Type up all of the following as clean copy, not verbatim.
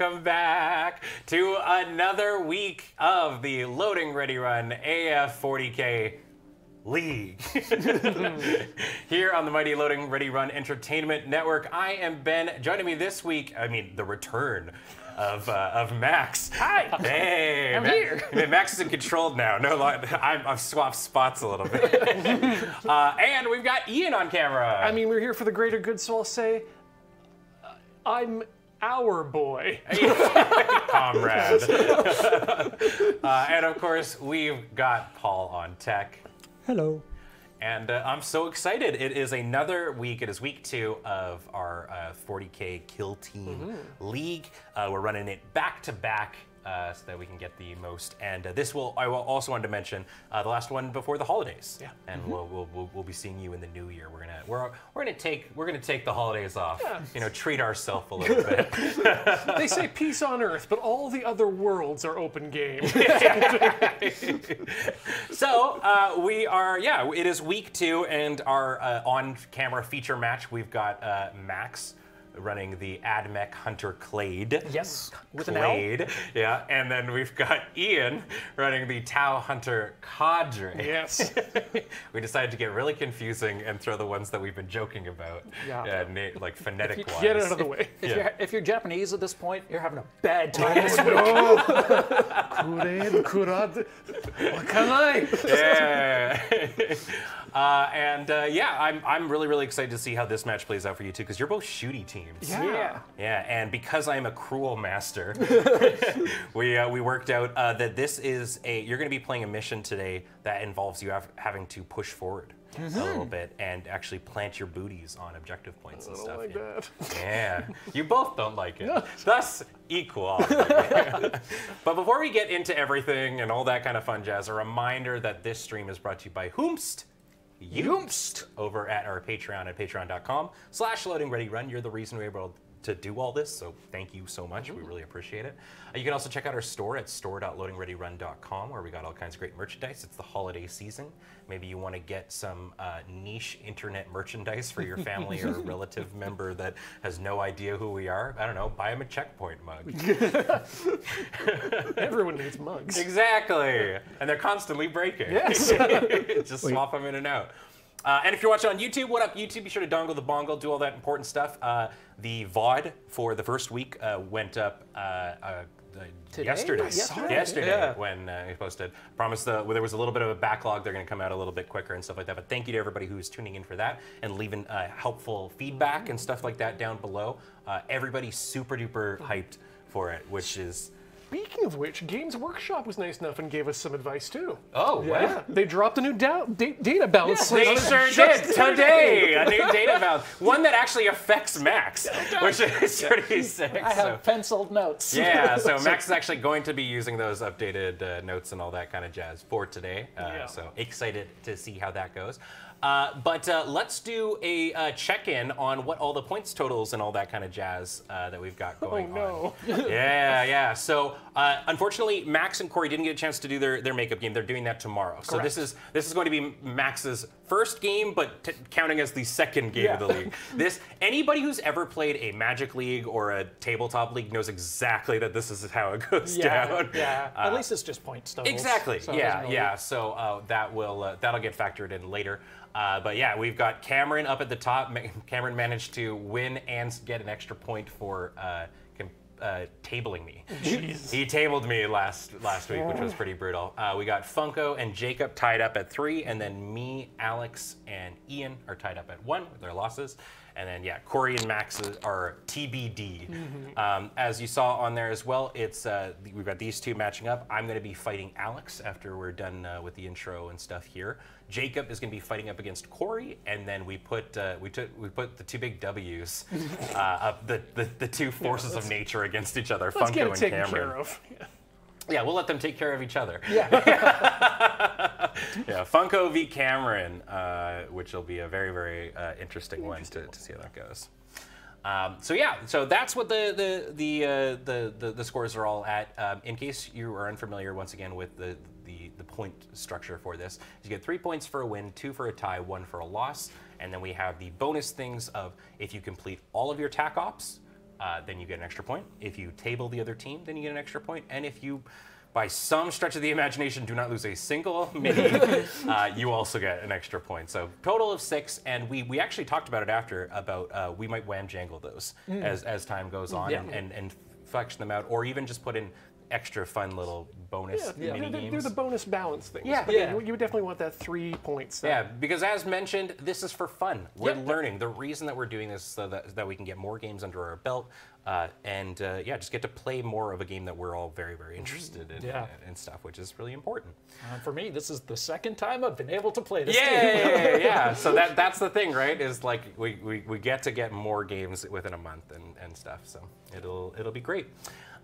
welcome back to another week of the Loading Ready Run AF 40K League. Here on the mighty Loading Ready Run Entertainment Network, I am Ben. Joining me this week, I mean, the return of Max. Hi! Hey! I'm here! Max is in control now. No, I've swapped spots a little bit. And we've got Ian on camera. I mean, we're here for the greater good, so I'll say, I'm our boy. Comrade. And of course, we've got Paul on tech. Hello. And I'm so excited. It is another week. It is week 2 of our 40K Kill Team League. We're running it back to back so that we can get the most. And I also wanted to mention the last one before the holidays. Yeah. And we'll be seeing you in the new year. We're gonna take the holidays off. Yeah. You know, treat ourselves a little bit. They say peace on earth, but all the other worlds are open game. So we are. Yeah, it is week 2, and our on-camera feature match. We've got Max running the Admech Hunter Clade. Yes, with an L. Clade, yeah. And then we've got Ian running the Tau Hunter Cadre. Yes. We decided to get really confusing and throw the ones that we've been joking about, like phonetic-wise. Get it out of the way. If you're Japanese at this point, you're having a bad time this week. No. What can I? Yeah. I'm really, really excited to see how this match plays out for you two, because you're both shooty teams. Yeah, and because I'm a cruel master, we worked out that this is you're going to be playing a mission today that involves you having to push forward a little bit and actually plant your booties on objective points and stuff. Like that. Yeah, you both don't like it. No. Thus, equal. But before we get into everything and all that kind of fun jazz, a reminder that this stream is brought to you by Whomst. Yoomst over at our Patreon at patreon.com/loadingreadyrun. You're the reason we're able to do all this, so thank you so much. We really appreciate it. You can also check out our store at store.loadingreadyrun.com, where we got all kinds of great merchandise. It's the holiday season. Maybe you want to get some niche internet merchandise for your family or relative member that has no idea who we are. I don't know, buy them a Checkpoint mug. Everyone needs mugs. Exactly. And they're constantly breaking. Yes. Just swap them in and out. And if you're watching on YouTube, what up, YouTube? Be sure to dongle the bongle, do all that important stuff. The VOD for the first week went up yesterday. Yesterday, when it posted. Promise there was a little bit of a backlog. They're going to come out a little bit quicker and stuff like that. But thank you to everybody who's tuning in for that and leaving helpful feedback and stuff like that down below. Everybody's super duper hyped for it, which is... Speaking of which, Games Workshop was nice enough and gave us some advice too. Oh, yeah. What? They dropped a new data balance. Yes, they sure did today. A new data balance, one that actually affects Max, which is pretty sick. I have penciled notes. Yeah, so Max is actually going to be using those updated notes and all that kind of jazz for today. So excited to see how that goes. But let's do a check-in on what all the points totals and all that kind of jazz that we've got going on. Yeah. So unfortunately, Max and Corey didn't get a chance to do their makeup game. They're doing that tomorrow. Correct. So this is going to be Max's first game, but counting as the second game of the league. Anybody who's ever played a Magic League or a tabletop league knows exactly that this is how it goes down. Yeah. At least it's just points totals. Exactly. So yeah. So that'll get factored in later. But yeah, we've got Cameron up at the top. Cameron managed to win and get an extra point for tabling me. Jeez. He tabled me last week, which was pretty brutal. We got Funko and Jacob tied up at 3, and then me, Alex, and Ian are tied up at 1 with their losses. And then, yeah, Corey and Max are TBD. As you saw on there as well, it's we've got these two matching up. I'm going to be fighting Alex after we're done with the intro and stuff here. Jacob is going to be fighting up against Corey, and then we put the two big W's up the two forces of nature against each other, Funko and Cameron. Care of. Yeah, we'll let them take care of each other. Yeah. Funko v. Cameron, which will be a very, very interesting one to see how that goes. So that's what the scores are all at. In case you are unfamiliar, once again, with the point structure for this, you get 3 points for a win, 2 for a tie, 1 for a loss, and then we have the bonus things of if you complete all of your TAC ops, then you get an extra point. If you table the other team, then you get an extra point. And if you, by some stretch of the imagination, do not lose a single mini, you also get an extra point. So total of 6, and we actually talked about it after, about we might wham-jangle those as time goes on, and flex them out, or even just put in extra fun little bonus mini games. They're the bonus balance things. Yeah, but you would definitely want that 3 points. Yeah, because as mentioned, this is for fun. We're learning. The reason that we're doing this is so that we can get more games under our belt, and just get to play more of a game that we're all very, very interested in and stuff, which is really important. For me, this is the second time I've been able to play this game. So that's the thing, right? Is like we get more games within a month and stuff. So it'll be great.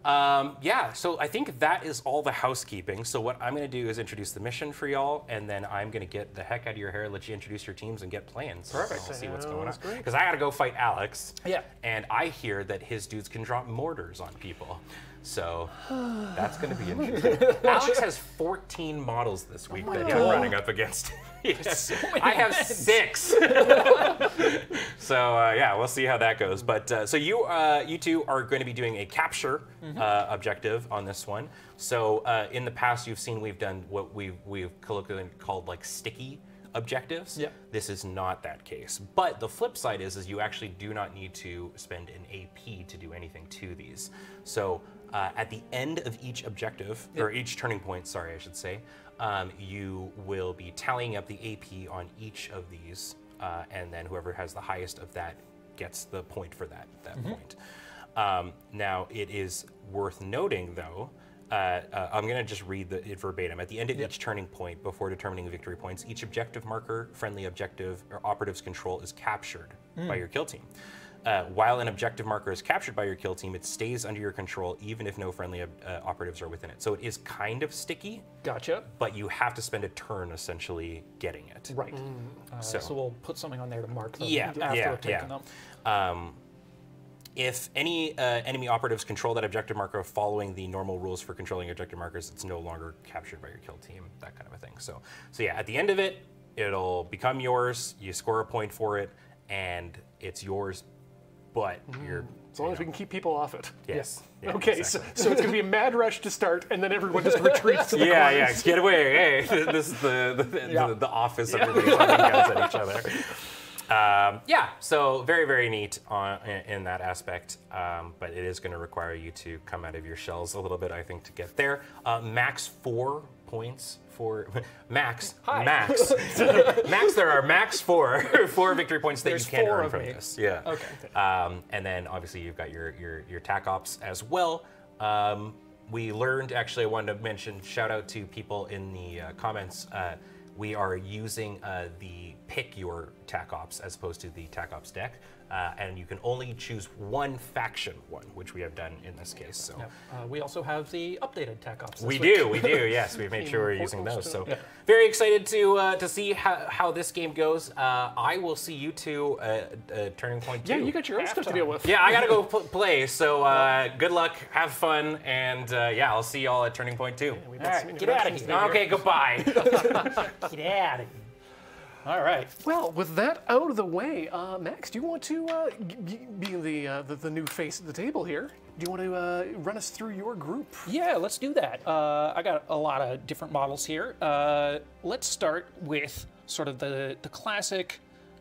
So I think that is all the housekeeping. So what I'm going to do is introduce the mission for y'all, and then I'm going to get the heck out of your hair, let you introduce your teams, and get playing. So perfect. I'll see what's going on. Because I got to go fight Alex. Yeah. And I hear that his dudes can drop mortars on people. So that's going to be interesting. Alex has 14 models this week that he's running up against. So I have 6. So we'll see how that goes. But so you two are going to be doing a capture objective on this one. So in the past, you've seen we've done what we've colloquially called like sticky objectives. Yeah. This is not that case. But the flip side is you actually do not need to spend an AP to do anything to these. So at the end of each objective, or each turning point, sorry, I should say, you will be tallying up the AP on each of these, and then whoever has the highest of that gets the point for that point. Now, it is worth noting, though, I'm going to just read it verbatim. At the end of each turning point, before determining victory points, each objective marker, friendly objective, or operative's control is captured by your kill team. While an objective marker is captured by your kill team, it stays under your control even if no friendly operatives are within it. So it is kind of sticky. Gotcha. But you have to spend a turn essentially getting it. Right. So we'll put something on there to mark them after we've taken them. If any enemy operatives control that objective marker following the normal rules for controlling objective markers, it's no longer captured by your kill team, that kind of a thing. So yeah, at the end of it, it'll become yours. You score a point for it, and it's yours, but you're... As long as we can keep people off it. Yes. Yeah. Yeah, okay, exactly. so it's going to be a mad rush to start, and then everyone just retreats to the corners. Get away. Hey, this is the office of everybody guns at each other. So very, very neat in that aspect, but it is going to require you to come out of your shells a little bit, I think, to get there. Max 4 points for Max. Hi. Max. Max, there are max 4 victory points that you can earn from this. Yeah. Okay. And then obviously you've got your TAC ops as well. We learned, actually, I wanted to mention, shout out to people in the comments. We are using the pick your TAC ops as opposed to the TAC ops deck, and you can only choose one faction one, which we have done in this case. So we also have the updated TAC ops. We do. Yes, we've made sure we're using those. So very excited to see how this game goes. I will see you two turning point 2. Yeah, you got your own stuff to deal with. Yeah, I gotta go play. So good luck, have fun, and I'll see y'all at turning point 2. Yeah, all right, get out of here. Okay, goodbye. Get out of here. All right. Well, with that out of the way, Max, do you want to be the new face at the table here? Do you want to run us through your group? Yeah, let's do that. I got a lot of different models here. Let's start with sort of the classic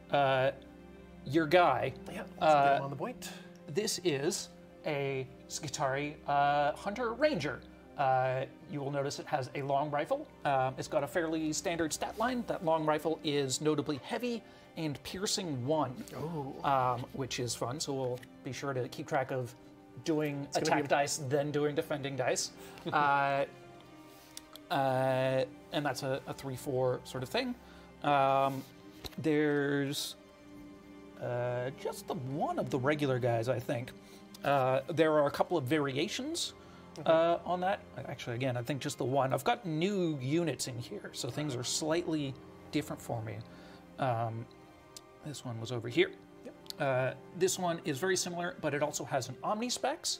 your guy. Yeah, let's get on the point. This is a Skitari Hunter Ranger. You will notice it has a long rifle. It's got a fairly standard stat line. That long rifle is notably heavy and piercing 1, which is fun. So we'll be sure to keep track of doing attack dice, then doing defending dice. And that's a 3-4 sort of thing. There's just the one of the regular guys, I think. There are a couple of variations on that. Actually, again, I think just the one. I've got new units in here, so things are slightly different for me. This one was over here. This one is very similar, but it also has an omnispex,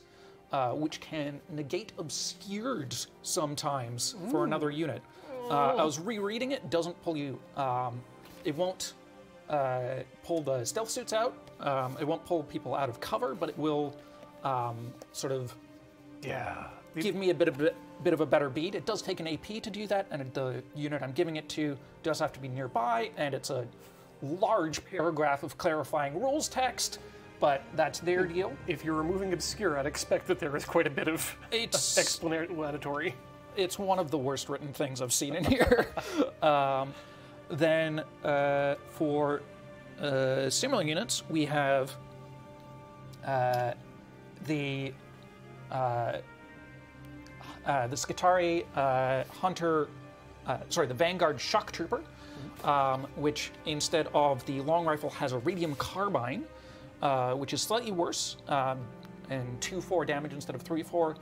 which can negate obscured sometimes for another unit. I was rereading it. Doesn't pull you. It won't pull the stealth suits out. It won't pull people out of cover, but it will sort of give me a bit of a better beat. It does take an AP to do that, and the unit I'm giving it to does have to be nearby, and it's a large paragraph of clarifying rules text, but that's their deal. If you're removing Obscure, I'd expect that there is quite a bit of explanatory. It's one of the worst written things I've seen in here. Then for similar units, we have the Skitarii Hunter, sorry, the Vanguard Shock Trooper, which instead of the long rifle has a radium carbine, which is slightly worse, and 2-4 damage instead of 3-4.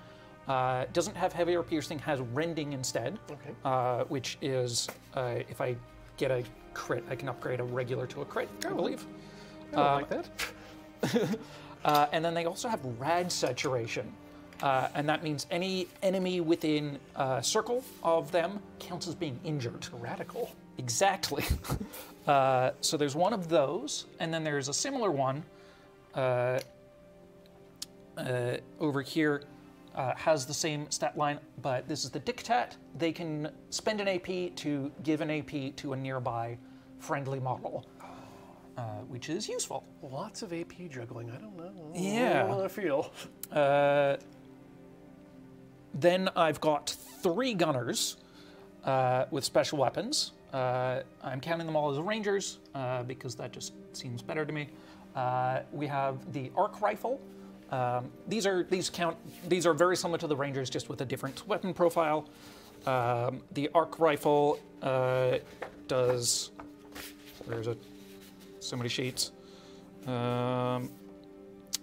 Doesn't have heavy or piercing, has rending instead, okay. Which is, if I get a crit, I can upgrade a regular to a crit, I believe. I don't like that. And then they also have rad saturation, and that means any enemy within a circle of them counts as being injured. Radical. Exactly. So there's one of those, and then there's a similar one over here. Has the same stat line, but this is the Diktat. They can spend an AP to give an AP to a nearby friendly model, which is useful. Lots of AP juggling. I don't know. Yeah. I don't know how I feel. Then I've got 3 gunners with special weapons. I'm counting them all as rangers because that just seems better to me. We have the arc rifle. These are very similar to the Rangers, just with a different weapon profile. The arc rifle does. There's so many sheets. Is 3+,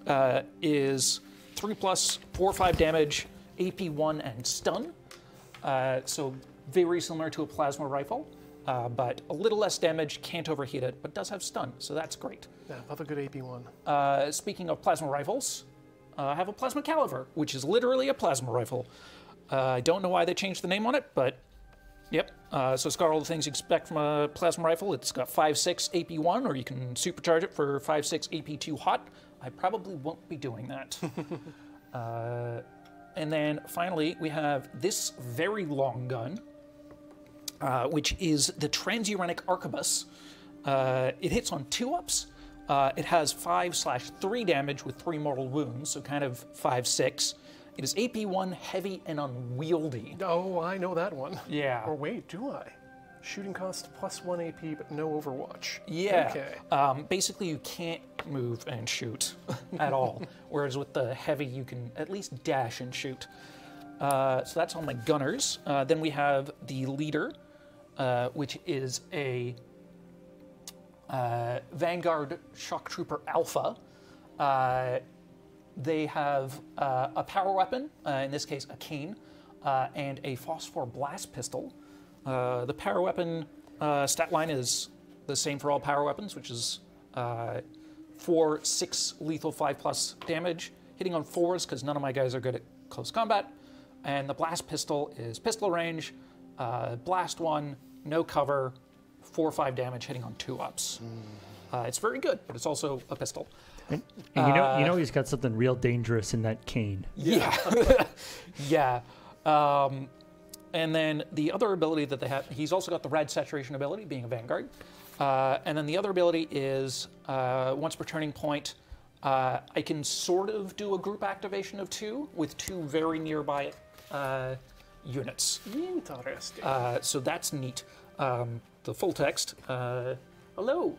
4/5 damage, AP 1, and stun. So very similar to a plasma rifle, but a little less damage. Can't overheat it, but does have stun, so that's great. Yeah, love a good AP 1. Speaking of plasma rifles. I have a plasma caliber, which is literally a plasma rifle. I don't know why they changed the name on it, but yep. So it's got all the things you expect from a plasma rifle. It's got 5/6 AP 1, or you can supercharge it for 5/6 AP 2 hot. I probably won't be doing that. And then finally, we have this very long gun, which is the Transuranic Arquebus. It hits on 2-ups. It has 5/3 damage with 3 mortal wounds, so kind of 5/6. It is AP 1, heavy and unwieldy. Oh, I know that one. Yeah. Or wait, do I? Shooting cost +1 AP, but no Overwatch. Yeah. Okay. Basically, you can't move and shoot at all, whereas with the heavy, you can at least dash and shoot. So that's all my gunners. Then we have the leader, which is a Vanguard Shock Trooper Alpha. They have a power weapon, in this case a cane, and a phosphor blast pistol. The power weapon stat line is the same for all power weapons, which is 4/6 lethal, 5+ damage, hitting on 4s because none of my guys are good at close combat. And the blast pistol is pistol range, blast 1, no cover, 4/5 damage, hitting on 2-ups. It's very good, but it's also a pistol. And you know he's got something real dangerous in that cane. Yeah. Yeah. And then the other ability that they have, he's also got the rad saturation ability, being a Vanguard. And then the other ability is, once per turning point, I can sort of do a group activation of 2 with 2 very nearby units. Interesting. So that's neat. The full text. Hello. Hello.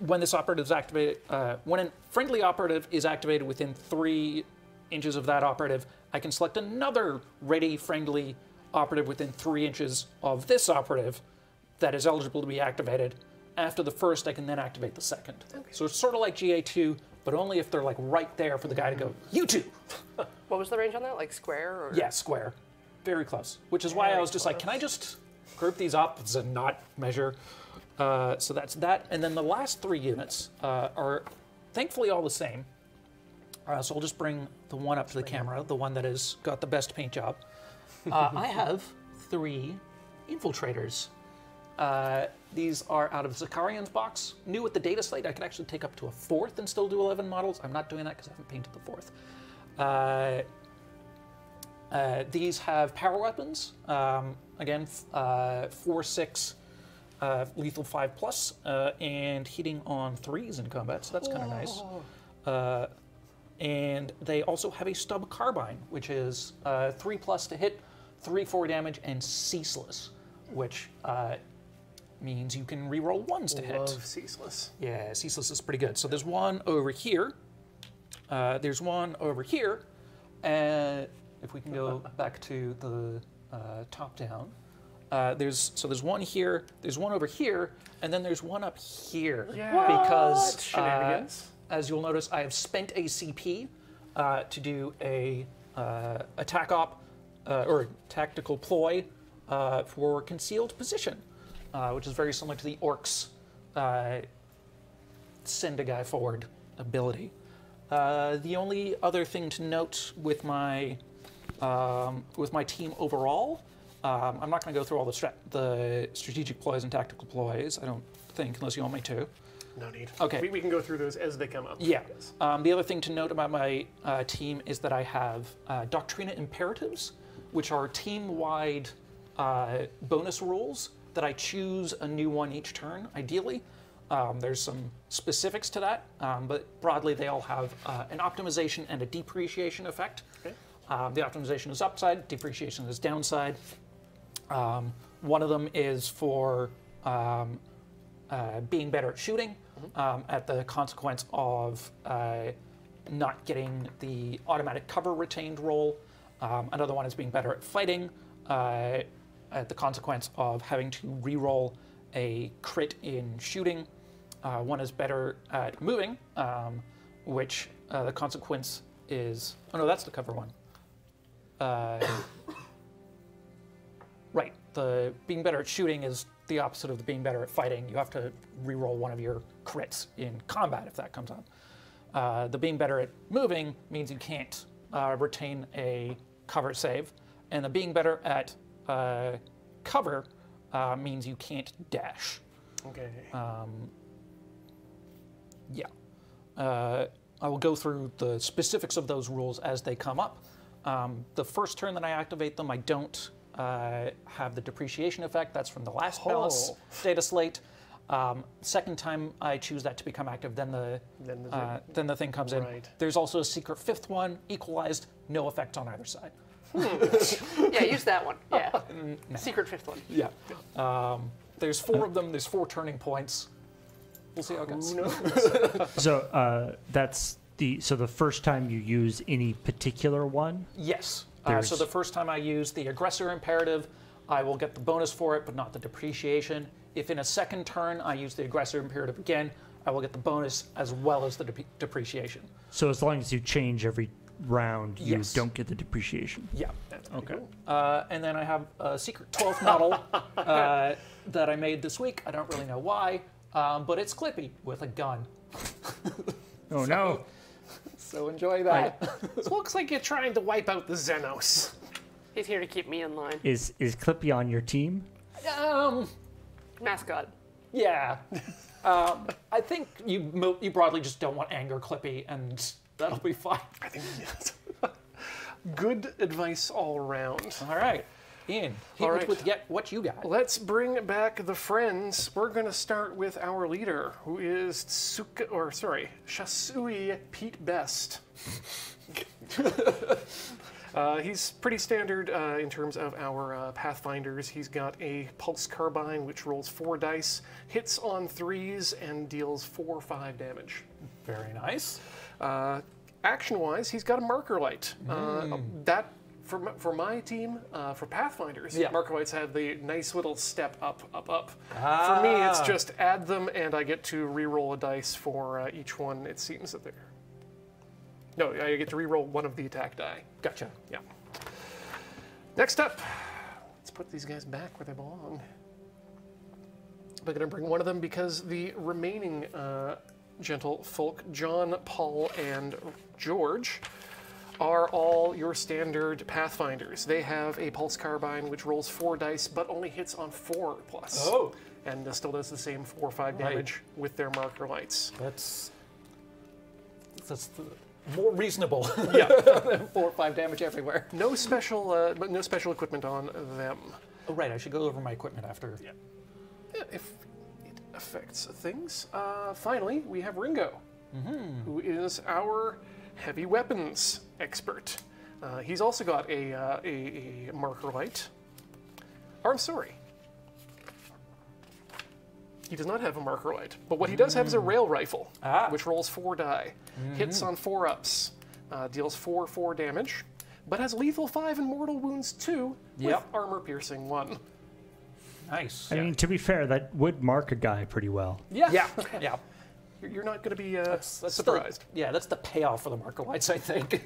When this operative is activated, when a friendly operative is activated within 3 inches of that operative, I can select another ready friendly operative within 3 inches of this operative that is eligible to be activated. After the first, I can then activate the second. Okay. So it's sort of like GA2, but only if they're like right there for the guy to go, you two! What was the range on that? Like square? Or? Yeah, square. Very close. Which is why I was just like, can I just group these up and not measure? So that's that. And then the last 3 units are thankfully all the same. So I'll just bring the one up to the camera, the one that has got the best paint job. I have 3 infiltrators. These are out of Zakarian's box. New with the data slate, I could actually take up to a fourth and still do 11 models. I'm not doing that because I haven't painted the fourth. These have power weapons. Again, 4/6, lethal 5+, and hitting on 3s in combat, so that's kind of nice. And they also have a stub carbine, which is 3+ to hit, 3/4 damage, and ceaseless, which means you can reroll 1s to hit. Love ceaseless. Yeah, ceaseless is pretty good. So there's one over here. There's one over here. And if we can go back to the top down, there's one here, there's one over here, and then there's one up here. Yeah. Because as you'll notice, I have spent a CP to do a attack op or tactical ploy for concealed position, which is very similar to the orcs' send a guy forward ability. The only other thing to note with my team overall, I'm not going to go through all the strategic ploys and tactical ploys, I don't think, unless you want me to. No need. Okay. We can go through those as they come up. Yeah. The other thing to note about my team is that I have Doctrina Imperatives, which are team-wide bonus rules that I choose a new one each turn, ideally. There's some specifics to that, but broadly they all have an optimization and a depreciation effect. Okay. The optimization is upside, depreciation is downside. One of them is for being better at shooting, at the consequence of not getting the automatic cover retained roll. Another one is being better at fighting, at the consequence of having to reroll a crit in shooting. One is better at moving, which the consequence is... Oh no, that's the cover one. Right, the being better at shooting is the opposite of the being better at fighting. You have to reroll one of your crits in combat if that comes on. The being better at moving means you can't retain a cover save, and the being better at cover means you can't dash. Okay. Yeah. I will go through the specifics of those rules as they come up. The first turn that I activate them, I don't have the depreciation effect. That's from the last balance data slate. Second time I choose that to become active, then the thing comes in. There's also a secret fifth one, equalized, no effect on either side. Yeah, use that one. Yeah, no. Secret fifth one. Yeah, there's 4 of them. There's 4 turning points. We'll see how it goes. So that's the the first time you use any particular one. Yes. So the first time I use the aggressor imperative, I will get the bonus for it, but not the depreciation. If in a second turn I use the aggressor imperative again, I will get the bonus as well as the depreciation. So as long as you change every round, you don't get the depreciation. Yeah. Okay. Cool. And then I have a secret 12th model that I made this week. I don't really know why, but it's Clippy with a gun. Oh, no. So enjoy that. This looks like you're trying to wipe out the Xenos. He's here to keep me in line. Is Clippy on your team? Mascot. Yeah. I think you broadly just don't want anger Clippy, and... that'll be fine. I think yes. Good advice all round. All right. Ian, what you got? Let's bring back the friends. We're going to start with our leader, who is Shasui Pete Best. He's pretty standard in terms of our Pathfinders. He's got a pulse carbine, which rolls 4 dice, hits on 3s, and deals 4 or 5 damage. Very nice. Action-wise, he's got a marker light. That for my team, for Pathfinders, marker lights have the nice little step up. For me, it's just add them, and I get to re-roll a dice for each one. It seems that they're... No, I get to re-roll one of the attack die. Gotcha. Yeah. Next up, let's put these guys back where they belong. We're gonna bring one of them because the remaining gentlefolk, John, Paul, and George, are all your standard Pathfinders. They have a Pulse Carbine, which rolls 4 dice, but only hits on 4+. Oh. And still does the same 4 or 5 damage with their marker lights. That's more reasonable. Yeah, 4 or 5 damage everywhere. No special, but no special equipment on them. Oh, right. I should go over my equipment after. Yeah. Yeah, if it affects things. Finally, we have Ringo, who is our heavy weapons expert. He's also got a marker light. Or I'm sorry. He does not have a marker light, but what he does have is a rail rifle, which rolls 4 die, hits on 4 ups, deals 4/4 damage, but has lethal 5 and mortal wounds 2 with armor piercing 1. Nice. I mean, to be fair, that would mark a guy pretty well. Yeah. Yeah. Yeah. You're not going to be that's surprised. The, yeah, that's the payoff for the marker lights, I think.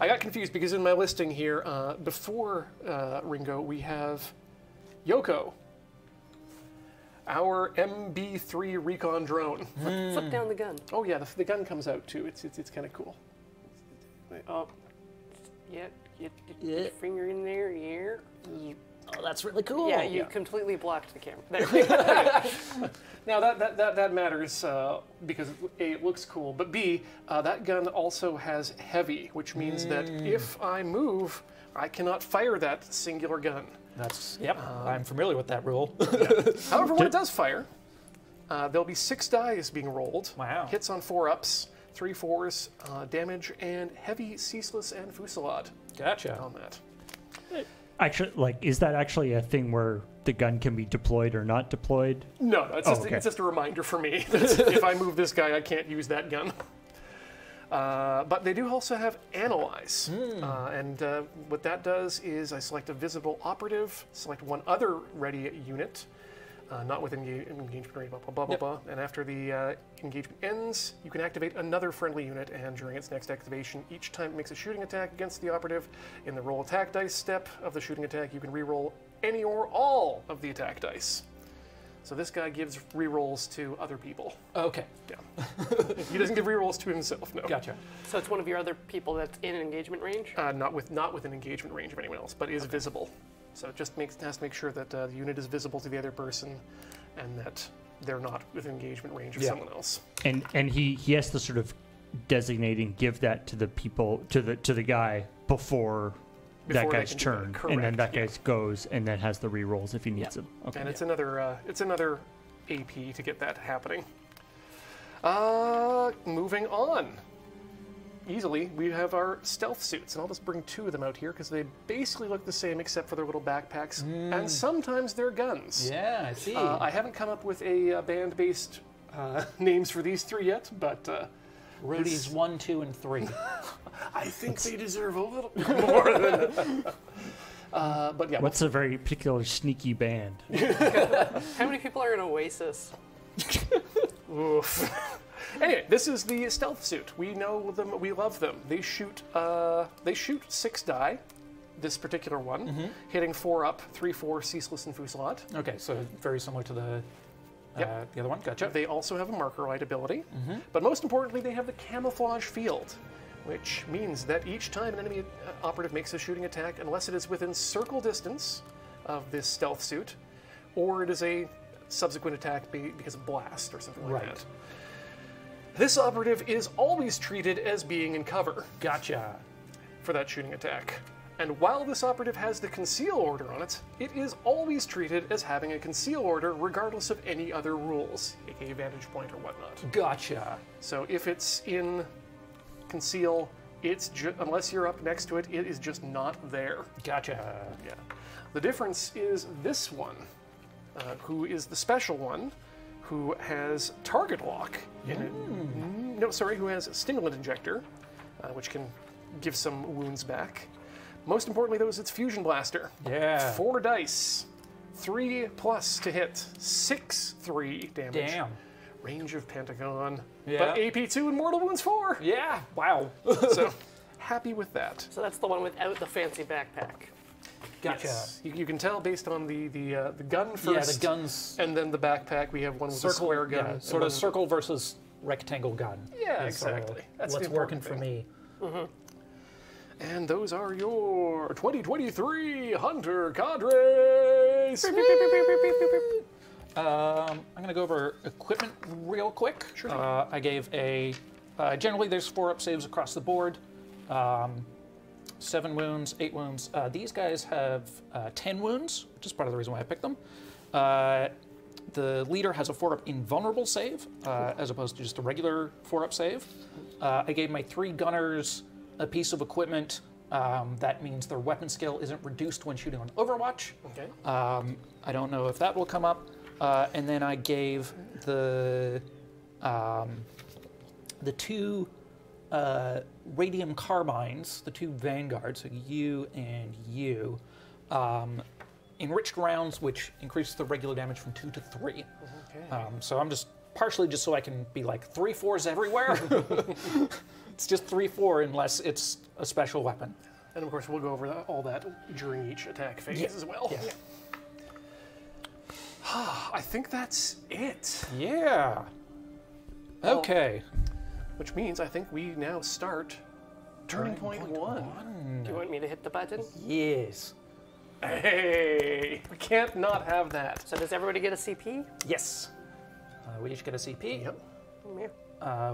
I got confused because in my listing here, before Ringo, we have Yoko. Our MB3 recon drone. Flip down the gun. Oh yeah, the gun comes out too. It's kind of cool. Oh, yeah, get your finger in there. Yeah. Oh, that's really cool. Yeah, you completely blocked the camera. There. Now that matters because A, it looks cool, but B, that gun also has heavy, which means that if I move, I cannot fire that singular gun. That's, yep, I'm familiar with that rule. Yeah. However, when it does fire, there'll be 6 dice being rolled. Wow. Hits on 4 ups, 3/4s, damage, and heavy, ceaseless, and fusillade. Gotcha. On that. Actually, like, is that actually a thing where the gun can be deployed or not deployed? No, no, it's just a reminder for me that if I move this guy, I can't use that gun. But they do also have Analyze, and what that does is I select a visible operative, select one other ready unit, not with engagement rate, blah, blah, blah, blah, blah, and after the engagement ends, you can activate another friendly unit, and during its next activation, each time it makes a shooting attack against the operative, in the roll attack dice step of the shooting attack, you can reroll any or all of the attack dice. So this guy gives rerolls to other people. Okay. Yeah. He doesn't give rerolls to himself, no. Gotcha. So it's one of your other people that's in an engagement range? Not within engagement range of anyone else, but is visible. So it just has to make sure that the unit is visible to the other person and that they're not within engagement range of someone else. And he has to sort of designate and give that to the people, to the guy before that guy's turn, and then that guy goes, and then has the rerolls if he needs them. Okay. And it's another AP to get that happening. Moving on. Easily, we have our stealth suits, and I'll just bring 2 of them out here because they basically look the same except for their little backpacks, and sometimes their guns. Yeah, I see. I haven't come up with a band-based names for these 3 yet, but. Rudy's 1, 2, and 3. I think they deserve a little more than. But yeah. What's a very particular sneaky band? How many people are in Oasis? Oof. Anyway, this is the stealth suit. We know them. We love them. They shoot. They shoot 6 die. This particular one, hitting 4 up, 3/4, ceaseless, and fusillade. Okay, so very similar to the. The other one, gotcha. They also have a marker light ability, but most importantly, they have the camouflage field, which means that each time an enemy operative makes a shooting attack, unless it is within circle distance of this stealth suit, or it is a subsequent attack because of blast or something like that. This operative is always treated as being in cover. Gotcha. For that shooting attack. And while this operative has the conceal order on it, it is always treated as having a conceal order regardless of any other rules, aka vantage point or whatnot. Gotcha. So if it's in conceal, it's unless you're up next to it, it is just not there. Gotcha. Yeah. The difference is this one, who is the special one, who has target lock. Who has stimulant injector, which can give some wounds back. Most importantly, though, is its Fusion Blaster. Yeah. 4 dice, 3+ to hit, 6/3 damage. Damn. Range of Pentagon. Yeah. But AP 2 and mortal wounds 4. Yeah. Wow. So happy with that. So that's the one without the fancy backpack. Gotcha. Yes. You can tell based on the gun first. Yeah, the guns. And then the backpack. We have one with a square gun. Yeah, sort of circle versus rectangle gun. Yeah, exactly. That's what's working for me. Mm-hmm. And those are your 2023 Hunter Cadres! I'm going to go over equipment real quick. Sure. I gave a... generally, there's 4-up saves across the board. 7 wounds, 8 wounds. These guys have 10 wounds, which is part of the reason why I picked them. The leader has a 4-up invulnerable save, as opposed to just a regular 4-up save. I gave my 3 gunners a piece of equipment. That means their weapon skill isn't reduced when shooting on Overwatch. Okay. I don't know if that will come up. And then I gave the 2 radium carbines, the 2 vanguards, so you and you, enriched rounds, which increase the regular damage from 2 to 3. Okay. So I'm just partially just so I can be like 3 4s everywhere. It's just 3 4 unless it's a special weapon. And of course we'll go over that, all that during each attack phase as well. Yeah. I think that's it. Yeah. Well, okay. Which means I think we now start turning point one. Do you want me to hit the button? Yes. Hey, we can't not have that. So does everybody get a CP? Yes. We each get a CP. Yep.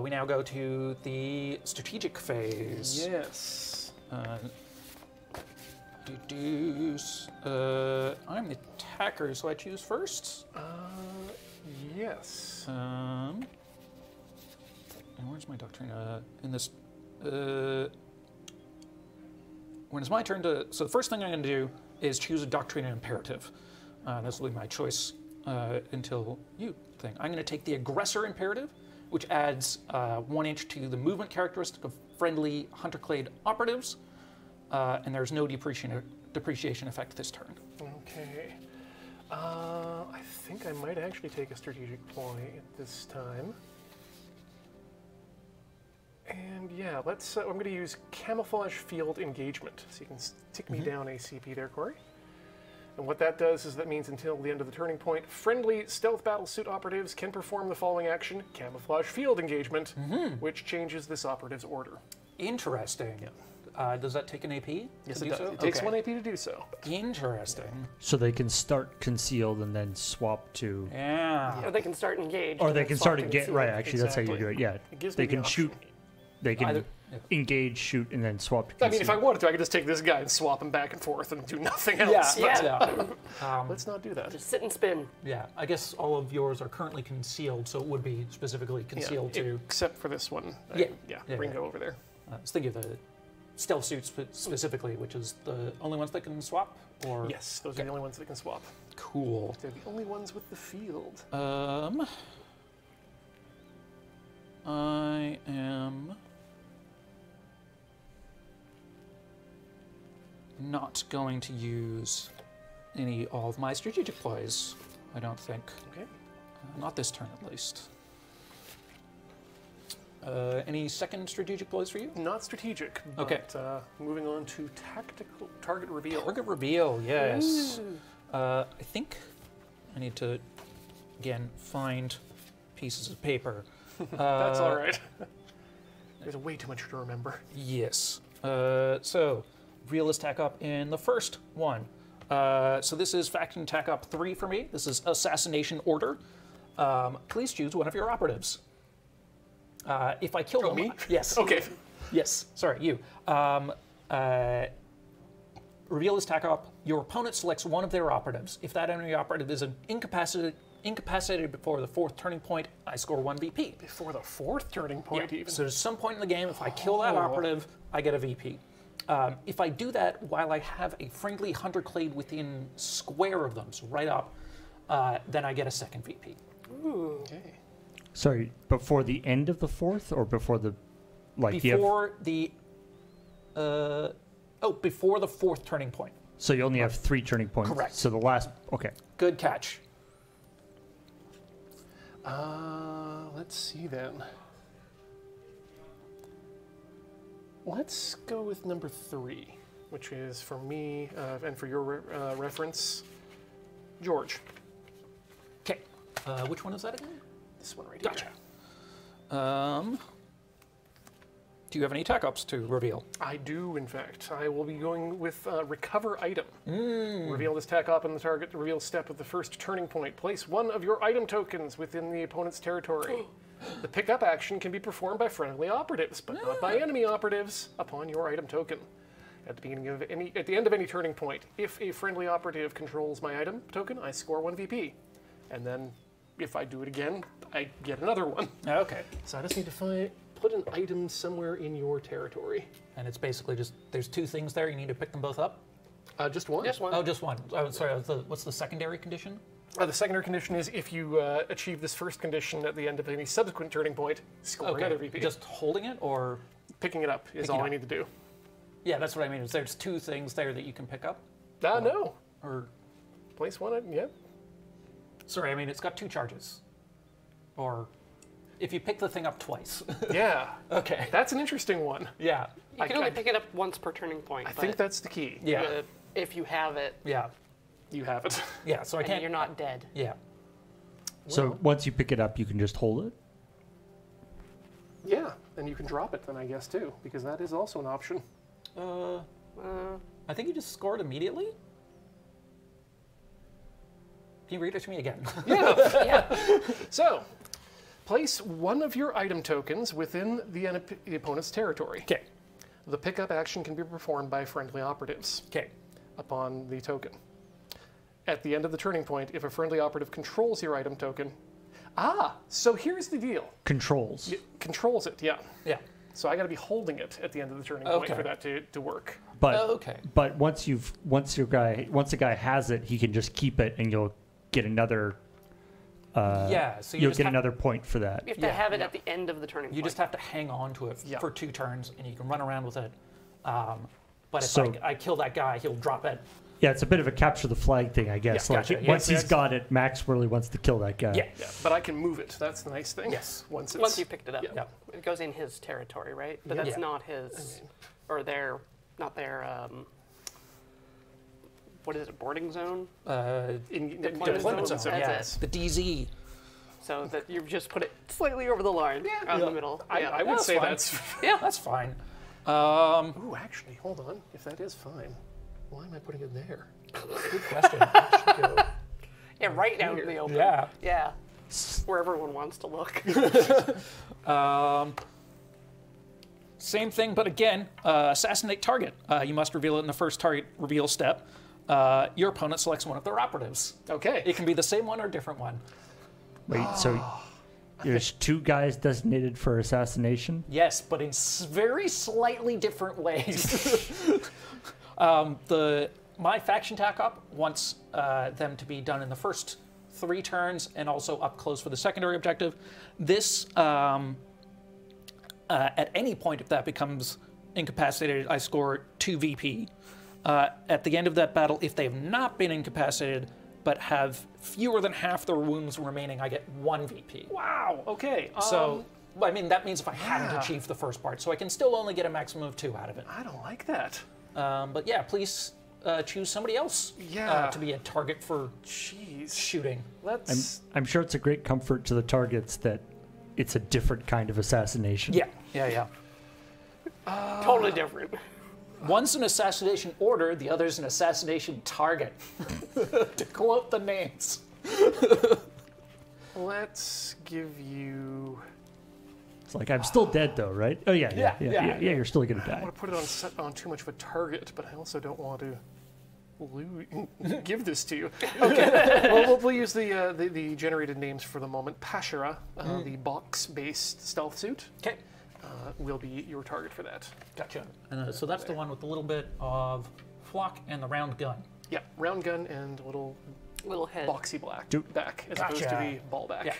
We now go to the strategic phase. Yes. I'm the attacker, so I choose first? Yes. And where's my doctrine? In this... when it's my turn to... So the first thing I'm going to do is choose a doctrine and imperative. This will be my choice until you thing. I'm going to take the aggressor imperative, which adds 1 inch to the movement characteristic of friendly Hunterclade operatives, and there's no depreciation effect this turn. Okay. I think I might actually take a strategic point at this time. And yeah, let's. I'm going to use camouflage field engagement, so you can tick me down a CP there, Corey. And what that does is that means until the end of the turning point, friendly stealth battlesuit operatives can perform the following action, camouflage field engagement, which changes this operative's order. Interesting. Yeah. Does that take an AP? Yes, it does. It takes 1 AP to do so. Interesting. So they can start concealed and then swap to... Yeah. Or they can start engaged. Or they can start engaged. Right, actually, that's how you do it. Yeah. It gives me the option. Shoot. They can engage, shoot, and then swap to conceal. I mean, if I wanted to, I could just take this guy and swap him back and forth and do nothing else. Let's not do that. Just sit and spin. Yeah, I guess all of yours are currently concealed, so it would be specifically concealed too. Except for this one. Ringo over there. I was thinking of the stealth suits specifically, which is the only ones that can swap? Or yes, those are the only ones that can swap. Cool. They're the only ones with the field. I am... not going to use any of my strategic plays, I don't think. Okay. Not this turn, at least. Any second strategic plays for you? Not strategic. Okay. But, moving on to tactical target reveal. Target reveal, yes. I think I need to, again, find pieces of paper. That's all right. There's way too much to remember. Yes. So... realist tack up in the first one. So this is faction tack up 3 for me. This is assassination order. Please choose one of your operatives. If I kill them, me? Yes. Okay. Yes. Sorry, you. Realist tack up. Your opponent selects one of their operatives. If that enemy operative is incapacitated before the 4th turning point, I score 1 VP. Before the 4th turning point, even. So there's some point in the game, if I kill that operative, I get a VP. If I do that while I have a friendly Hunterclade within square of them, so right up, then I get a second VP. Ooh. Okay. Sorry, before the end of the 4th or before the... like before the... before the 4th turning point. So you only have 3 turning points. Correct. So the last... Okay. Good catch. Let's see then. Let's go with number 3, which is for me and for your reference, George. Okay. Which one is that again? This one right here. Gotcha. Do you have any attack ups to reveal? I do, in fact. I will be going with recover item. Reveal this attack up in the target reveal step of the first turning point. Place one of your item tokens within the opponent's territory. The pickup action can be performed by friendly operatives, but not by enemy operatives, upon your item token. At the end of any turning point, if a friendly operative controls my item token, I score 1 VP. And then, if I do it again, I get another one. Okay. So I just need to put an item somewhere in your territory. And it's basically just, there's two things there, you need to pick them both up? Just one. Yes, one. Oh, just one. Oh, sorry, what's the secondary condition? The secondary condition is if you achieve this first condition at the end of any subsequent turning point, score another VP. Just holding it, or? Picking it up is all I need to do. Yeah, that's what I mean. Is there's two things there that you can pick up? No. Or place one item, yeah. Sorry, I mean, it's got two charges. Or if you pick the thing up twice. Yeah. Okay. That's an interesting one. Yeah. You can only pick it up once per turning point. I think that's the key. Yeah. If you have it. Yeah. You have it. Yeah, so I can't... And you're not dead. Yeah. So once you pick it up, you can just hold it? Yeah, and you can drop it then, I guess, too, because that is also an option. I think you just scored immediately. Can you read it to me again? Yeah. So, place one of your item tokens within the opponent's territory. Okay. The pickup action can be performed by friendly operatives. Okay. Upon the token. At the end of the turning point, if a friendly operative controls your item token... Ah, so here's the deal. Controls. Controls it, yeah. Yeah. So I got to be holding it at the end of the turning point for that to work. But but once the guy has it, he can just keep it, and you'll get another. So you'll get another point for that. You have to have it at the end of the turning point. You just have to hang on to it for 2 turns, and you can run around with it. But if I kill that guy, he'll drop it. Yeah, it's a bit of a capture the flag thing, I guess. Yeah, like once he's got it, Max really wants to kill that guy. Yeah, but I can move it. That's the nice thing. Yes, once you picked it up, it goes in his territory, right? But that's not his, or their, not their. What is it? Boarding zone? Deployment zone. That's it. The DZ. So that you've just put it slightly over the line, out in the middle. I would say that's that's fine. Ooh, actually, hold on. If that is fine. Why am I putting it there? Good question. Right out in the open. Yeah. Yeah. Where everyone wants to look. Same thing, but again, assassinate target. You must reveal it in the first target reveal step. Your opponent selects one of their operatives. Okay. It can be the same one or different one. Wait, so there's 2 guys designated for assassination? Yes, but in very slightly different ways. My faction attack up wants them to be done in the first 3 turns and also up close for the secondary objective. This, at any point if that becomes incapacitated, I score 2 VP. At the end of that battle, if they have not been incapacitated but have fewer than half their wounds remaining, I get 1 VP. Wow, okay. So. I mean, that means if I hadn't achieved the first part, so I can still only get a maximum of 2 out of it. I don't like that. But yeah, please choose somebody else to be a target for shooting. I'm sure it's a great comfort to the targets that it's a different kind of assassination. Yeah. Totally different. One's an assassination order, the other's an assassination target. To quote the names. Let's give you... It's like, I'm still dead, though, right? Oh, yeah, you're still gonna die. I don't want to put it on too much of a target, but I also don't want to give this to you. Okay, well, we'll use the generated names for the moment. Pashira, the box-based stealth suit, will be your target for that. Gotcha. And so that's the one with a little bit of flock and the round gun. Yeah, round gun and little head. Boxy black back, as opposed to the ball back. Yeah.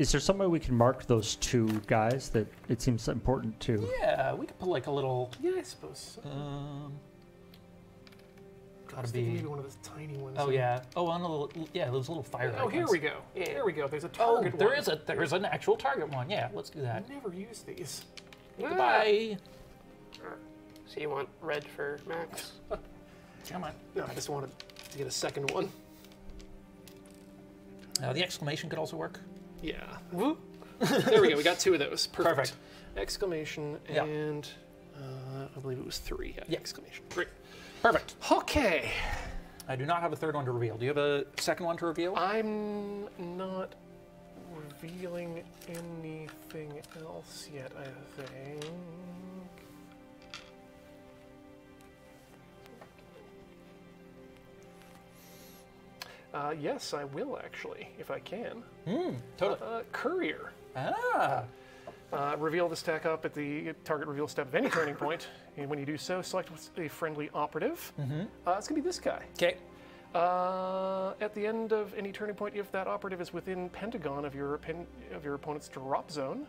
Is there some way we can mark those 2 guys that it seems important to? Yeah, we could put like a little. Yeah, I suppose. So. Gotta be maybe one of those tiny ones. Oh yeah. Oh, on a little. Yeah, those little fire. Oh, here we go. Yeah. Here we go. There's a target. Oh, there is an actual target one. Yeah, let's do that. I never use these. Goodbye. So you want red for Max? Come on. No, I just wanted to get a second one. The exclamation could also work. Yeah. Whoop. There we go. We got two of those. Perfect. Perfect. Exclamation and I believe it was 3. Yeah. Exclamation. Great. Perfect. Okay. I do not have a third one to reveal. Do you have a second one to reveal? I'm not revealing anything else yet, I think. Yes, I will actually, if I can. Totally. Courier. Ah. Reveal the stack up at the target reveal step of any turning point, and when you do so, select a friendly operative. It's going to be this guy. Okay. At the end of any turning point, if that operative is within Pentagon of your opponent's drop zone,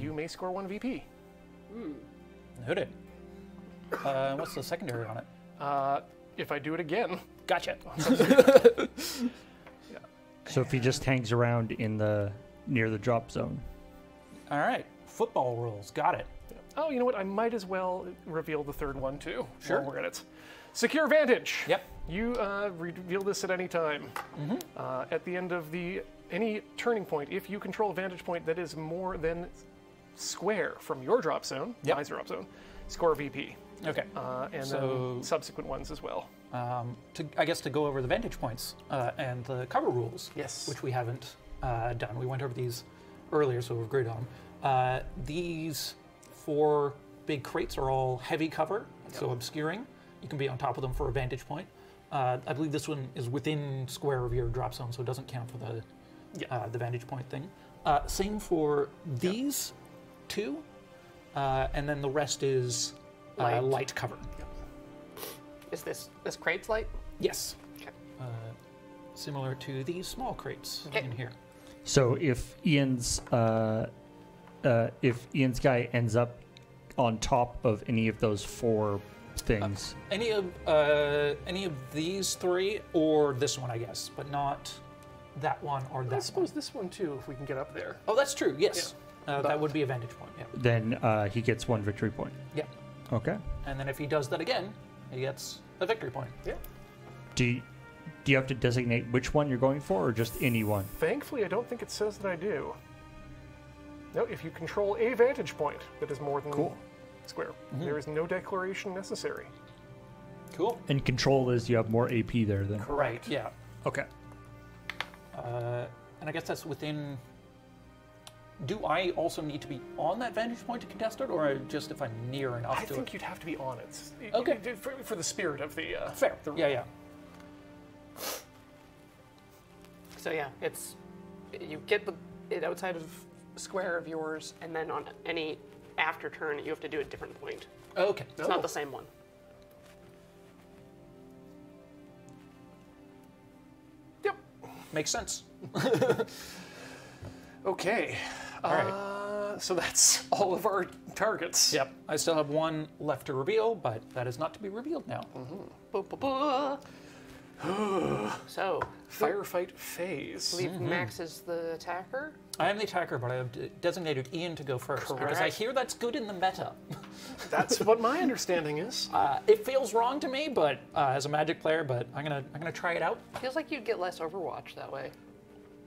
you may score 1 VP. Noted. What's the secondary on it? If I do it again. Gotcha. So if he just hangs around in the near the drop zone. All right, football rules. Got it. Oh, you know what? I might as well reveal the third one too. Sure. While we're at it. Secure Vantage. Yep. You reveal this at any time. At the end of any turning point, if you control a vantage point that is more than square from your drop zone, my drop zone, score VP. Okay. And so, then subsequent ones as well. I guess to go over the vantage points and the cover rules, which we haven't done. We went over these earlier, so we've agreed on them. These 4 big crates are all heavy cover, so obscuring. You can be on top of them for a vantage point. I believe this one is within square of your drop zone, so it doesn't count for the vantage point thing. Same for these 2, and then the rest is light cover. Is this crate's light? Yes. Okay. Similar to these small crates in here. So if Ian's guy ends up on top of any of those 4 things, any of these 3 or this one, I guess, but not that one or that. I suppose this one too, if we can get up there. Oh, that's true. Yes, that would be a vantage point. Yeah. Then he gets 1 victory point. Yeah. Okay. And then if he does that again, he gets a victory point. Yeah. Do you have to designate which one you're going for, or just any one? Thankfully, I don't think it says that I do. No, if you control a vantage point that is more than square, there is no declaration necessary. Cool. And control is you have more AP there then. Correct. Yeah. Okay. And I guess that's within. Do I also need to be on that vantage point to contest it, or just if I'm near enough to it? I think you'd have to be on it. Okay. For the spirit of the... fair. Yeah. So yeah, it's... You get it outside of square of yours, and then on any after turn, you have to do a different point. Okay. It's not the same one. Yep. Makes sense. Okay. All right. So that's all of our targets. Yep. I still have 1 left to reveal, but that is not to be revealed now. So firefight phase. I believe Max is the attacker. I am the attacker, but I have designated Ian to go first. Correct. Because I hear that's good in the meta. That's what my understanding is. It feels wrong to me, but as a Magic player, but I'm gonna try it out. Feels like you'd get less Overwatch that way.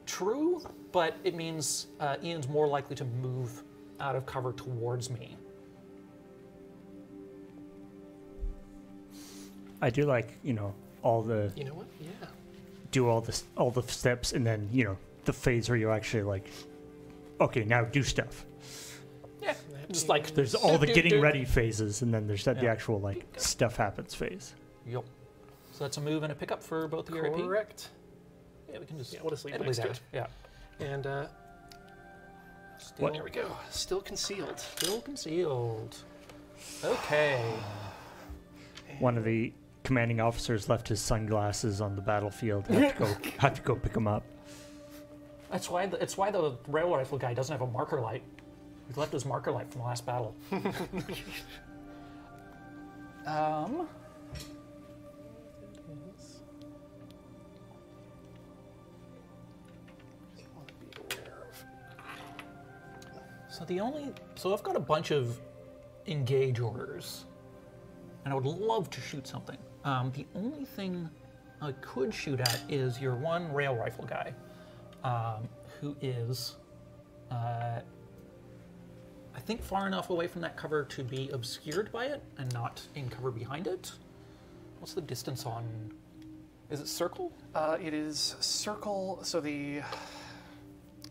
True, but it means Ian's more likely to move out of cover towards me. I do like, you know, all the... You know what? Yeah. Do all the steps, and then, you know, the phase where you actually, like, okay, now do stuff. Yeah. Just like... There's all the getting ready phases, and then there's the actual, like, stuff happens phase. Yep. So that's a move and a pickup for both of your AP? Correct. Yeah, we can just let us leave next to it. Yeah. And there we go. Still concealed. Still concealed. Okay. One of the commanding officers left his sunglasses on the battlefield. Have to go pick him up. That's why the rail rifle guy doesn't have a marker light. He left his marker light from the last battle. So I've got a bunch of engage orders, and I would love to shoot something. The only thing I could shoot at is your one rail rifle guy, who is I think far enough away from that cover to be obscured by it and not in cover behind it. What's the distance on... is it circle? It is circle, so the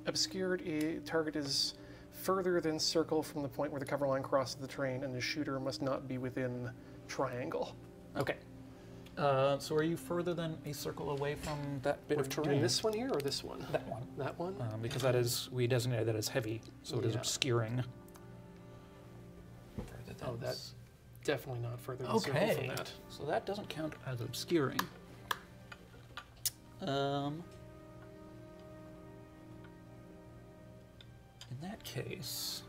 obscured target is further than circle from the point where the cover line crosses the terrain, and the shooter must not be within triangle. Okay. So are you further than a circle away from that bit of terrain? Doing this one here or this one? That one. That one? Because that is, we designated that as heavy, so it is obscuring. Oh, that's definitely not further than circle from that. So that doesn't count as obscuring. In that case,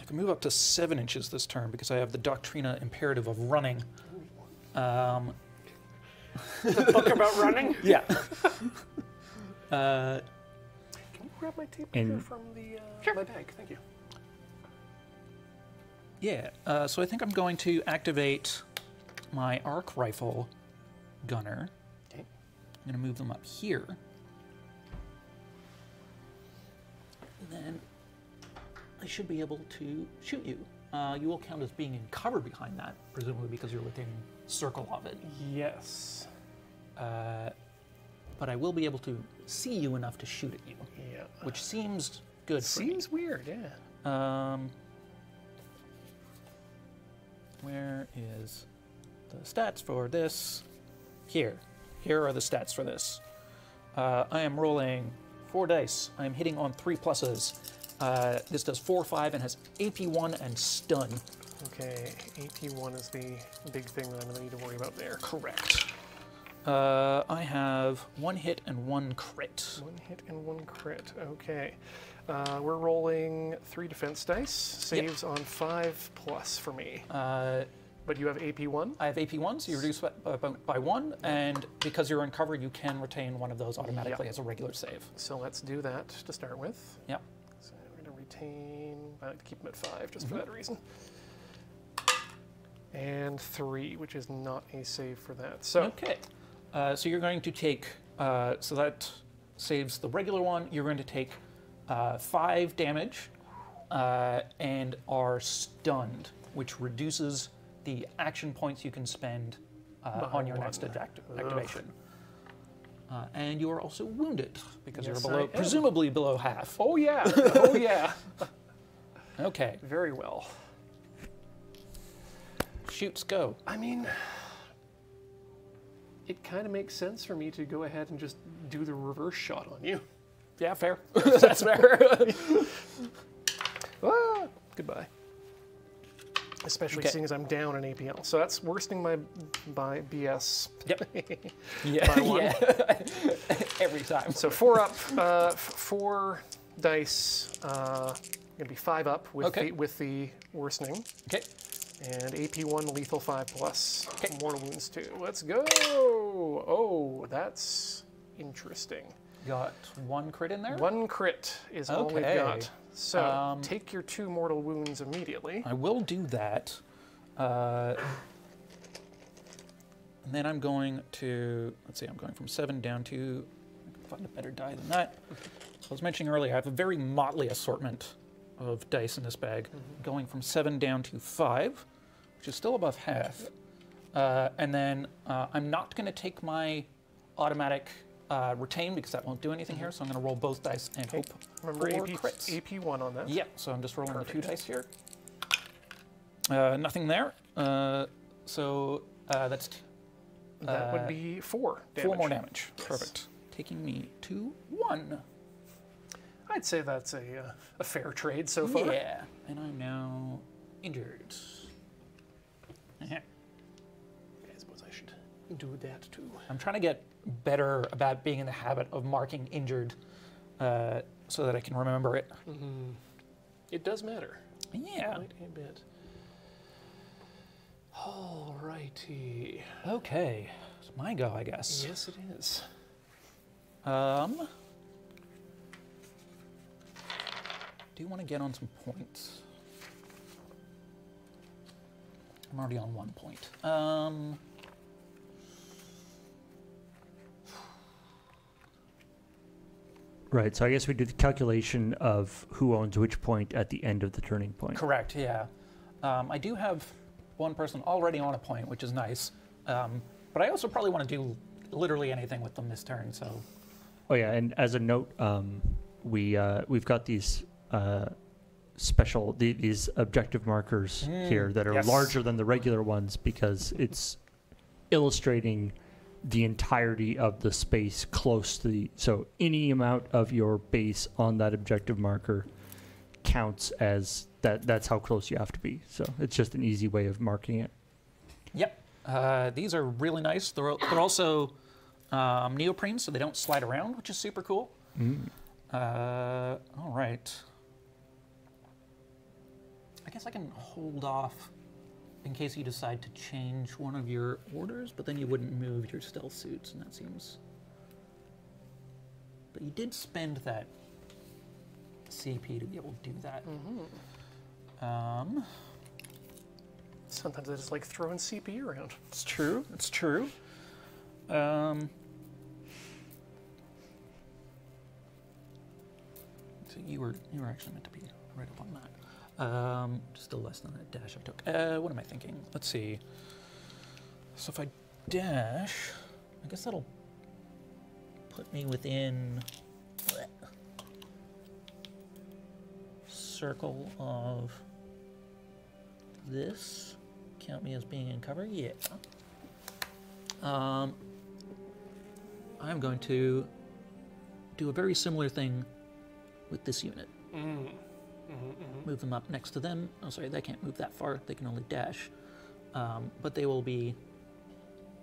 I can move up to 7 inches this turn because I have the Doctrina imperative of running. The book about running? Yeah. Can you grab my tape here from the, sure. My bag? Thank you. Yeah, so I think I'm going to activate my arc rifle gunner. Okay. I'm going to move them up here. Then I should be able to shoot you. You will count as being in cover behind that, presumably because you're within circle of it. Yes. But I will be able to see you enough to shoot at you, yeah. Which seems good for me. Seems weird, yeah. Where is the stats for this? Here. Here are the stats for this. I am rolling 4 dice. I'm hitting on 3 pluses. This does 4, 5, and has AP1 and stun. Okay, AP1 is the big thing that I'm gonna need to worry about there. Correct. I have 1 hit and 1 crit. 1 hit and 1 crit, okay. We're rolling 3 defense dice. Saves on 5+ for me. But you have AP1? I have AP1, so you reduce by 1, and because you're in cover, you can retain 1 of those automatically as a regular save. So let's do that to start with. Yep. So we're going to retain, I like to keep them at 5 just for that reason. And 3, which is not a save for that. So okay. So you're going to take, so that saves the regular one, you're going to take 5 damage and are stunned, which reduces the action points you can spend on your next activation. And you are also wounded because you're below, presumably below half. Oh yeah, oh yeah. Okay. Very well. Shoots go. I mean, it kind of makes sense for me to go ahead and just do the reverse shot on you. Yeah, fair. That's fair. Ah, goodbye. Especially seeing as I'm down in APL. So that's worsening my BS. Yep. Yeah. Every time. So 4 up, 4 dice. Gonna be 5 up with the worsening. Okay. And AP1 lethal 5+. Okay. More wounds too. Let's go. Oh, that's interesting. Got 1 crit in there? 1 crit is all we've got. So take your 2 mortal wounds immediately. I will do that. And then I'm going to, let's see, I'm going from 7 down to, I can find a better die than that. I was mentioning earlier, I have a very motley assortment of dice in this bag, going from 7 down to 5, which is still above half. And then I'm not going to take my automatic retain because that won't do anything here, so I'm going to roll both dice and hope. Remember AP1 on that. Yeah, so I'm just rolling the 2 dice here. Nothing there. So that's... that would be 4 damage. 4 more damage. Yes. Perfect. Taking me to 1. I'd say that's a fair trade so far. Yeah, and I'm now injured. I suppose I should do that too. I'm trying to get better about being in the habit of marking injured so that I can remember it. It does matter. Yeah. Quite a bit. All righty. Okay. It's my go, I guess. Yes, it is. Do you want to get on some points? I'm already on 1 point. Right, so I guess we do the calculation of who owns which point at the end of the turning point. Correct, yeah. I do have one person already on a point, which is nice. But I also probably want to do literally anything with them this turn, so... Oh yeah, and as a note, we've got these special, these objective markers here that are larger than the regular ones because it's illustrating the entirety of the space close to the, so any amount of your base on that objective marker counts as that. That's how close you have to be. So it's just an easy way of marking it. Yep. These are really nice. They're also neoprene, so they don't slide around, which is super cool. All right. I guess I can hold off in case you decide to change one of your orders, but then you wouldn't move your stealth suits, and that seems... But you did spend that CP to be able to do that. Sometimes I just like throwing CP around. It's true, it's true. So you were actually meant to be right up on that. Still less than a dash I took. What am I thinking? Let's see. So if I dash, I guess that'll put me within circle of this. Count me as being in cover. Yeah. I'm going to do a very similar thing with this unit. Move them up next to them. Oh, sorry, they can't move that far. They can only dash. But they will be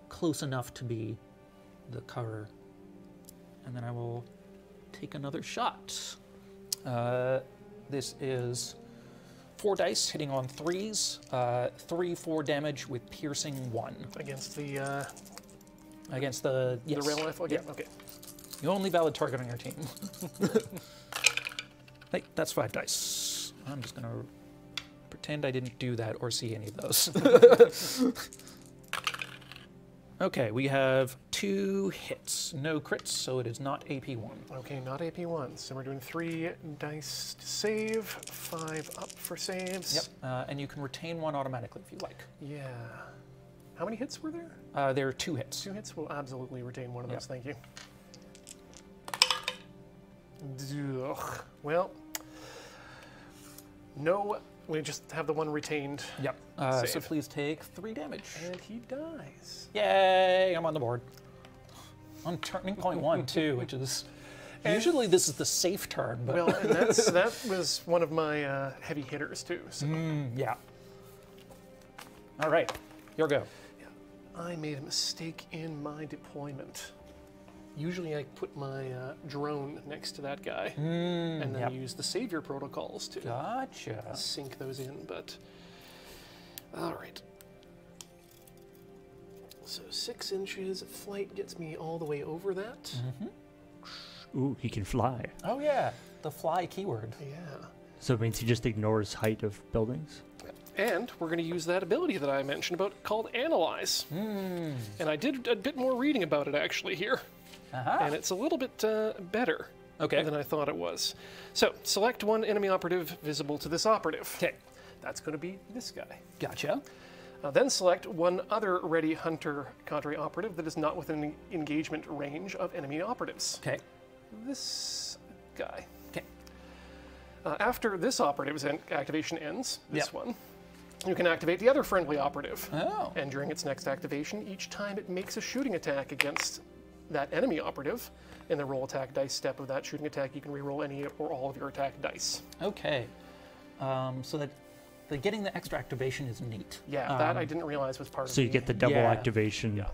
close enough to be the cover. And then I will take another shot. This is 4 dice hitting on 3s. 3/4 damage with piercing 1. Against the... against the... Yes. The rail rifle? Yeah. Okay. The only valid target on your team. Hey, that's 5 dice. I'm just going to pretend I didn't do that or see any of those. Okay, we have 2 hits. No crits, so it is not AP1. Okay, not AP1. So we're doing 3 dice to save, 5 up for saves. Yep, and you can retain 1 automatically if you like. Yeah. How many hits were there? There are 2 hits. 2 hits will absolutely retain 1 of those, thank you. Well, no, we just have the 1 retained. Yep. So please take 3 damage. And he dies. Yay, I'm on the board. I'm turning point 1 too, which is... Usually this is the safe turn. But well, and that was one of my heavy hitters too. So. Yeah. All right, your go. Yeah. I made a mistake in my deployment. Usually I put my drone next to that guy and then use the savior protocols to sync those in, but all right. So 6 inches, flight gets me all the way over that. Ooh, he can fly. Oh yeah, the fly keyword. Yeah. So it means he just ignores height of buildings? And we're going to use that ability that I mentioned about called Analyze. And I did a bit more reading about it actually here. And it's a little bit better than I thought it was. So, select 1 enemy operative visible to this operative. Okay. That's going to be this guy. Gotcha. Then select 1 other ready hunter cadre operative that is not within engagement range of enemy operatives. Okay. This guy. Okay. After this operative's activation ends, this one, you can activate the other friendly operative. Oh. And during its next activation, each time it makes a shooting attack against that enemy operative, in the roll attack dice step of that shooting attack, you can reroll any or all of your attack dice. Okay, so that the getting the extra activation is neat. Yeah, that I didn't realize was part of. So you get the double activation,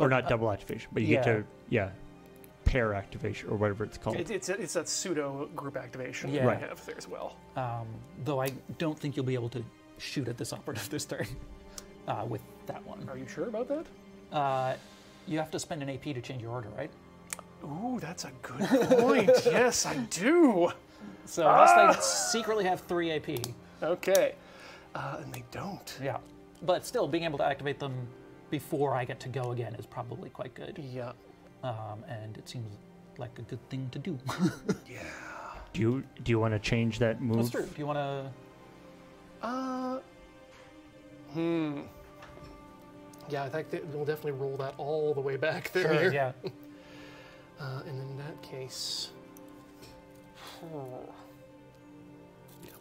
or not double activation, but you get to pair activation or whatever it's called. It's that pseudo group activation that I have there as well. Though I don't think you'll be able to shoot at this operative this turn with that one. Are you sure about that? You have to spend an AP to change your order, right? Ooh, that's a good point. Yes, I do. So unless they secretly have 3 AP. Okay. And they don't. Yeah. But still, being able to activate them before I get to go again is probably quite good. Yeah. And it seems looked like a good thing to do. Yeah. Do you want to change that move? That's true. Do you want to? Yeah, I think that we'll definitely roll that all the way back there. Sure, yeah. And in that case, yeah, I'll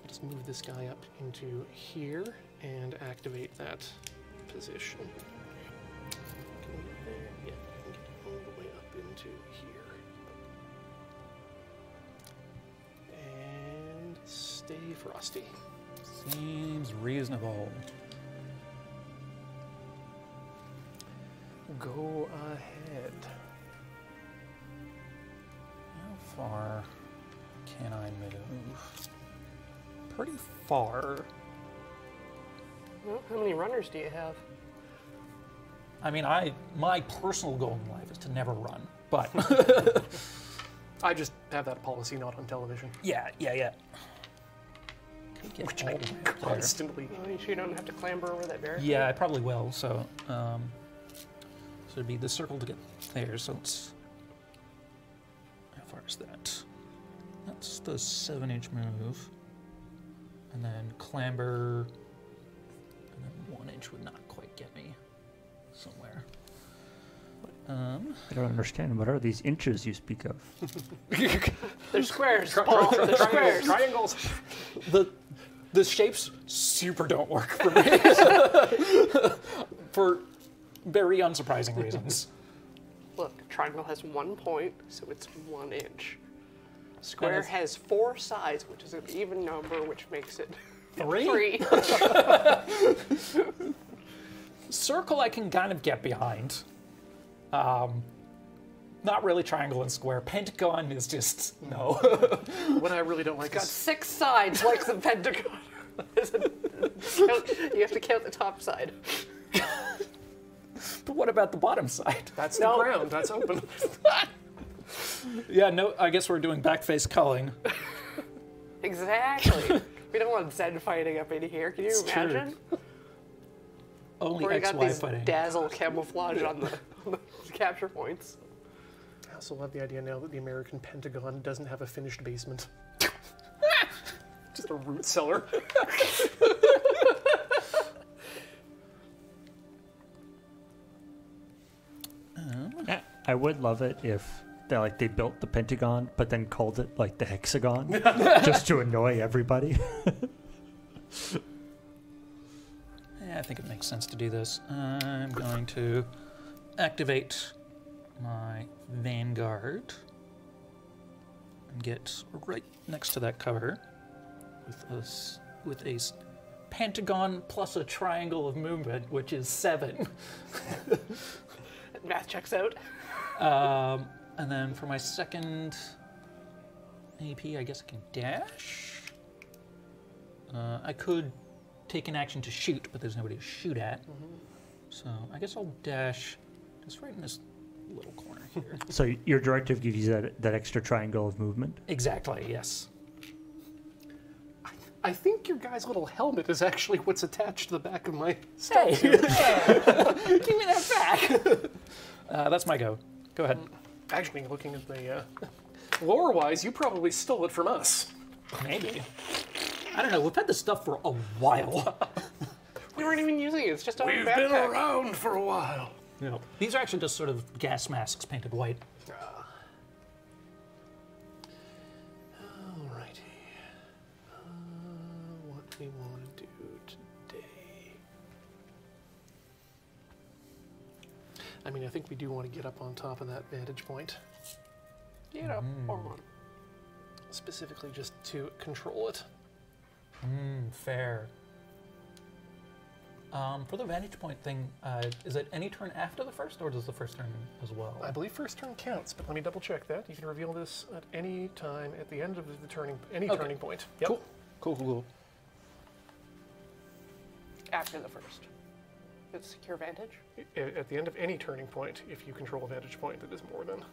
just move this guy up into here and activate that position. Can we get there? Yeah, I can get all the way up into here. And stay frosty. Seems reasonable. Go ahead. How far can I move? Pretty far. Well, how many runners do you have? I mean, my personal goal in life is to never run, but I just have that policy not on television. Yeah. Which I constantly. Are you sure you don't have to clamber over that barricade? Yeah, I probably will. So, so it'd be the circle to get there. So it's how far is that? That's the 7-inch move, and then clamber, and then 1-inch would not quite get me somewhere. I don't understand. What are these inches you speak of? They're squares. They're squares. Triangles. The shapes super don't work for me. For very unsurprising reasons. Look, triangle has 1 point, so it's 1 inch. Square has 4 sides, which is an even number, which makes it 3. Circle I can kind of get behind. Not really triangle and square. Pentagon is just, no. What I really don't like it's is... got 6 sides like the pentagon. You have to count the top side. But what about the bottom side? That's the ground. That's open. Yeah, no, I guess we're doing backface culling. Exactly. We don't want Zen fighting up in here. Can you imagine? True. Only XY got these fighting. Dazzle camouflage on the capture points. I also love the idea now that the American Pentagon doesn't have a finished basement. Just a root cellar. I would love it if they built the Pentagon but then called it like the Hexagon just to annoy everybody. I think it makes sense to do this. I'm going to activate my Vanguard and get right next to that cover with a pentagon plus a triangle of movement, which is 7. Math checks out. And then for my second AP, I guess I can dash. I could take an action to shoot, but there's nobody to shoot at. Mm-hmm. So I guess I'll dash just right in this little corner here. So your directive gives you that extra triangle of movement? Exactly, yes. I think your guy's little helmet is actually what's attached to the back of my statue. Hey. Give me that back! That's my go. Go ahead. Actually, looking at the lore-wise, you probably stole it from us. Maybe. I don't know, we've had this stuff for a while. We weren't even using it, it's just on your backpack. We've been around for a while. Yep. These are actually just sort of gas masks painted white. Alrighty. What do we want to do today? I mean, I think we do want to get up on top of that vantage point. Get up on. Specifically just to control it. Fair. For the vantage point thing, is it any turn after the first, or does the first turn as well? I believe first turn counts, but let me double check that. You can reveal this at any time at the end of the turning point. Yep. Cool. After the first. It's secure vantage? At the end of any turning point, if you control a vantage point that is more than.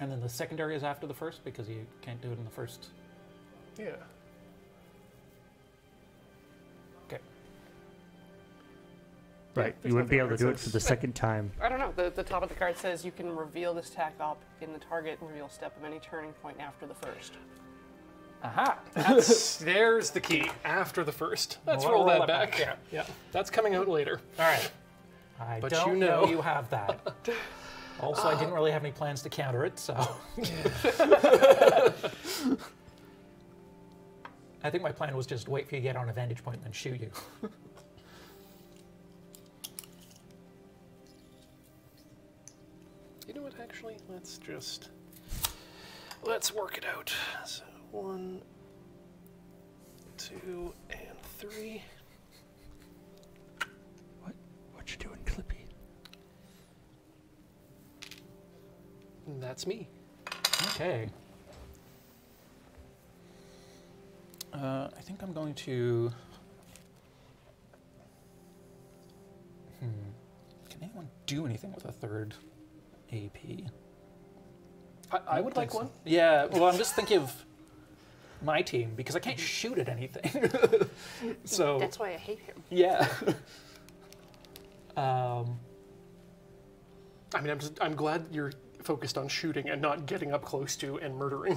And then the secondary is after the first, because you can't do it in the first. Yeah. Right, you wouldn't be able to do it for the second time. I don't know, the top of the card says you can reveal this tack up in the target reveal step of any turning point after the first. Aha! That's, there's the key, after the first. Let's roll that back. Yeah, that's coming out later. All right. I don't know you have that. Also, I didn't really have any plans to counter it, so... I think my plan was just wait for you to get on a vantage point and then shoot you. You know what, actually? Let's just... let's work it out. So 1, 2, and 3. What you doing, Clippy? That's me. Okay. I think I'm going to... Can anyone do anything with a third AP? I would like one. Yeah, well, I'm just thinking of my team, because I can't shoot at anything. So that's why I hate him. Yeah. I mean, I'm glad you're focused on shooting and not getting up close to and murdering.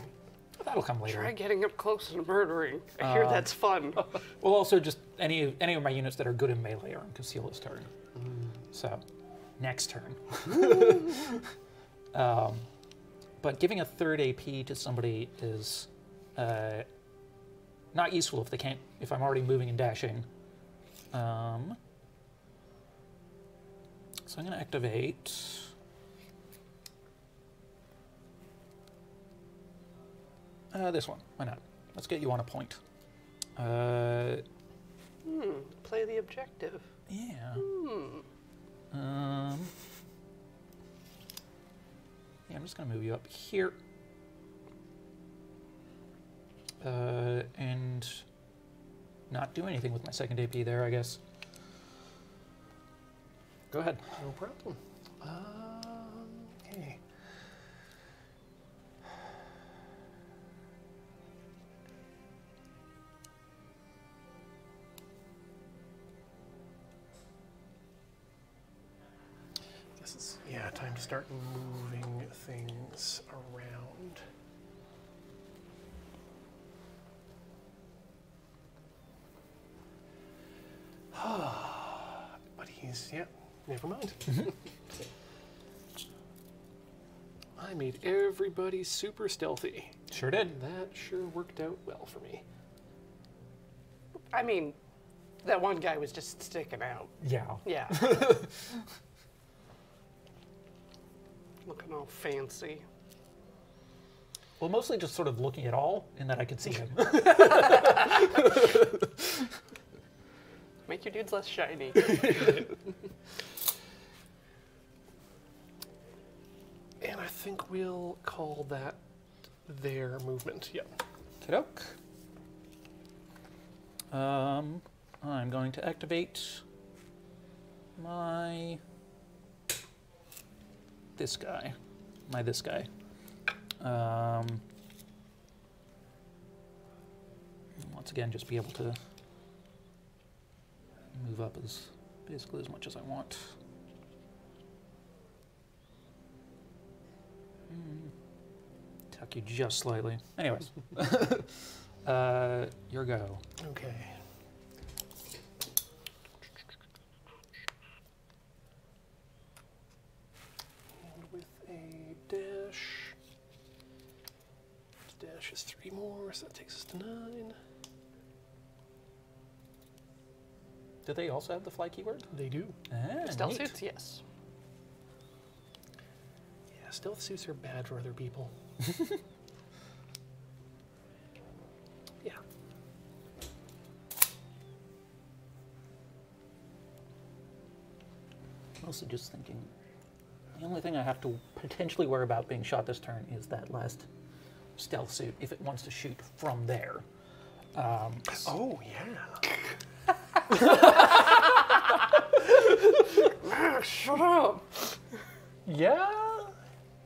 That'll come later. Try getting up close and murdering. I hear that's fun. Well, also just any of my units that are good in melee are in conceal this turn. So, next turn. But giving a third AP to somebody is not useful if they can't. If I'm already moving and dashing. So I'm going to activate. This one. Why not? Let's get you on a point. Play the objective. Yeah. Yeah, I'm just going to move you up here. And not do anything with my second AP there, I guess. Go ahead. No problem. Okay. This is, yeah, time to start moving things around. But he's, yeah, never mind. I made everybody super stealthy. Sure did. And that sure worked out well for me. I mean, that one guy was just sticking out. Yeah. Yeah. Looking all fancy. Well, mostly just sort of looking at all, in that I could see him. Make your dudes less shiny. And I think we'll call that their movement. Yep. Okey-doke. I'm going to activate my... this guy. My this guy. Once again, just be able to move up as basically as much as I want. Tuck you just slightly. Anyways, your go. Okay. And with a dash, dash is 3 more, so that takes us to 9. Do they also have the fly keyword? They do. Stealth suits, yes. Yeah, stealth suits are bad for other people. Yeah. Mostly just thinking, the only thing I have to potentially worry about being shot this turn is that last stealth suit, if it wants to shoot from there. Oh, yeah. Shut up. Yeah.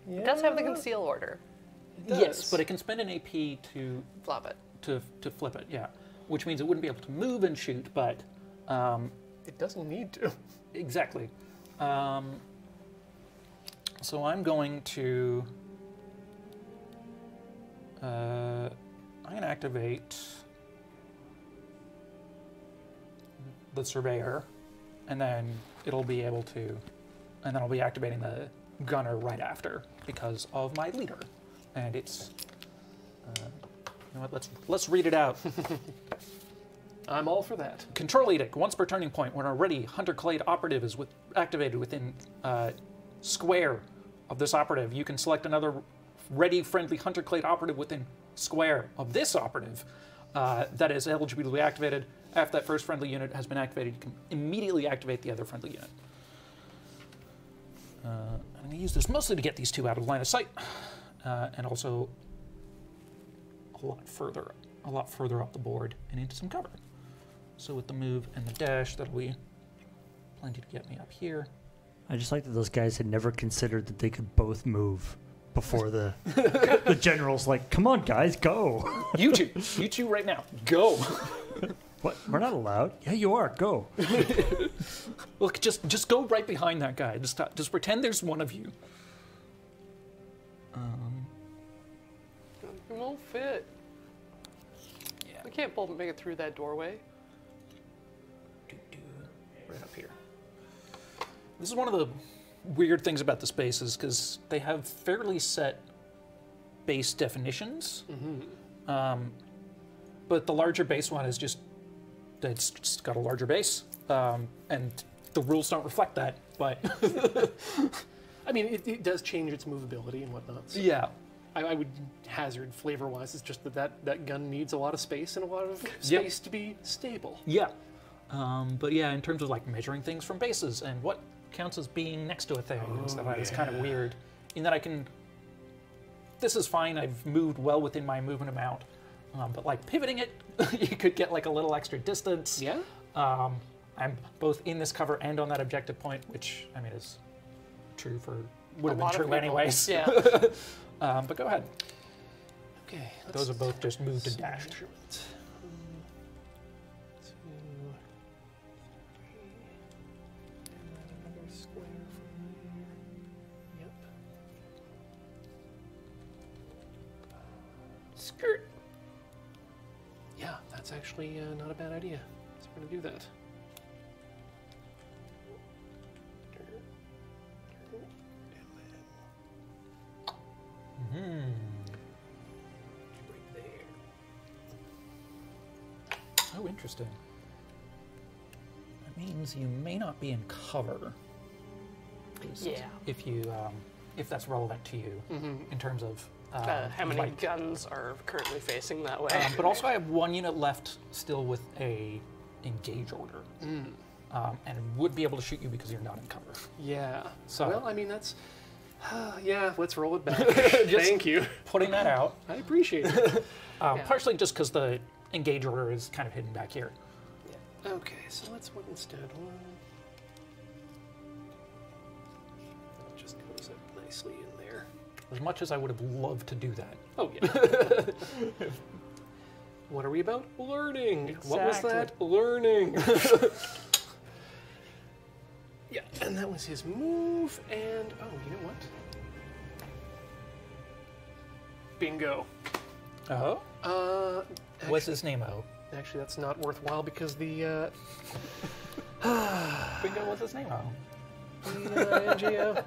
It does have the conceal order. Yes, but it can spend an AP to flip it. Yeah, which means it wouldn't be able to move and shoot, but It doesn't need to. Exactly. So I'm going to... I'm going to activate the Surveyor, and then it'll be able to... And then I'll be activating the Gunner right after because of my leader. And it's... you know what? Let's read it out. I'm all for that. Control Edict. Once per turning point, when a ready Hunter Clade operative is activated within square of this operative, you can select another ready friendly Hunter Clade operative within square of this operative that is eligible to be activated. After that first friendly unit has been activated, you can immediately activate the other friendly unit. I'm going to use this mostly to get these two out of line of sight, and also a lot further up the board and into some cover. So with the move and the dash, that'll be plenty to get me up here. I just like that those guys had never considered that they could both move before the the general's like, come on guys, go. You two right now, go. What? We're not allowed. Yeah, you are. Go. Look, just go right behind that guy. Just pretend there's one of you. It won't fit. Yeah. We can't both make it through that doorway. Right up here. This is one of the weird things about the space is because they have fairly set base definitions, but the larger base one is just. It's just got a larger base, and the rules don't reflect that, but... I mean, it does change its movability and whatnot. So yeah. I would hazard, flavor-wise, it's just that gun needs a lot of space and a lot of space to be stable. Yeah. But yeah, in terms of like measuring things from bases and what counts as being next to a thing and stuff like that, it's kind of weird. In that I can... This is fine, I've moved well within my movement amount. But like pivoting it, you could get like a little extra distance. Yeah. I'm both in this cover and on that objective point, which I mean is true for would have been true anyways. Yeah. But go ahead. Okay. Those are both just moved and dashed. Measurement. 1, 2, 3, and then another square from here. Yep. Skirt. Yeah, that's actually not a bad idea. So we're gonna do that. Mm-hmm. Right there. Oh, interesting. That means you may not be in cover. Yeah. If you, if that's relevant to you, in terms of. How many guns are currently facing that way? But also, I have one unit left still with a engage order, and would be able to shoot you because you're not in cover. Yeah. So well, I mean that's yeah. Let's roll it back. Thank you. Putting that out. I appreciate it. Partially just because the engage order is kind of hidden back here. Yeah. Okay. So let's work instead. It just goes up nicely. As much as I would have loved to do that. Oh, yeah. What are we about? Learning. Exactly. What was that? Learning. Yeah, and that was his move, and... Oh, you know what? Bingo. Oh? Actually, what's his name, oh? Actually, that's not worthwhile because the... Bingo, what's his name, oh? NGO.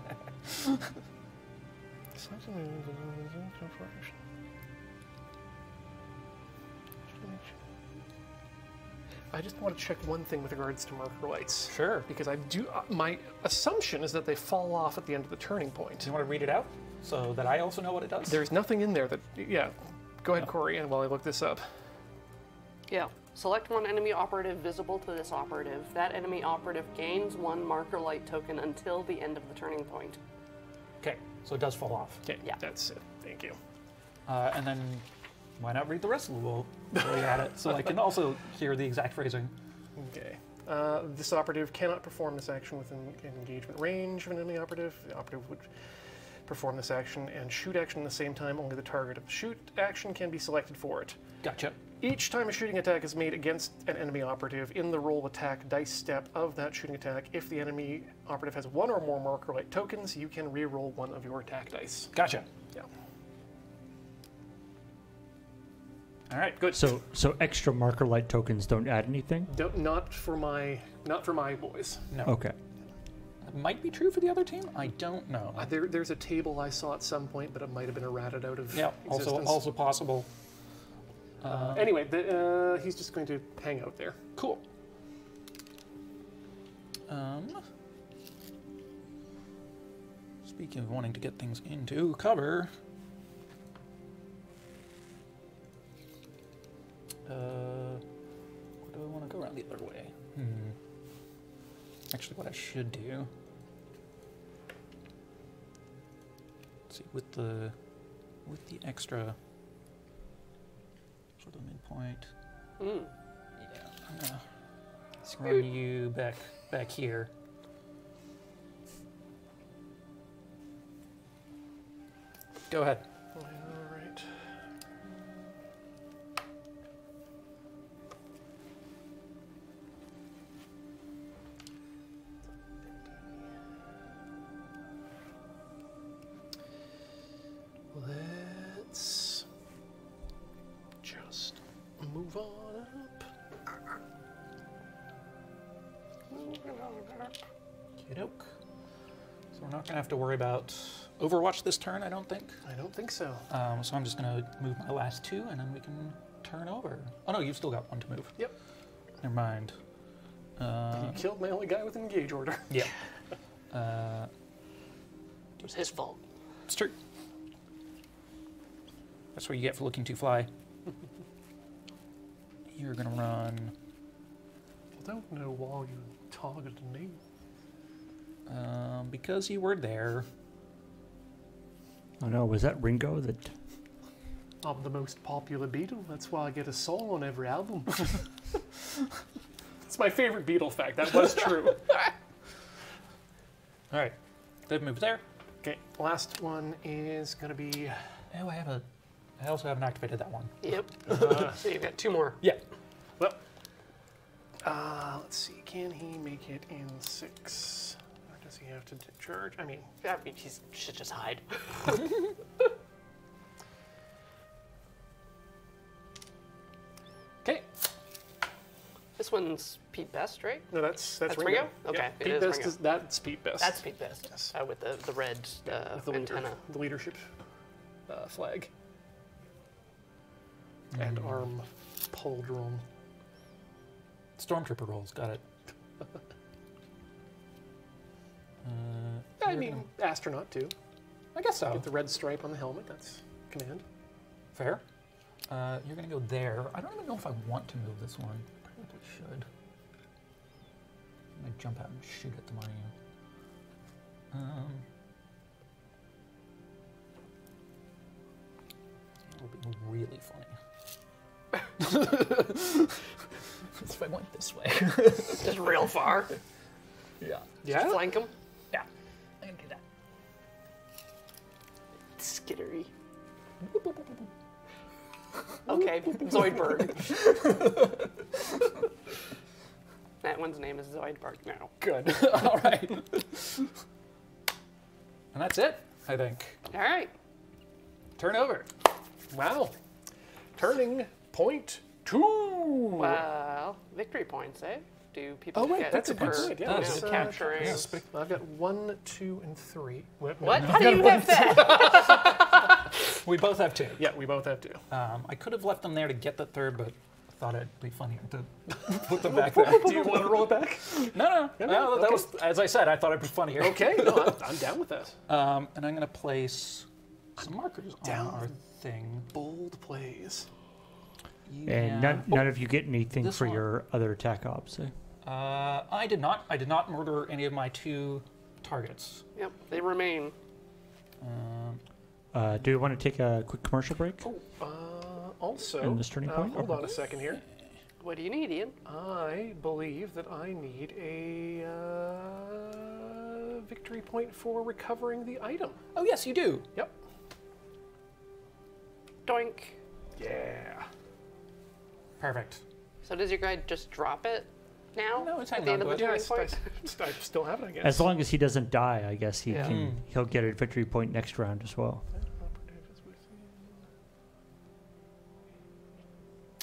I just want to check one thing with regards to marker lights. Sure. Because I do. My assumption is that they fall off at the end of the turning point. You want to read it out so that I also know what it does? There's nothing in there that. Yeah. Go ahead, Corey, and while I look this up. Yeah. Select one enemy operative visible to this operative. That enemy operative gains one marker light token until the end of the turning point. Okay. So it does fall off. Okay, yeah. That's it. Thank you. And then why not read the rest of the rule while you're at it so I can also hear the exact phrasing. Okay. This operative cannot perform this action within an engagement range of an enemy operative. The operative would perform this action and shoot action at the same time. Only the target of the shoot action can be selected for it. Gotcha. Each time a shooting attack is made against an enemy operative in the roll attack dice step of that shooting attack, if the enemy operative has one or more marker light tokens, you can re-roll one of your attack dice. Gotcha. Yeah. All right, good. So extra marker light tokens don't add anything? Not for my boys. No. Okay. It might be true for the other team. I don't know. There's a table I saw at some point, but it might have been errated out of existence. Also possible. Anyway, he's just going to hang out there. Cool. Speaking of wanting to get things into cover, do I want to go around the other way? Actually, what I should do. Let's see, with the extra. The midpoint. Yeah, I'm gonna run you back here. Go ahead. All right. Move on up. Okey-doke. So we're not going to have to worry about Overwatch this turn, I don't think. I don't think so. So I'm just going to move my last two, and then we can turn over. Oh, no, you've still got one to move. Yep. Never mind. You killed my only guy with an engage order. Yeah. It was his fault. It's true. That's what you get for looking too fly. You're gonna run. I don't know why you targeted me. Because you were there. Oh no, was that Ringo that? I'm the most popular Beatle. That's why I get a song on every album. It's my favorite Beatle fact. That was true. All right, they've moved there. Okay, last one is gonna be. Oh, I also haven't activated that one. Yep. So you've got two more. Yeah. Well, let's see. Can he make it in 6? Or does he have to charge? I mean he should just hide. Okay. This one's Pete Best, right? No, that's Ringo. Okay. Yep. Pete Best. That's Pete Best. That's Pete Best. Yes. With the red with the antenna. The leadership flag. And arm pole drone. Stormtrooper rolls, got it. I mean, astronaut too. I guess so. Get the red stripe on the helmet, that's command. Fair. You're gonna go there. I don't even know if I want to move this one. I probably should. I'm gonna jump out and shoot at the money. It would be really funny. If I went this way. Just real far. Yeah. Yeah. Just flank him. Yeah. I'm gonna do that. Skittery. Okay. Zoidberg. That one's name is Zoidberg now. Good. All right. And that's it, I think. All right. Turn over. Wow. Turning. Point 2. Well, victory points, eh? Do people? Oh wait, get that's a good point. Yeah, capturing. I've got 1, 2, and 3. What? How do you have that? We both have 2. Yeah, we both have 2. I could have left them there to get the 3rd, but I thought it'd be funnier to put them back there. Do you want to roll it back? No. Okay. That was, as I said, I thought it'd be funnier. Okay, no, I'm down with that. And I'm gonna place some markers on our thing. Bold plays. Yeah. And none of you get anything this for one. Your other attack ops. Eh? I did not. I did not murder any of my 2 targets. Yep, they remain. Do you want to take a quick commercial break? Oh, also, in this turning point? Hold on a second here. What do you need, Ian? I believe that I need a victory point for recovering the item. Oh yes, you do. Yep. Doink. Yeah. Perfect. So does your guy just drop it now? No, it's hanging on to it. Yeah, I still have it, I guess. As long as he doesn't die, I guess he can. He'll get a victory point next round as well.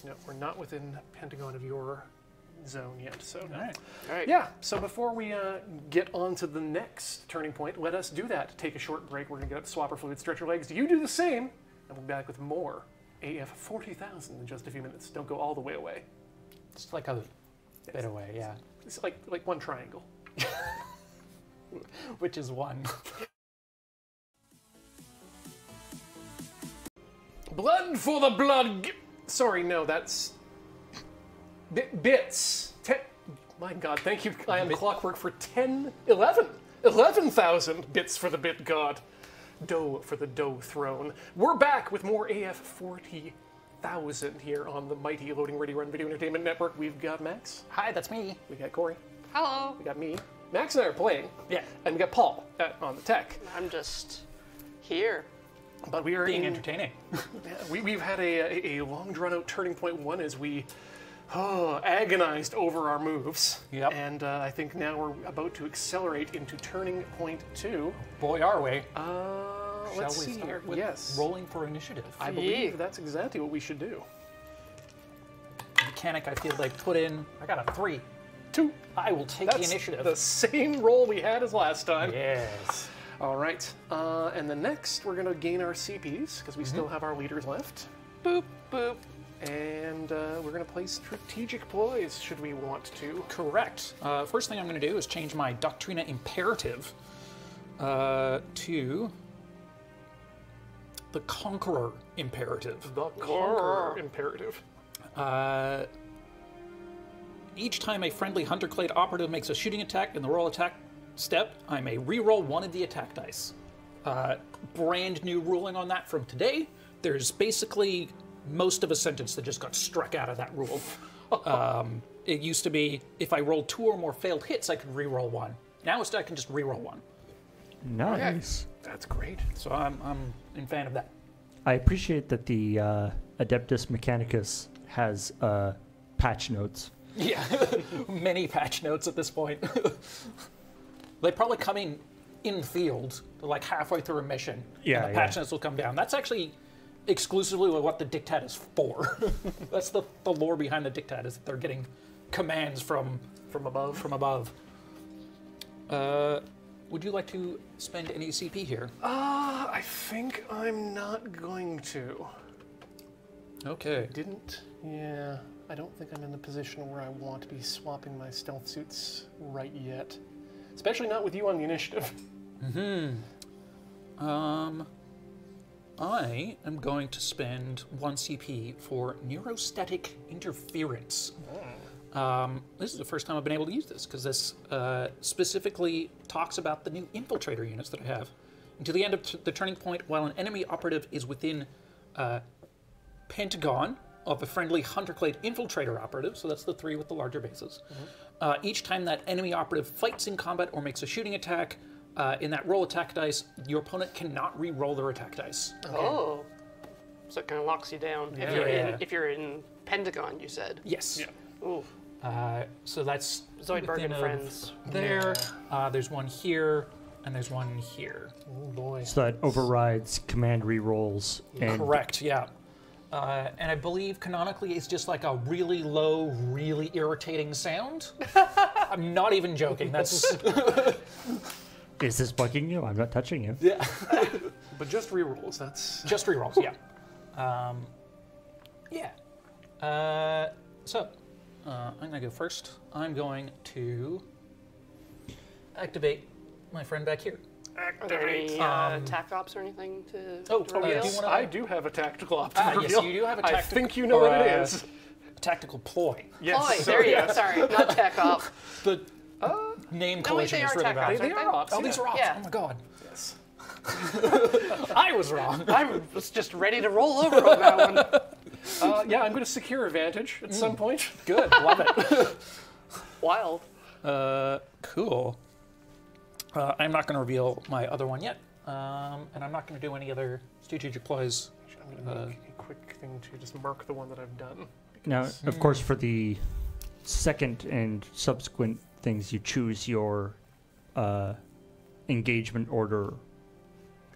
No, we're not within Pentagon of your zone yet. So no. All right. Yeah. So before we get on to the next turning point, let us do that. Take a short break. We're gonna get up, swap our fluid, stretch our legs. You do the same, and we'll be back with more AF 40,000 in just a few minutes. Don't go all the way away. It's like a bit away, yeah. It's like one triangle, which is one. Blood for the blood. Sorry, no, that's bits. My God, thank you. I am clockwork for 11,000 bits for the bit god. Dough for the dough throne. We're back with more AF 40,000 here on the mighty Loading Ready Run Video Entertainment Network. We've got Max. Hi, that's me. We got Corey. Hello. We got me. Max and I are playing. Yeah. And we got Paul on the tech. I'm just here. But we are being entertaining. We've had a long drawn-out turning point one as we agonized over our moves. Yep. And I think now we're about to accelerate into turning point two. Boy, are we. Let's see here. Yes. Rolling for initiative. I believe that's exactly what we should do. The mechanic I feel like put in. I got a 3. 2. I will take the initiative. The same roll we had as last time. Yes. All right, and the next we're gonna gain our CPs because we still have our leaders left. Boop boop, and we're gonna play strategic ploys should we want to. Correct. First thing I'm gonna do is change my Doctrina Imperative to the Conqueror Imperative. The Conqueror Imperative. Each time a friendly Hunterclade operative makes a shooting attack in the roll attack step, I may reroll one of the attack dice. Brand new ruling on that from today. There's basically most of a sentence that just got struck out of that rule. It used to be if I rolled 2 or more failed hits, I could reroll 1. Now instead I can just reroll 1. Nice. Okay. That's great. So I'm in fan of that. I appreciate that the Adeptus Mechanicus has patch notes. Yeah, many patch notes at this point. They probably come in field, like halfway through a mission, and the patch notes will come down. That's actually exclusively what the diktat is for. That's the lore behind the diktat, is that they're getting commands from above. Would you like to spend any CP here? I think I'm not going to. Okay. I don't think I'm in the position where I want to be swapping my stealth suits right yet. Especially not with you on the initiative. I am going to spend 1 CP for Neurostatic Interference. This is the first time I've been able to use this, because this specifically talks about the new infiltrator units that I have. Until the end of the turning point, while an enemy operative is within Pentagon of a friendly Hunterclade Infiltrator operative, so that's the 3 with the larger bases. Each time that enemy operative fights in combat or makes a shooting attack, in that roll attack dice, your opponent cannot re-roll their attack dice. Okay. Oh, so it kind of locks you down if you're in Pentagon, you said. Yes. Yeah. Ooh. So that's Zoidberg and friends. There, there's one here, and there's one here. Oh boy. So that overrides command re-rolls. Yeah. Correct. Yeah. And I believe canonically it's just like a really low, really irritating sound. I'm not even joking. That's. Is this bugging you? I'm not touching you. Yeah. But just rerolls. That's just rerolls. Yeah. I'm gonna go first. I'm going to activate my friend back here. Are there any tac ops or anything to? Yes, I do have a tactical op. Yes, you do have a tactical. I think you know what it is. A tactical ploy. Yes, ploy. There you go. Sorry, not tac op. The name collision is really bad. They are ops. Oh, these are ops. Yeah. Oh my God. Yes. I was wrong. I was just ready to roll over on that one. I'm going to secure advantage at some point. Good, love it. Wild. Cool. I'm not going to reveal my other one yet, and I'm not going to do any other strategic plays. I'm going to make a quick thing to just mark the one that I've done. Now, of course, for the second and subsequent things, you choose your engagement order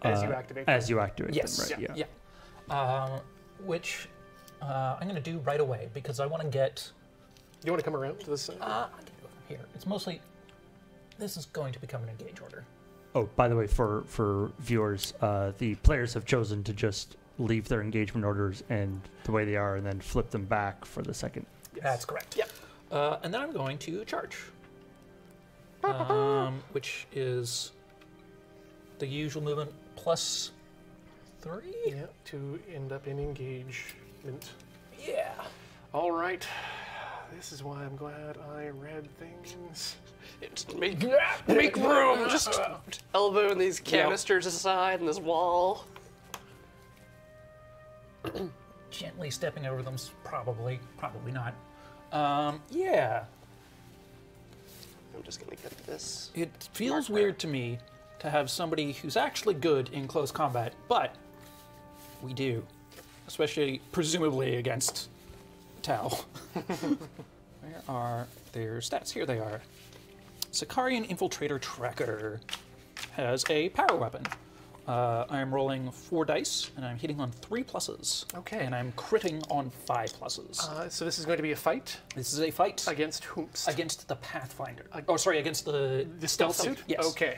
as you activate. As you activate. Yes. Them, right? Yeah. Which I'm going to do right away because I want to get. You want to come around to this side? I can do it from here. It's mostly. This is going to become an engage order. Oh, by the way, for viewers, the players have chosen to just leave their engagement orders and the way they are, and then flip them back for the second. Yes. That's correct. Yep. And then I'm going to charge, which is the usual movement plus 3. Yeah, to end up in engagement. Yeah. All right. This is why I'm glad I read things. Make room. Just elbowing these canisters aside and this wall. Gently stepping over them, probably not. Yeah. I'm just gonna get this. It feels weird to me to have somebody who's actually good in close combat, but we do, especially presumably against Tau. Where are their stats? Here they are. Sicarian Infiltrator Tracker has a power weapon. I am rolling 4 dice, and I'm hitting on 3 pluses. Okay. And I'm critting on 5 pluses. So this is going to be a fight? This is a fight. Against whom? Against the Pathfinder. Against the stealth suit? Yes. Okay.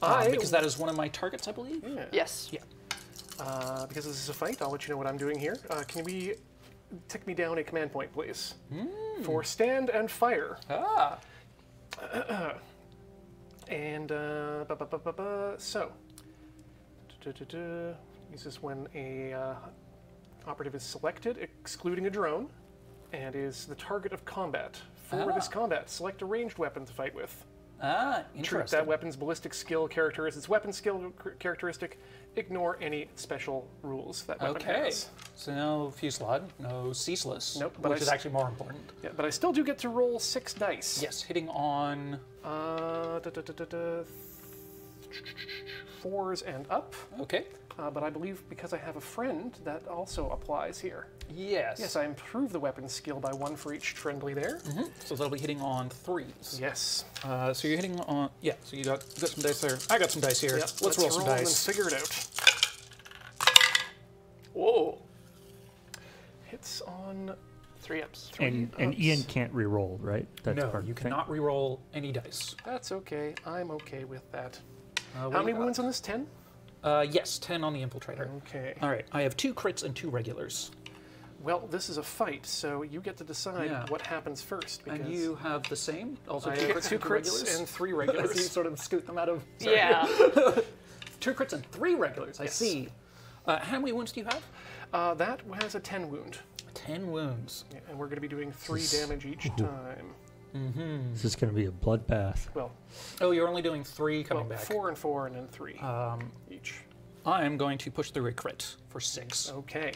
Because that is one of my targets, I believe? Yeah. Yes. Yeah. Because this is a fight, I'll let you know what I'm doing here. Can we tick me down a command point, please? For stand and fire. Ah. And, so... This is when a operative is selected, excluding a drone, and is the target of combat. For this combat, select a ranged weapon to fight with. Ah, interesting. Treat that weapon's ballistic skill characteristic. Its weapon skill characteristic. Ignore any special rules that weapon has. So no fusillade, no ceaseless, which is actually more important. Yeah, but I still do get to roll 6 dice. Yes, hitting on... 4s and up. Okay. But I believe because I have a friend, that also applies here. Yes. Yes, I improve the weapon skill by 1 for each friendly there. Mm-hmm. So that'll be hitting on 3s. Yes. So you're hitting on, yeah, so you got some dice there. I got some dice here. Yep. Let's roll some dice. Let's figure it out. Whoa. Hits on 3 ups. And Ian can't re-roll, right? That's no, you cannot re-roll any dice. That's okay. I'm okay with that. How many wounds on this? 10? Yes, 10 on the infiltrator. Okay. All right, I have 2 crits and 2 regulars. Well, this is a fight, so you get to decide what happens first. And you have the same? Also, I have 2 crits and 3 regulars. You sort of scoot them out of... Sorry. Yeah. 2 crits and 3 regulars, I see. How many wounds do you have? That has a 10 wound. 10 wounds. Yeah, and we're going to be doing 3 damage each time. Mm-hmm. This is going to be a bloodbath. Well, oh, you're only doing 3 coming back. 4 and 4, and then 3 each. I am going to push through a crit for 6. Okay,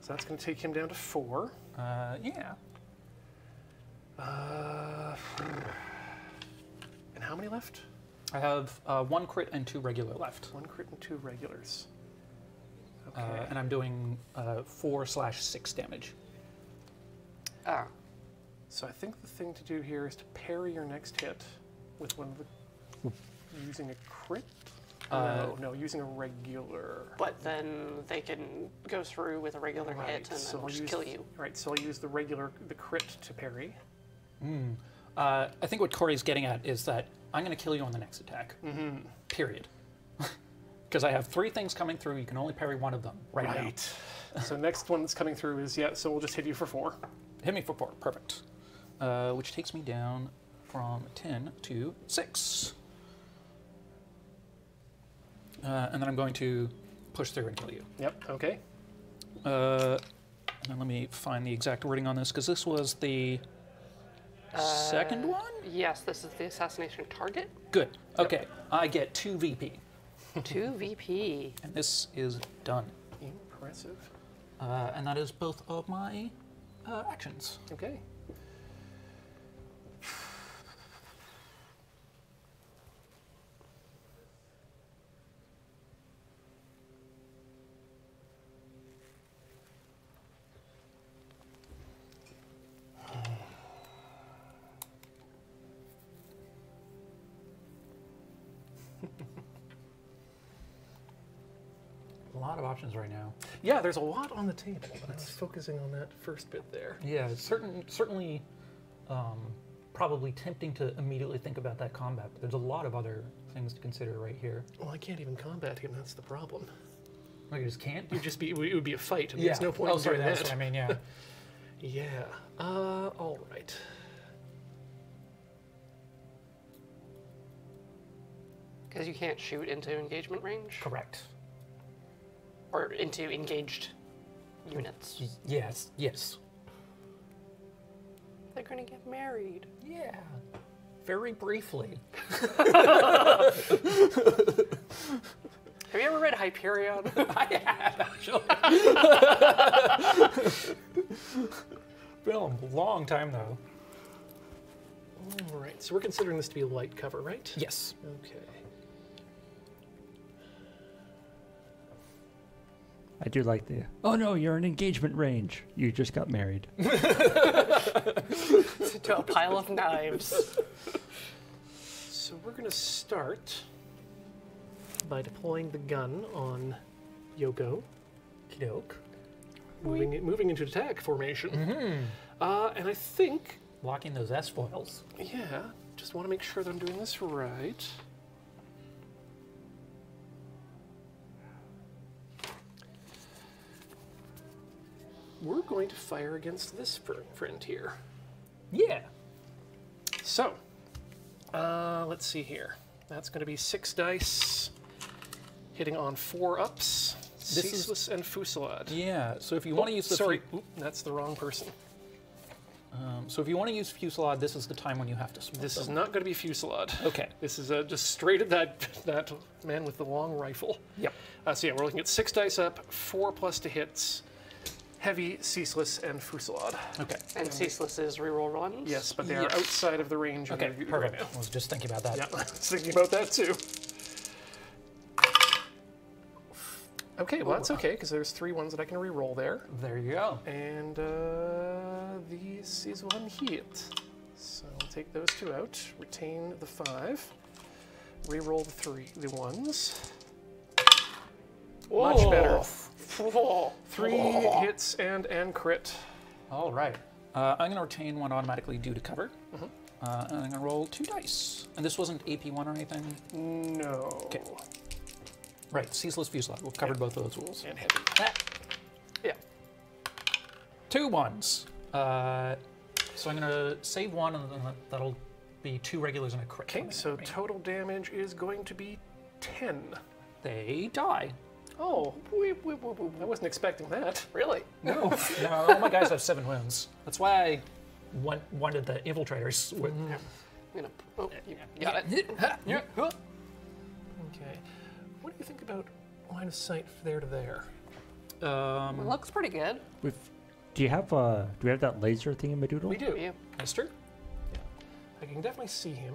so that's going to take him down to 4. Yeah. And how many left? I have 1 crit and 2 regular left. 1 crit and 2 regulars. Okay. And I'm doing 4/6 damage. Ah. So I think the thing to do here is to parry your next hit with one of the... Using a crit? No, using a regular. But then they can go through with a regular hit and then just kill you. Right, so I'll use the regular, the crit to parry. Mm. I think what Corey's getting at is that I'm going to kill you on the next attack. Mm-hmm. Period. Because I have 3 things coming through, you can only parry 1 of them right now. So next one that's coming through is, so we'll just hit you for 4. Hit me for 4, perfect. Which takes me down from 10 to 6. And then I'm going to push through and kill you. Yep, okay. And then let me find the exact wording on this, because this was the second one? Yes, this is the assassination target. Good, okay. Yep. I get 2 VP. 2 VP. And this is done. Impressive. And that is both of my actions. Okay. lot of options right now. Yeah, there's a lot on the table. That's focusing on that first bit there. Yeah, it's certainly probably tempting to immediately think about that combat, but there's a lot of other things to consider right here. Well, I can't even combat him, that's the problem. Well, you just can't? It would be a fight. I mean, yeah. There's no point in doing that. That's what I mean, yeah. Yeah. All right. Because you can't shoot into engagement range? Correct. Or into engaged units. Yes, yes. They're going to get married. Yeah. Very briefly. Have you ever read Hyperion? I have, actually. Well, long time, though. All right, so we're considering this to be light cover, right? Yes. Okay. I do like the, oh no, you're in engagement range. You just got married. To a pile of knives. So we're going to start by deploying the gun on Yoko. Kidoke. Moving into attack formation. Mm-hmm. And I think... Locking those S-foils. Yeah. Just want to make sure that I'm doing this right. We're going to fire against this friend here. Yeah. So, let's see here. That's going to be 6 dice. Hitting on 4 ups, this Ceaseless and Fusillade. Yeah, so if you want to use the... Sorry, that's the wrong person. So if you want to use Fusillade, this is the time when you have to swap This them. Is not going to be Fusillade. Okay. This is just straight at that man with the long rifle. Yep. So yeah, we're looking at 6 dice up, 4+ to hits, heavy, Ceaseless, and Fusillade. Okay. And Ceaseless is reroll runs? Yes, but they are outside of the range. Okay, perfect. Right, I was just thinking about that. Yeah, I was thinking about that too. Okay, well that's okay, because there's 3 ones that I can re-roll there. There you go. And this is 1 hit. So I'll take those 2 out, retain the 5, re-roll the 3 ones. Whoa. Much better. 3 hits and crit. All right. I'm going to retain 1 automatically due to cover. Mm-hmm. And I'm going to roll 2 dice. And this wasn't AP1 or anything? No. Okay. Right, Ceaseless, Fusillade. We've covered both of those rules. And heavy. Ah. Yeah. 2 ones. So I'm going to save 1, and then that'll be 2 regulars and a crit. Okay, so total damage is going to be 10. They die. Oh, I wasn't expecting that. Really? No. No, all my guys have 7 wounds. That's why I wanted the infiltrators. Mm. Oh, you got it. Yeah. Okay. What do you think about line of sight from there to there? It looks pretty good. Do we have that laser thing in Madoodle? We do. Yeah. Mister? Yeah. I can definitely see him.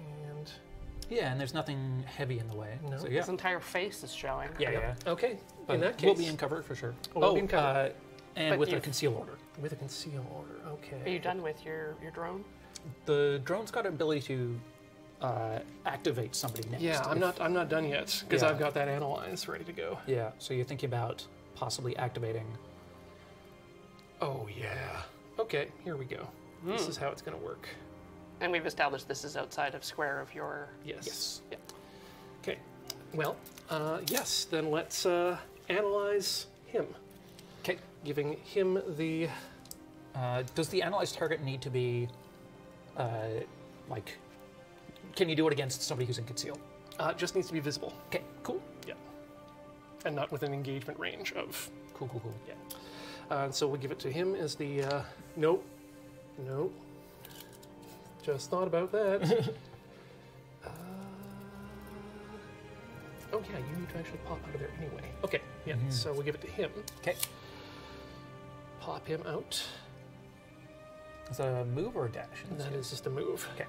And yeah, and there's nothing heavy in the way. No. So, yeah. His entire face is showing. Yeah, yeah. Okay. But in that case, we'll be in cover for sure. We'll be in cover. And with a conceal order. With a conceal order. Okay. Are you done with your drone? The drone's got an ability to activate somebody next. Yeah, I'm not done yet, because I've got that analyze ready to go. Yeah, so you're thinking about possibly activating. Oh, yeah. Okay, here we go. Mm. This is how it's going to work. And we've established this is outside of square of your... Yes. Yes. Yeah. Okay. Well, yes, then let's analyze him. Okay. Giving him the... does the analyzed target need to be, like... Can you do it against somebody who's in conceal? It just needs to be visible. Okay, cool. Yeah. And not within engagement range of... Cool, cool, cool. Yeah. So we'll give it to him as the... Nope. Nope. Just thought about that. Oh yeah, you need to actually pop out of there anyway. Okay, yeah, so we'll give it to him. Okay. Pop him out. Is that a move or a dash? That is just a move. Okay.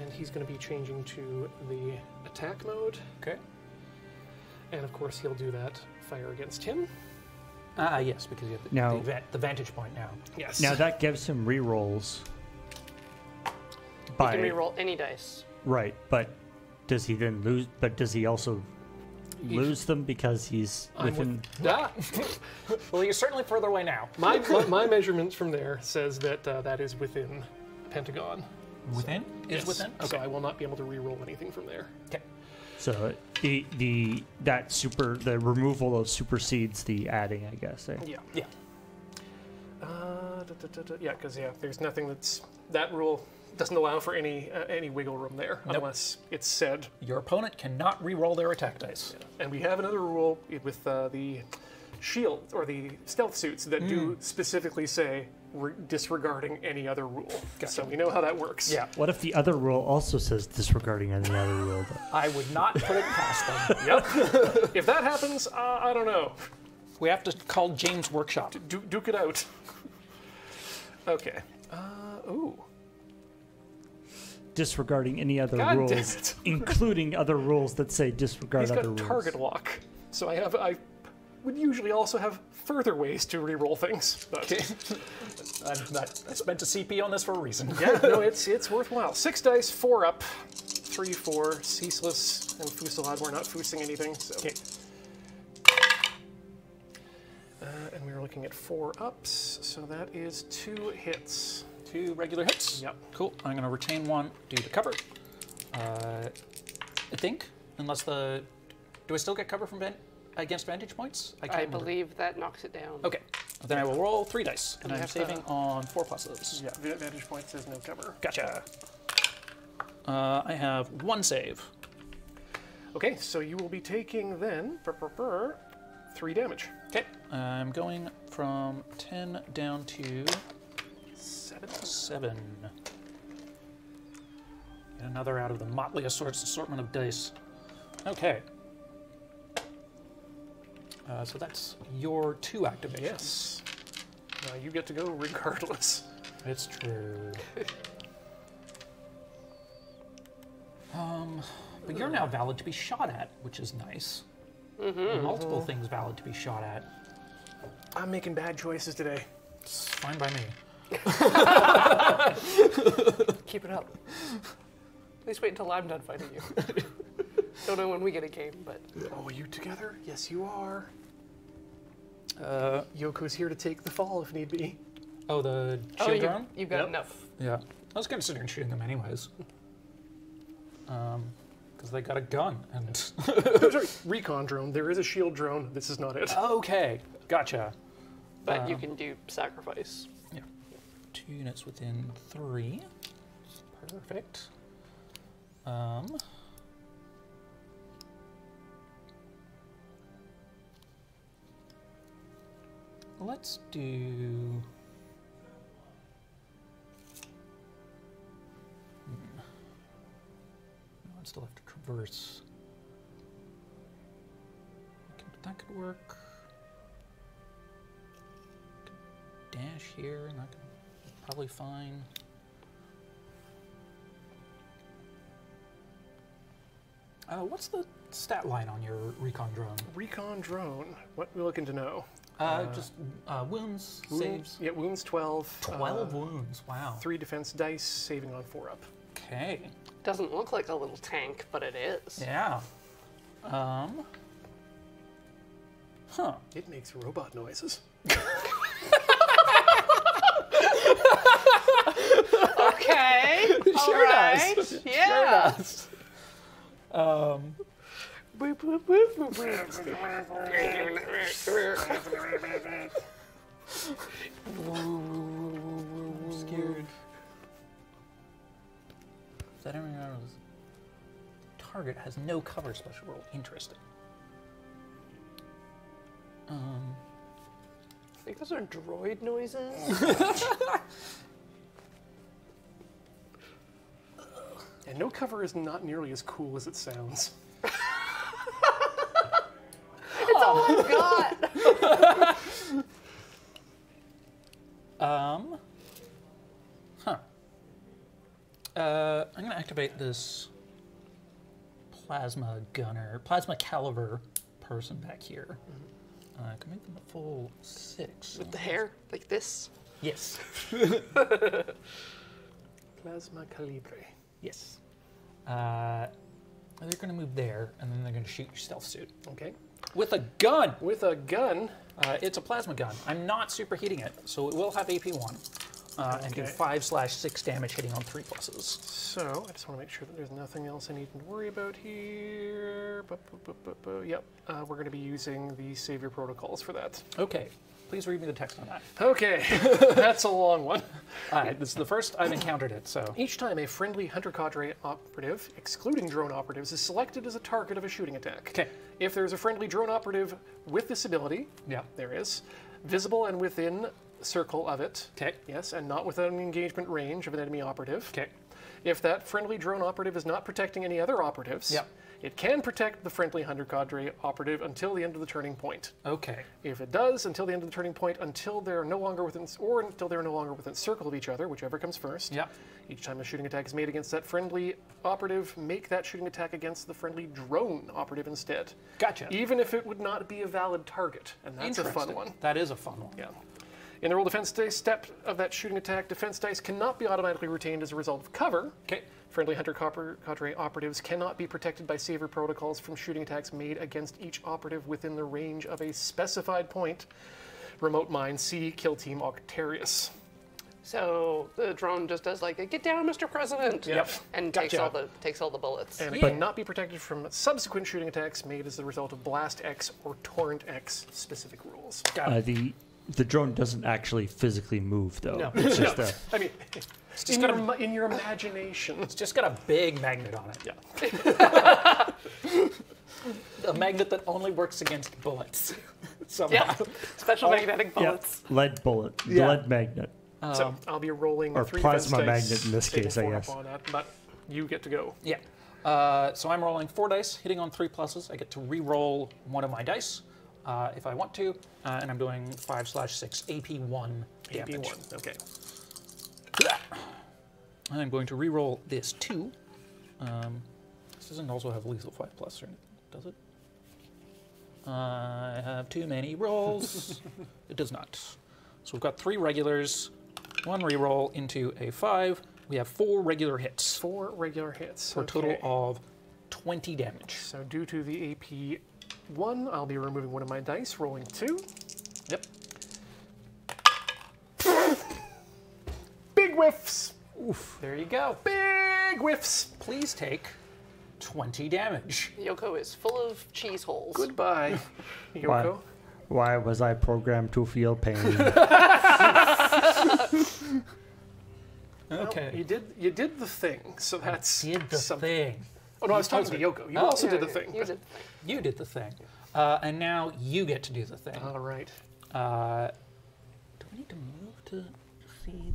And he's going to be changing to the attack mode. Okay. And of course he'll do that fire against him. Yes, because you have the vantage point now. Yes. Now that gives him rerolls. He can reroll any dice. Right, but does he also lose them because he's within... Well, you're certainly further away now. My measurements from there says that that is within Pentagon. Within? So, is within? Okay. So I will not be able to re-roll anything from there. Okay. So the removal of supersedes the adding, I guess. Eh? Yeah. Yeah. Yeah, because there's nothing that's that rule doesn't allow for any wiggle room there unless it's said your opponent cannot re-roll their attack dice. Yeah. And we have another rule with the shield or the stealth suits that do specifically say we're disregarding any other rule. Gotcha. So we know how that works. Yeah. What if the other rule also says disregarding any other rule? Though? I would not put it past them. Yep. If that happens, I don't know. We have to call James Workshop. Duke it out. Okay. Ooh. Disregarding any other rules, including other rules that say disregard other rules. He's got target lock, so I would usually also have further ways to re-roll things. But. Okay. I spent a CP on this for a reason. Yeah, no, it's worthwhile. 6 dice, 4 up, 3, 4, ceaseless, and fusillade. We're not fusing anything. So. Okay. And we were looking at 4 ups, so that is 2 hits. 2 regular hits? Yep. Cool. I'm going to retain 1, do the cover. I think, unless the... Do I still get cover from against vantage points? I believe that knocks it down. Okay. Then I will roll 3 dice, and I'm saving on 4 pluses. Yeah, vantage points is no cover. Gotcha. I have 1 save. Okay, so you will be taking then... 3 damage. Okay. I'm going from 10 down to 7. Get another out of the motley assortment of dice. Okay. So that's your 2 activations. Yes. Now you get to go regardless. It's true. But you're now valid to be shot at, which is nice. Mm-hmm, multiple things valid to be shot at. I'm making bad choices today. It's fine by me. Keep it up. At least wait until I'm done fighting you. Don't know when we get a game, but... Oh, are you together? Yes, you are. Yoko's here to take the fall if need be. Oh, the shield arm? You've got enough. Yeah. I was considering shooting them anyways. They got a gun and recon drone. There is a shield drone. This is not it. Okay, gotcha. But you can do sacrifice. Yeah, 2 units within 3. Perfect. Let's do. I still have to traverse. That could work. I could dash here, and that could be probably fine. What's the stat line on your recon drone? Recon drone. What are we looking to know? Wounds, saves. Yeah, wounds 12. 12 wounds. Wow. 3 defense dice, saving on 4 up. Okay. Doesn't look like a little tank, but it is. Yeah. Huh. It makes robot noises. Okay. Sure does. Yeah. Sure does. I'm scared. I don't remember. Target has no cover special roll. Interesting. I think those are droid noises. And no cover is not nearly as cool as it sounds. It's all I've got. I'm going to activate this plasma gunner, plasma caliber person back here. I can make them a full 6. With the hair, like this? Yes. Plasma calibre. Yes. They're going to move there, and then they're going to shoot your stealth suit. Okay. With a gun! With a gun? It's a plasma gun. I'm not superheating it, so it will have AP1. And do 5/6 damage hitting on 3+. So, I just want to make sure that there's nothing else I need to worry about here. Yep, we're going to be using the Savior Protocols for that. Okay, please read me the text on that. Okay, that's a long one. Alright, this is the first I've encountered it, so. Each time a friendly Hunter Cadre operative, excluding drone operatives, is selected as a target of a shooting attack. Okay. If there's a friendly drone operative with this ability, yeah, there is, visible and within circle of it. Okay. Yes, and not within engagement range of an enemy operative. Okay. If that friendly drone operative is not protecting any other operatives, yep, it can protect the friendly Hunter Cadre operative until the end of the turning point. Okay. If it does, until the end of the turning point, until they're no longer within, or until they're no longer within circle of each other, whichever comes first. Yep. Each time a shooting attack is made against that friendly operative, make that shooting attack against the friendly drone operative instead. Gotcha. Even if it would not be a valid target, and that's a fun one. That is a fun one. Yeah. In the roll defense dice step of that shooting attack, defense dice cannot be automatically retained as a result of cover. Okay. Friendly Hunter Cadre operatives cannot be protected by savior protocols from shooting attacks made against each operative within the range of a specified point. Remote mine, see Kill Team Octarius. So the drone just does like a "get down, Mr. President," yep, and takes all the bullets. And it cannot be protected from subsequent shooting attacks made as the result of Blast X or Torrent X specific rules. Got it. The drone doesn't actually physically move, though. No. It's just no. I mean, it's just in your imagination. It's just got a big magnet on it. Yeah. A magnet that only works against bullets. Somehow. Yeah. Special magnetic bullets. Yeah. Lead bullet. Yeah. Lead magnet. So I'll be rolling or 3 plasma magnet in this case, I guess. That, but you get to go. Yeah. So I'm rolling 4 dice, hitting on 3+. I get to re-roll one of my dice. If I want to, and I'm doing 5/6 AP1 damage. AP1, okay. And I'm going to reroll this 2. This doesn't also have lethal 5+ or anything, does it? I have too many rolls. It does not. So we've got 3 regulars, 1 reroll into a 5. We have 4 regular hits. 4 regular hits. For a total of 20 damage. So due to the AP 1, I'll be removing one of my dice, rolling 2. Yep. Big whiffs! Oof. There you go. Big whiffs! Please take 20 damage. Yoko is full of cheese holes. Goodbye, Yoko. Why was I programmed to feel pain? Okay. Well, you did the thing, so that's something. Oh, no, I was talking to Yoko. You also did the thing. You did the thing. And now you get to do the thing. All right. Do we need to move to see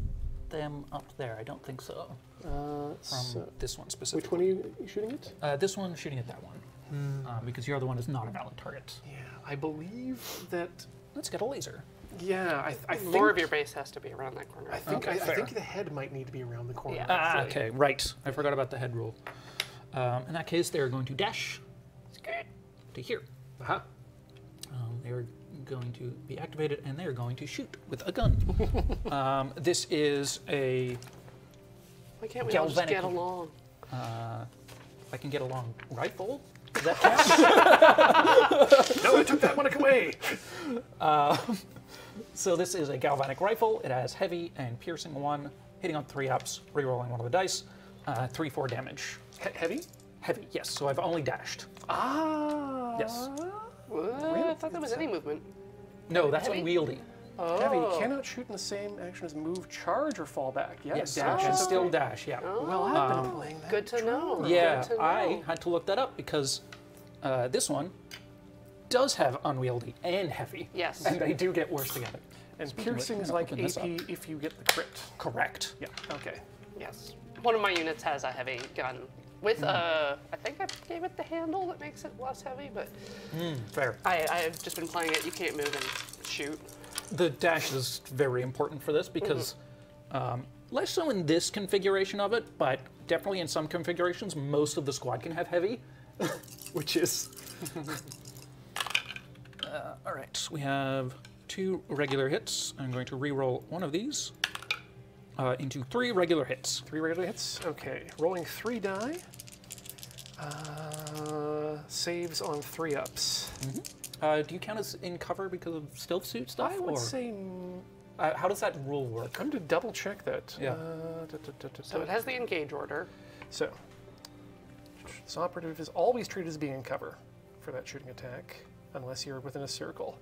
them up there? I don't think so. From this one specifically. Which one are you shooting at? This one, shooting at that one. Hmm. Because your other one is not a valid target. Yeah, I believe that... Let's get a laser. Yeah, I think... More of your base has to be around that corner. I think the head might need to be around the corner. Yeah. Ah, okay, right. I forgot about the head rule. In that case, they're going to dash to here. Uh-huh. They're going to be activated, and they're going to shoot with a gun. This is a... Why can't we all just get along? I can get along rifle. Does that count? No, I took that one away. So this is a galvanic rifle. It has heavy and piercing 1, hitting on 3 ups, re-rolling 1 of the dice, 3/4 damage. Heavy? Heavy, yes. So I've only dashed. Ah. Yes. What? Really? I thought that was any movement. No, that's unwieldy. Oh. Heavy cannot shoot in the same action as move, charge, or fall back. Yes, dash and still dash, yeah. Oh. Well, I've been playing that. Good to know. Yeah, to know. I had to look that up because this one does have unwieldy and heavy. Yes. And they do get worse together. And piercing is like AP if you get the crit. Correct. Yeah, okay. Yes. One of my units has a heavy gun. With I think I gave it the handle that makes it less heavy, but fair. I've just been playing it. You can't move and shoot. The dash is very important for this because less so in this configuration of it, but definitely in some configurations, most of the squad can have heavy, which is all right. So we have 2 regular hits. I'm going to re-roll one of these. Into 3 regular hits. 3 regular hits? Okay. Rolling 3 die. Saves on 3-ups. Mm-hmm. Do you count as in cover because of stealth suit stuff? I would say... how does that rule work? I'm going to double check that. Yeah. So it has the engage order. So this operative is always treated as being in cover for that shooting attack, unless you're within a circle.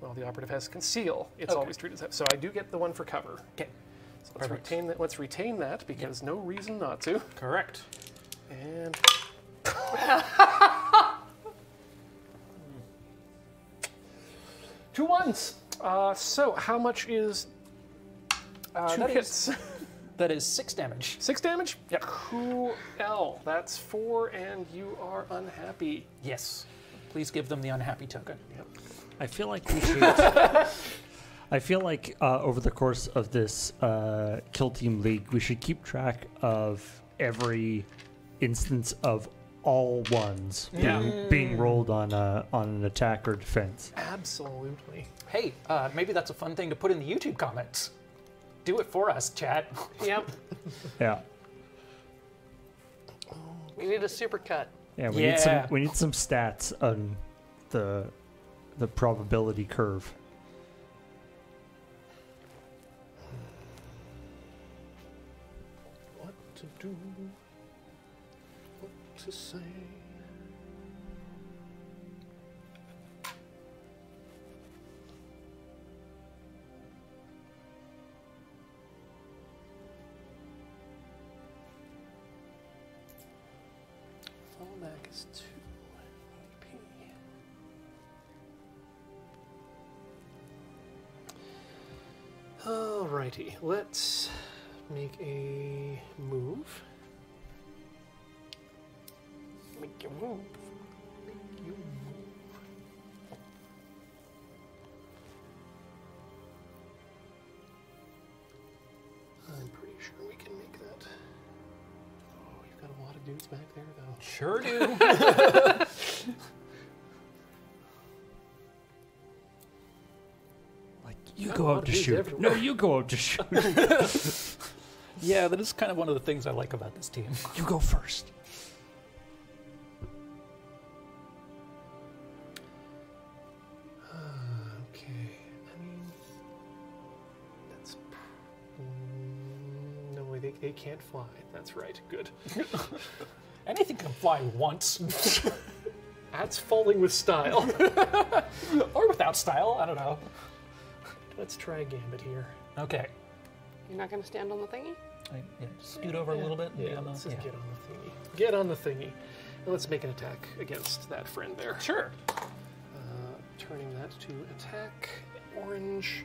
Well, the operative has conceal. It's okay. Always treated as that. So I do get the one for cover. Okay. So let's retain that because no reason not to. Correct. And... Two ones. So how much is that hits? That is 6 damage. 6 damage? Yeah. Cool. L. That's 4, and you are unhappy. Yes. Please give them the unhappy token. Yep. I feel like we should. I feel like over the course of this Kill Team League, we should keep track of every instance of all ones being rolled on an attack or defense. Absolutely. Hey, maybe that's a fun thing to put in the YouTube comments. Do it for us, chat. Yep. Yeah. We need a super cut. Yeah, we need some stats on the probability curve. What to do? To say. Fallback is 2 HP. Alrighty, let's make a move. Make your move. Make your move. I'm pretty sure we can make that. Oh, you've got a lot of dudes back there, though. Sure do. Like, you go out to shoot. Everywhere. No, you go out to shoot. Yeah, that is kind of one of the things I like about this team. You go first. They can't fly. That's right. Good. Anything can fly once. That's falling with style. Or without style. I don't know. Let's try a gambit here. Okay. You're not going to stand on the thingy? Scoot over a little bit. Yeah, let's just get on the thingy. Get on the thingy. And let's make an attack against that friend there. Sure. Turning that to attack. Orange.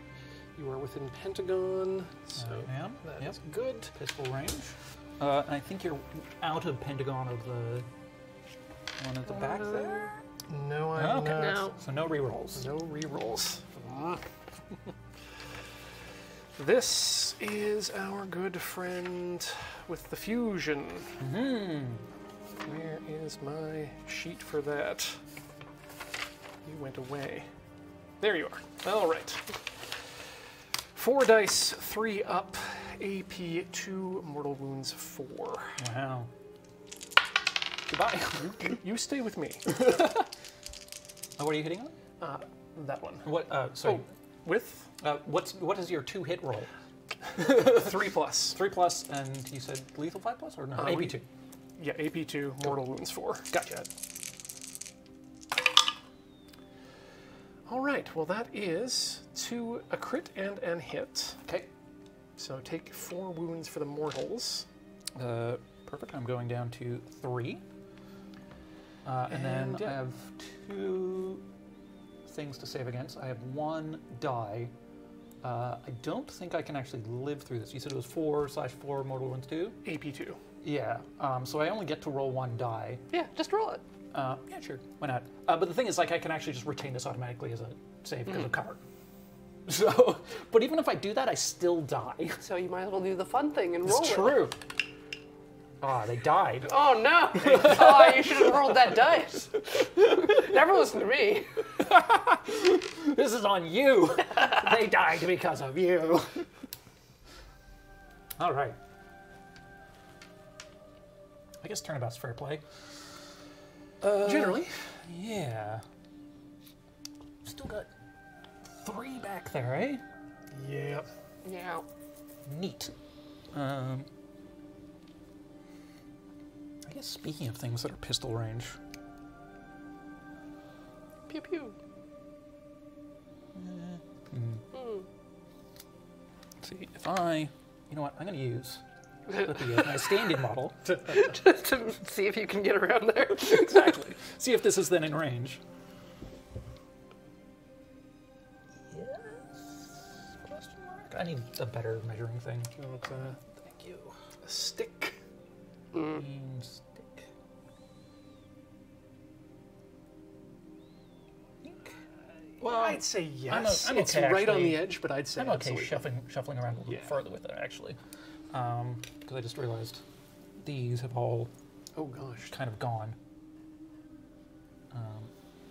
You are within Pentagon, so that's good. Pistol range. And I think you're out of Pentagon of the one at the back there? No, I'm not. No. So no rerolls. No rerolls. This is our good friend with the fusion. Mm-hmm. Where is my sheet for that? You went away. There you are. All right. 4 dice, 3 up, AP 2, mortal wounds 4. Wow. Goodbye. You stay with me. What are you hitting on? That one. What? Sorry. Oh, with? What is your 2-hit roll? 3+. 3+, and you said lethal 5+, or no? AP 2. Yeah, AP 2, mortal wounds 4. Gotcha. All right, well that is a crit and an hit. Okay. So take 4 wounds for the mortals. Perfect, I'm going down to 3. And then I have 2 things to save against. I have 1 die. I don't think I can actually live through this. You said it was 4/4 mortal wounds 2? AP 2. Yeah, so I only get to roll 1 die. Yeah, just roll it. Yeah, sure. Why not? But the thing is, like, I can actually just retain this automatically as a save because of cover. So, but even if I do that, I still die. So you might as well do the fun thing and roll it. It's true. Ah, they died. Oh no! Oh, you should have rolled that dice. Never listen to me. This is on you. They died because of you. All right. I guess turnabout's fair play. Generally. Yeah. Still got 3 back there, eh? Yep. Yeah. Neat. I guess speaking of things that are pistol range. Pew pew. Let's see, if I... You know what, I'm going to use my standing model. to see if you can get around there. Exactly. See if this is then in range. I need a better measuring thing. Thank you. A stick. Stick. Well, I'd say yes. I'm okay, it's right actually, on the edge, but I'd say I'm okay shuffling around a little bit further with it, actually. Because I just realized these have all kind of gone.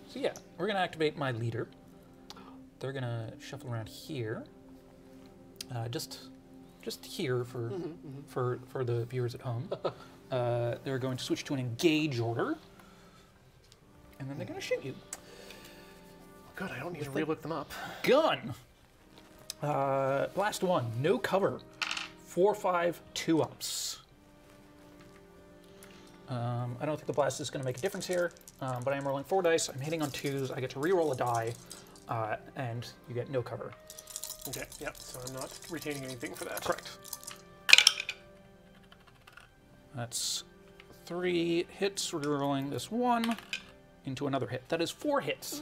So yeah, we're going to activate my leader. They're going to shuffle around here. Just here for for the viewers at home. They're going to switch to an engage order, and then they're going to shoot you. Oh, good, I don't need to relook them up. Gun. Blast 1, no cover, 4/5 2-ups. I don't think the blast is going to make a difference here, but I am rolling 4 dice. I'm hitting on 2s. I get to re-roll a die, and you get no cover. Okay, yep, so I'm not retaining anything for that. Correct. That's 3 hits. We're rolling this 1 into another hit. That is 4 hits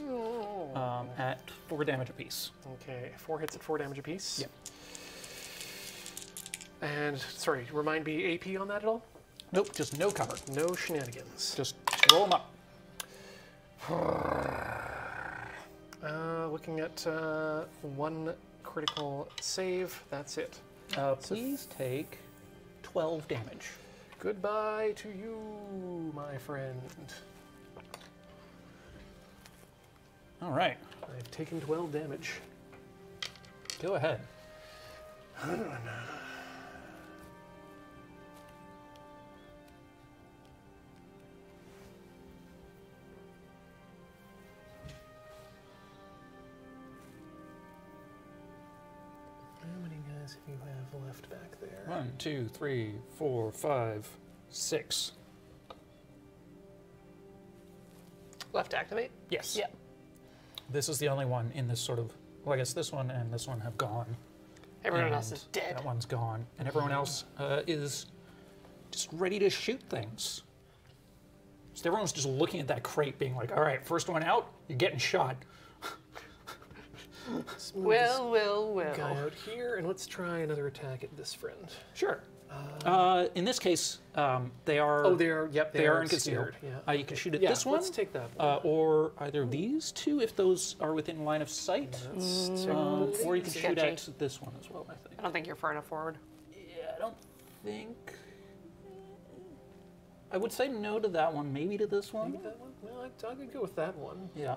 at 4 damage apiece. Okay, 4 hits at 4 damage apiece. Yep. And, sorry, remind me AP on that at all? Nope, just no cover. No shenanigans. Just roll them up. Looking at 1... critical save, that's it. Please take 12 damage. Goodbye to you, my friend. All right. I've taken 12 damage. Go ahead. You have left back there. 1, 2, 3, 4, 5, 6. Left to activate? Yes. Yeah. This is the only one in this sort of. Well, I guess this one and this one have gone. Everyone else is dead. That one's gone, and everyone else is just ready to shoot things. So everyone's just looking at that crate, being like, "All right, first one out, you're getting shot." Let's move this guy out here, and let's try another attack at this friend. Sure. In this case, they are. Oh, they are. Yep, they are concealed. Yeah. You can shoot at this one. Let's take that one. Or either of these two, if those are within line of sight. Or you can shoot at this one as well. I think. I don't think you're far enough forward. Yeah, I don't think. I would say no to that one. Maybe to this one. Maybe that one. Well, I could go with that one. Yeah.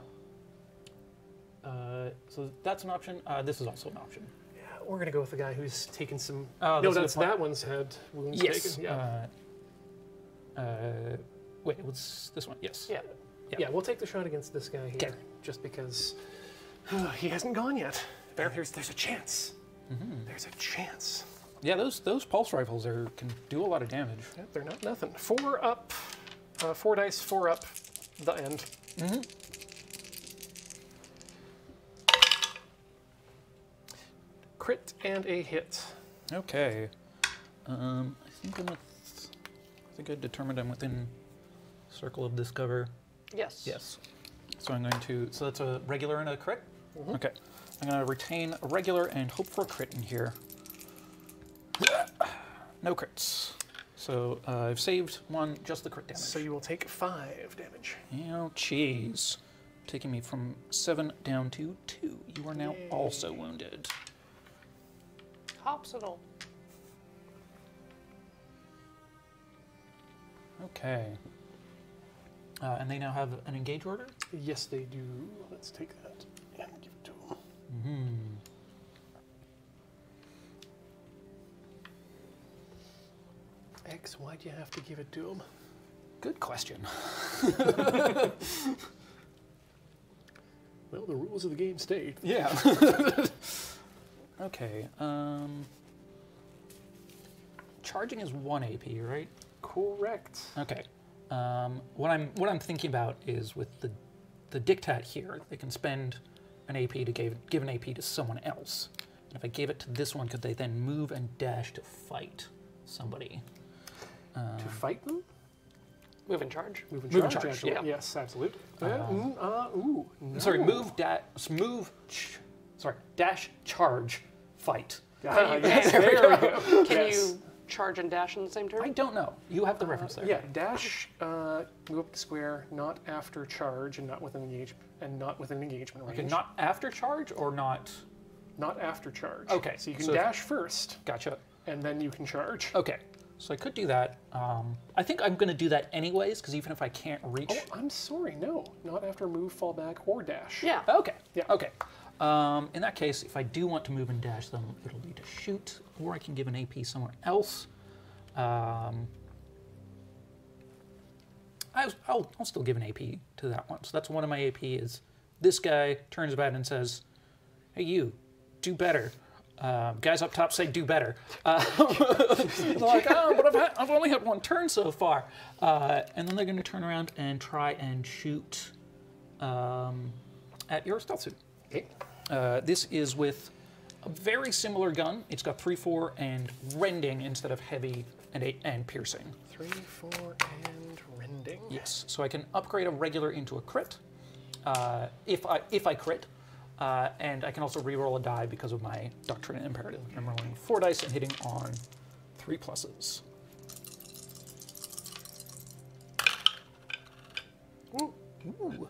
So that's an option. This is also an option. Yeah, we're gonna go with the guy who's taken some. No, that's that one's had wounds taken. Yeah. Wait, what's this one? Yes. Yeah. Yeah, we'll take the shot against this guy here, just because he hasn't gone yet. There's a chance. There's a chance. Yeah, those pulse rifles can do a lot of damage. Yeah, they're not nothing. 4 up, 4 dice, 4 up, the end. Crit and a hit. Okay. I think I determined I'm within circle of this cover. Yes. Yes. So I'm going to. So that's a regular and a crit. Okay. I'm going to retain a regular and hope for a crit in here. No crits. So I've saved 1, just the crit damage. So you will take 5 damage. Oh, jeez. Taking me from 7 down to 2. You are now also wounded. Hopsicle. Okay. And they now have an engage order? Yes, they do. Let's take that and give it to them. X, why'd you have to give it to them? Good question. Well, the rules of the game state. Yeah. Okay. Charging is 1 AP, right? Correct. Okay. What I'm thinking about is with the diktat here, they can spend an AP to give an AP to someone else. And if I gave it to this one, could they then move and dash to fight somebody? To fight them? Move and charge. Move and charge. Yeah. Yes, absolutely. No. Sorry, dash, charge, fight. Yes, there we go. Can you charge and dash in the same turn? I don't know. You have the reference there. Yeah, dash, move up the square, not after charge, and not within engagement, range. Okay, not after charge or not. Not after charge. Okay, so you can dash first. Gotcha. And then you can charge. Okay. So I could do that. I think I'm going to do that anyways, because even if I can't reach... Oh, I'm sorry, no. Not after move, fall back, or dash. Yeah. Okay. Yeah. Okay. In that case, if I do want to move and dash, then it'll need to shoot, or I can give an AP somewhere else. I'll still give an AP to that one. So that's one of my AP is this guy turns about and says, hey, you, do better. Guys up top say do better. They're like, oh, but I've only had one turn so far. And then they're going to turn around and try and shoot at your stealth suit. Okay. This is with a very similar gun. It's got 3-4 and rending instead of heavy and piercing. 3-4 and rending. Yes. So I can upgrade a regular into a crit if I crit. And I can also reroll a die because of my Doctrine Imperative. I'm rolling 4 dice and hitting on 3 pluses. Ooh. Ooh.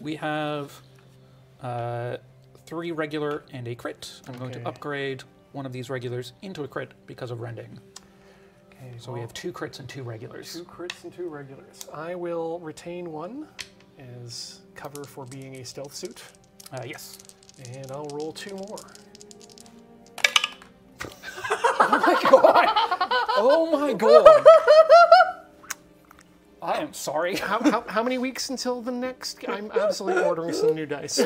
We have 3 regular and a crit. I'm going to upgrade one of these regulars into a crit because of rending. Okay, so we have 2 crits and 2 regulars. 2 crits and 2 regulars. I will retain one as cover for being a stealth suit. Yes. And I'll roll 2 more. Oh my god! Oh my god! I am sorry. How many weeks until the next? I'm absolutely ordering some new dice.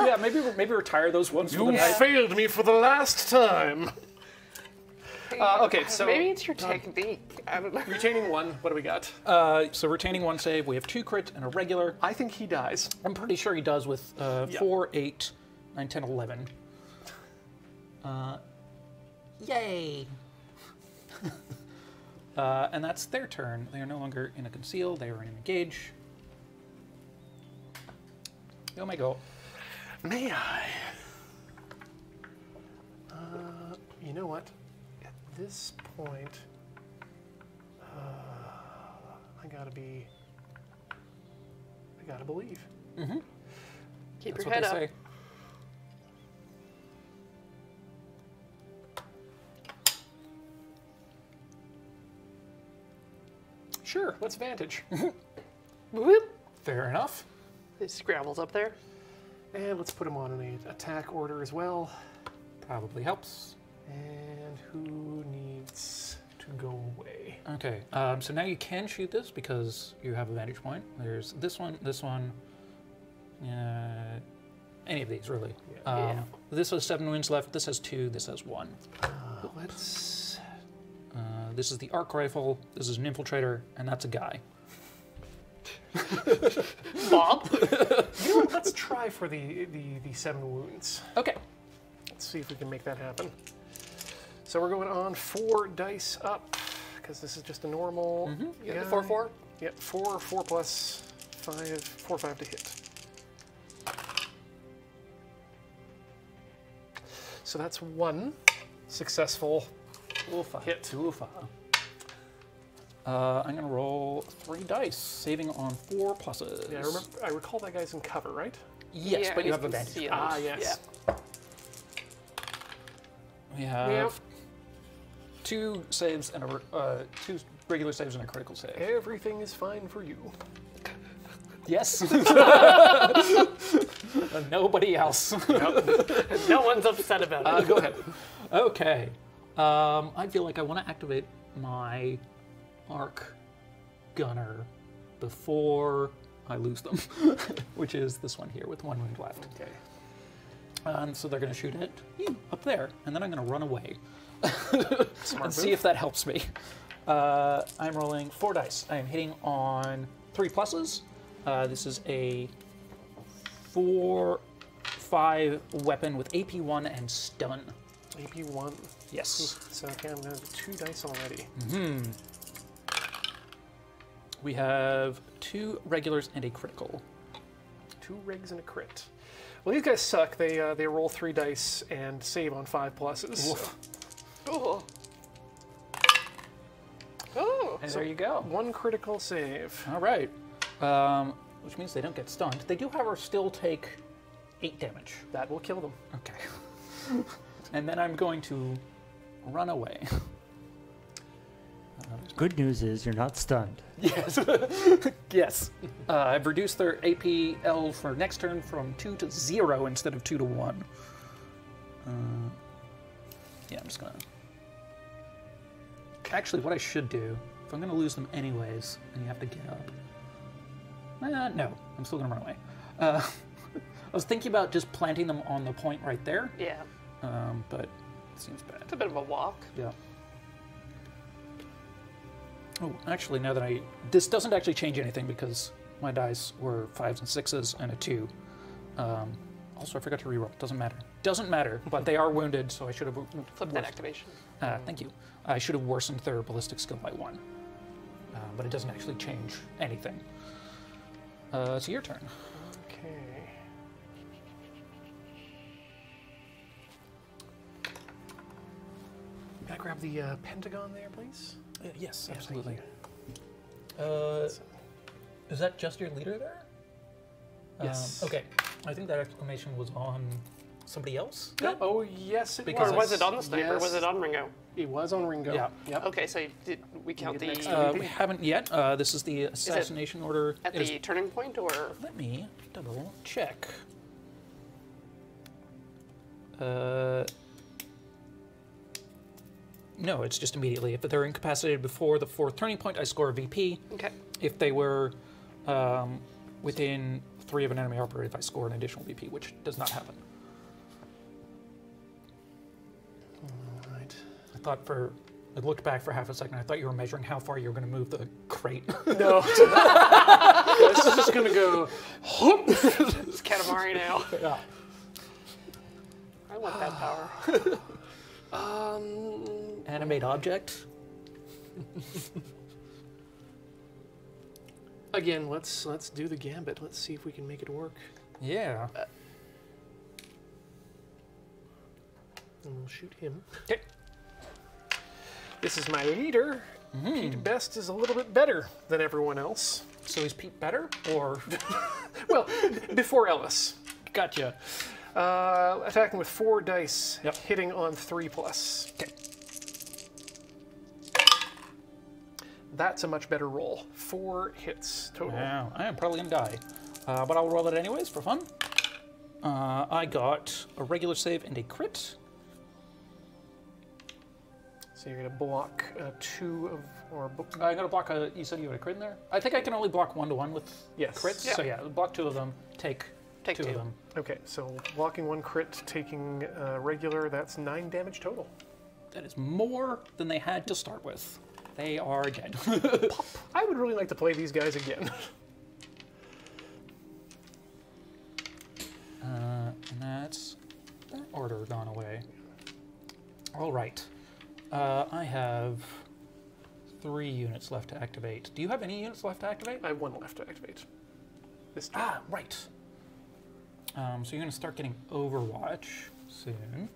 Yeah, maybe retire those ones. You failed me for the last time. Okay, so maybe it's your technique. I don't know. Retaining 1. What do we got? So retaining 1 save. We have 2 crit and a regular. I think he dies. I'm pretty sure he does with 4, 8, 9, 10, 11. Yay! And that's their turn. They are no longer in a conceal. They are in an engage. Oh my god! May I? You know what? At this point, I gotta believe. Mm-hmm. Keep your head up. That's what they say. Sure, what's vantage? Whoop. Fair enough. This scrambles up there. And let's put him on an attack order as well. Probably helps. And who needs to go away? Okay, so now you can shoot this because you have a vantage point. There's this one, any of these really. Yeah. This has 7 wounds left, this has 2, this has 1. This is the arc rifle, this is an infiltrator, and that's a guy. Bob? You know what, let's try for the 7 wounds. Okay. Let's see if we can make that happen. So we're going on 4 dice up, because this is just a normal. Mm-hmm. Yeah, 4-4? Yep, 4 plus 5, 4-5 to hit. So that's 1 successful hit. 2-5. I'm going to roll 3 dice, saving on 4 pluses. Yeah, I recall that guy's in cover, right? Yes, yeah, but you have advantage. Ah, yes. Yeah. We have 2 saves and a 2 regular saves and a critical save. Everything is fine for you. Yes. Nobody else. No one's upset about it. Go ahead. Okay. I feel like I want to activate my Arc Gunner before I lose them, which is this one here with one wound left. Okay. So they're going to shoot it up there, and then I'm going to run away and see if that helps me. I'm rolling 4 dice. I am hitting on 3 pluses. This is a 4/5 weapon with AP1 and stun. AP1? Yes. So okay, I'm going to have 2 dice already. Mm-hmm. We have 2 regulars and a critical. 2 regs and a crit. Well, these guys suck. They roll 3 dice and save on 5 pluses. Oh. Oh. And so there you go. 1 critical save. All right. Which means they don't get stunned. They do, however, still take 8 damage. That will kill them. Okay. And then I'm going to run away. Good news is you're not stunned. Yes. Yes. I've reduced their APL for next turn from 2 to 0 instead of 2 to 1. Yeah, I'm just going to... Actually, what I should do, if I'm going to lose them anyways, and you have to get up... no, I'm still going to run away. I was thinking about just planting them on the point right there. Yeah. But it seems bad. It's a bit of a walk. Yeah. Oh, actually, now that this doesn't actually change anything because my dice were 5s and 6s and a 2. Also, I forgot to reroll. Doesn't matter. Doesn't matter. But they are wounded, so I should have flipped that activation. Thank you. I should have worsened their ballistic skill by 1. But it doesn't actually change anything. It's your turn. Okay. Can I grab the pentagon there, please? Yes, yeah, absolutely. Is that just your leader there? Yes. Okay. I think that exclamation was on somebody else? No. Oh, yes, it was. Or was it on the sniper? Yes. Was it on Ringo? It was on Ringo. Yeah. Yep. Okay, so did we count the... we haven't yet. This is the assassination order. At the turning point, or...? Let me double check. No, it's just immediately. If they're incapacitated before the 4th turning point, I score a VP. Okay. If they were within 3 of an enemy operative, I score an additional VP, which does not happen. All right. I looked back for half a second. I thought you were measuring how far you were going to move the crate. No. This is just going to go. It's Katamari now. Yeah. I want that power. Animate object. Again, let's do the gambit. Let's see if we can make it work. Yeah. And we'll shoot him. Okay. This is my leader. Mm-hmm. Pete Best is a little bit better than everyone else. So is Pete better, or? Well, before Ellis. Gotcha. Attacking with 4 dice, yep. Hitting on 3+. Okay. That's a much better roll. 4 hits total. Wow, I am probably gonna die, but I'll roll it anyways for fun. I got a regular save and a crit. So you're gonna block 2 of, or I gotta block a. You said you had a crit in there. I think I can only block 1 to 1 with crits. Yeah. So yeah, block 2 of them. Take 2 of them. Okay, so blocking 1 crit, taking regular, that's 9 damage total. That is more than they had to start with. They are dead. I would really like to play these guys again. And that's that order gone away. All right. I have 3 units left to activate. Do you have any units left to activate? I have 1 left to activate. Right. So you're going to start getting Overwatch soon.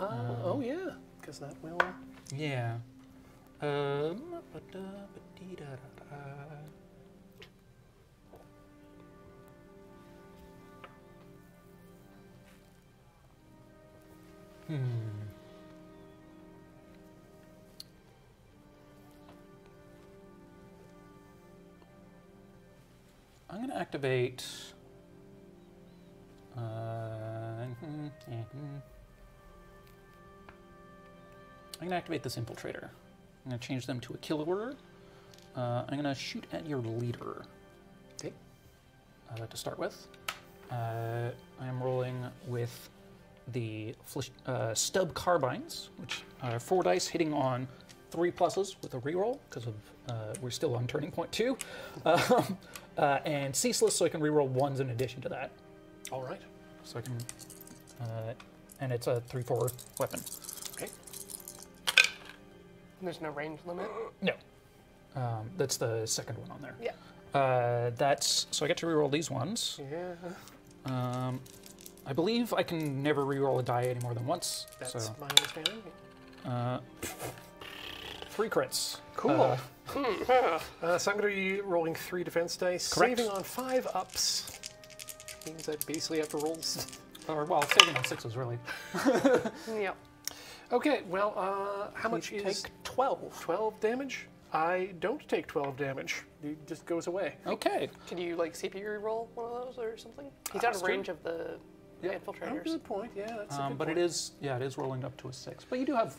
Oh yeah, because that will. Yeah. I'm going to activate. I'm going to activate this infiltrator. I'm going to change them to a kill order. I'm going to shoot at your leader. Okay. To start with, I am rolling with the stub carbines, which are 4 dice hitting on 3 pluses with a reroll because of we're still on turning point 2, and ceaseless, so I can reroll 1s in addition to that. All right. So I can, and it's a 3/4 weapon. Okay. And there's no range limit. No. That's the second one on there. Yeah. That's so I get to reroll these ones. Yeah. I believe I can never reroll a die any more than once. That's so. My understanding. 3 crits. Cool. So I'm going to be rolling 3 defense dice. Correct. Saving on 5 ups, which means I basically have to roll. Or well, saving on 6s really. Yep. Okay. Well, how much you is? Take 12. 12 damage. I don't take 12 damage. It just goes away. Okay. Can you like CP reroll one of those or something? He's out of range of the infiltrators. That's a good point. Yeah, that's a good but point. it is rolling up to a 6. But you do have.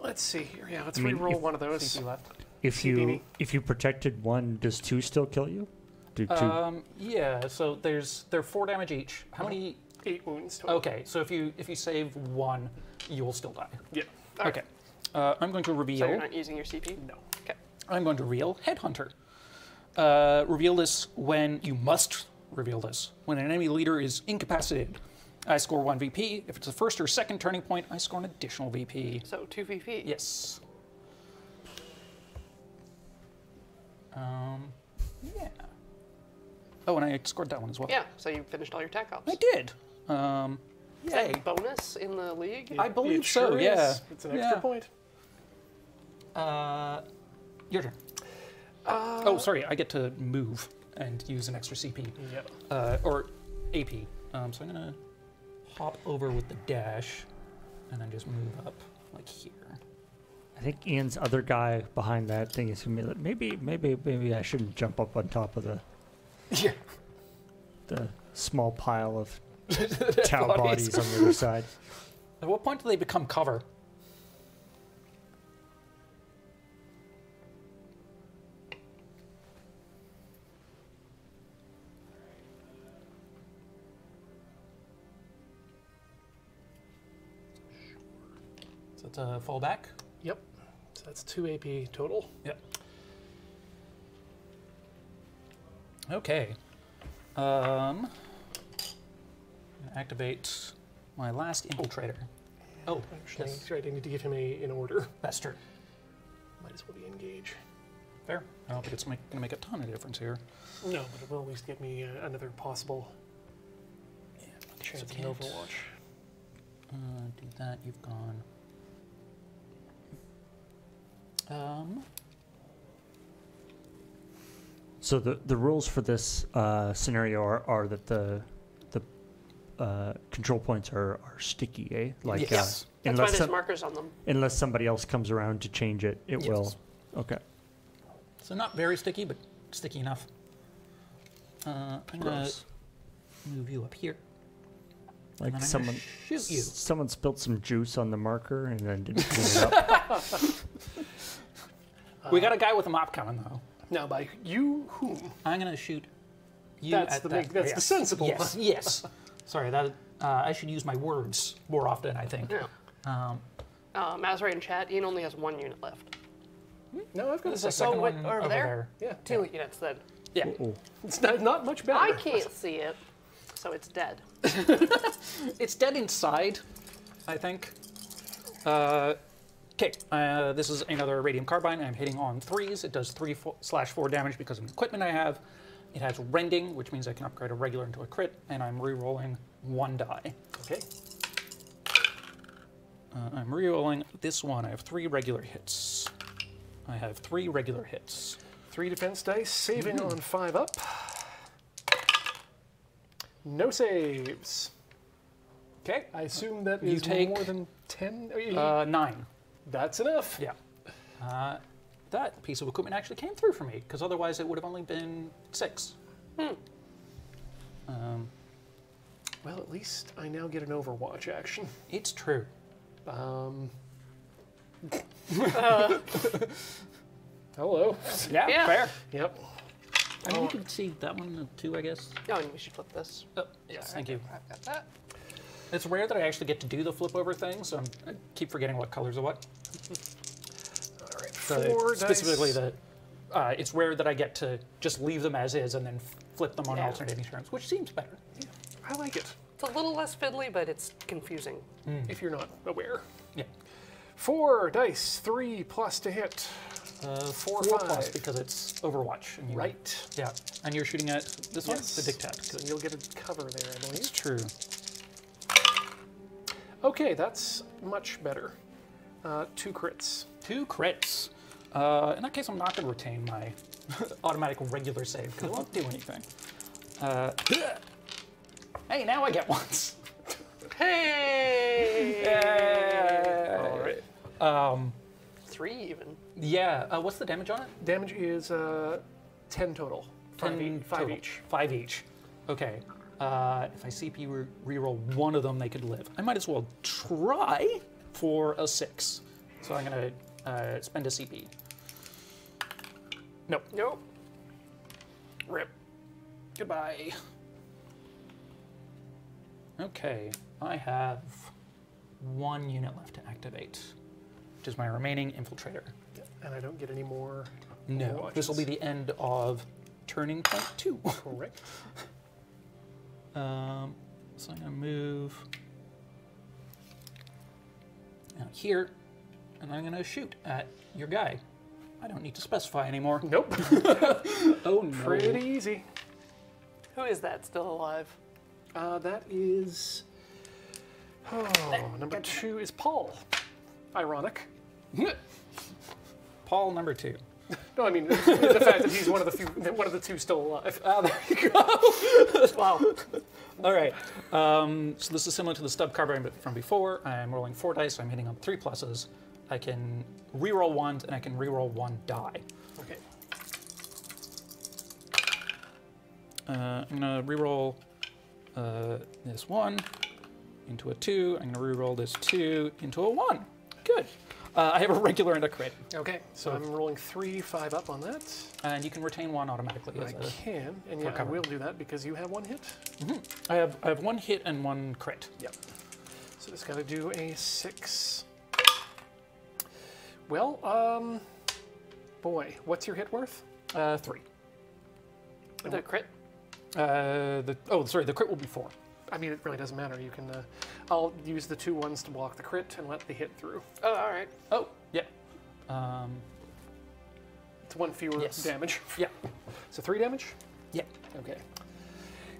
Let's see here. Yeah, let's reroll one of those. CP left. If you protected one, does 2 still kill you? Do 2? Yeah. So they're 4 damage each. How many? 8 wounds total. Okay. So if you save 1, you will still die. Yeah. All okay. Right. I'm going to reveal. So you're not using your CP? No. Okay. I'm going to reveal Headhunter. Reveal this when you must reveal this. When an enemy leader is incapacitated, I score 1 VP. If it's the first or second turning point, I score an additional VP. So 2 VP. Yes. Yeah. Oh, and I scored that one as well. Yeah. So you finished all your tech ops. I did. Is that a bonus in the league? I believe so. Yeah. It's an extra point. Your turn. Oh, sorry. I get to move and use an extra CP. Yep. Or AP. So I'm going to hop over with the dash and then just move up like here. I think Ian's other guy behind that thing is familiar. Maybe I shouldn't jump up on top of the small pile of Tau bodies on the other side. At what point do they become cover? So it's a fallback? Yep. So that's 2 AP total. Yep. Okay. Activate my last infiltrator. Oh, actually, yes. I need to give him an order. That's true. Might as well be engage. Fair. I don't think it's going to make a ton of difference here. No, but it will at least give me another possible chance in Overwatch. Do that. You've gone. So the rules for this scenario are that the control points are sticky, eh? Like, yes. That's why there's markers on them. Unless somebody else comes around to change it, it will. Okay. So not very sticky, but sticky enough. I'm going to move you up here. Like someone shoot you. Someone spilled some juice on the marker and then didn't clean it up. We got a guy with a mop coming, though. No, by you whom? I'm going to shoot you That's the sensible one. Yes, yes. Sorry, that I should use my words more often, I think. Yeah. Masray in chat, Ian only has 1 unit left. No, I've got a second one over there. Yeah, 2 units then. Yeah. Uh-oh. It's not much better. I can't see it, so it's dead. It's dead inside, I think. Okay, this is another radium carbine. I'm hitting on 3s. It does 3/4 damage because of the equipment I have. It has rending, which means I can upgrade a regular into a crit, and I'm re-rolling 1 die. Okay. I'm re-rolling this one. I have 3 regular hits. I have 3 regular hits. 3 defense dice, saving on 5 up. No saves. Okay. I assume that you take more than 10? 9. That's enough. Yeah. That piece of equipment actually came through for me, because otherwise it would have only been 6. Hmm. Well, at least I now get an Overwatch action. It's true. Hello. Yeah, yeah, fair. Yep. I mean, you can see that one and two, I guess. No, and we should flip this. Oh, yes, thank you. I've got that. It's rare that I actually get to do the flip over thing, so I keep forgetting what colors are what. All right, four dice. Specifically, the, it's rare that I get to just leave them as is and then flip them on alternating turns, which seems better. Yeah. I like it. It's a little less fiddly, but it's confusing if you're not aware. Yeah. Four dice, 3+ to hit. Four plus because it's Overwatch. And you, right. Yeah. And you're shooting at this one? The Dick Tab. So you'll get a cover there, I believe. That's true. Okay, that's much better. Two crits. Two crits. In that case, I'm not going to retain my automatic regular save because it won't do anything. Hey, now I get ones. Hey! Yay! All right. Three even. Yeah. What's the damage on it? Damage is 10 total. 5 each. 5 each. Okay. If I CP reroll one of them, they could live. I might as well try for a 6. So I'm going to spend a CP. Nope. Nope. Rip. Goodbye. Okay, I have 1 unit left to activate, which is my remaining infiltrator. Yeah. And I don't get any more. No, watches. This will be the end of turning point 2. Correct. So I'm gonna move out here, and I'm gonna shoot at your guy. I don't need to specify anymore. Nope. Oh no. Pretty easy. Who is that still alive? That is, number 2 is Paul. Ironic. Paul number 2. No, I mean the fact that he's one of the two still alive. Ah, there you go. Wow. All right. So this is similar to the stub card from before. I'm rolling 4 dice. So I'm hitting on 3+. I can reroll ones, and I can reroll 1 die. Okay. I'm gonna reroll. This 1 into a 2. I'm going to reroll this 2 into a 1. Good. I have a regular and a crit. Okay, so I'm rolling 3, 5 up on that. And you can retain 1 automatically. I can, and yeah, I will do that because you have 1 hit. Mm-hmm. I have 1 hit and 1 crit. Yep. So it's got to do a 6. Well, boy, what's your hit worth? 3. With a crit? The crit will be 4. I mean, it really doesn't matter. You can, I'll use the 2 1s to block the crit and let the hit through. Oh, all right. Oh, yeah. It's 1 fewer damage. Yeah. So 3 damage? Yeah. Okay.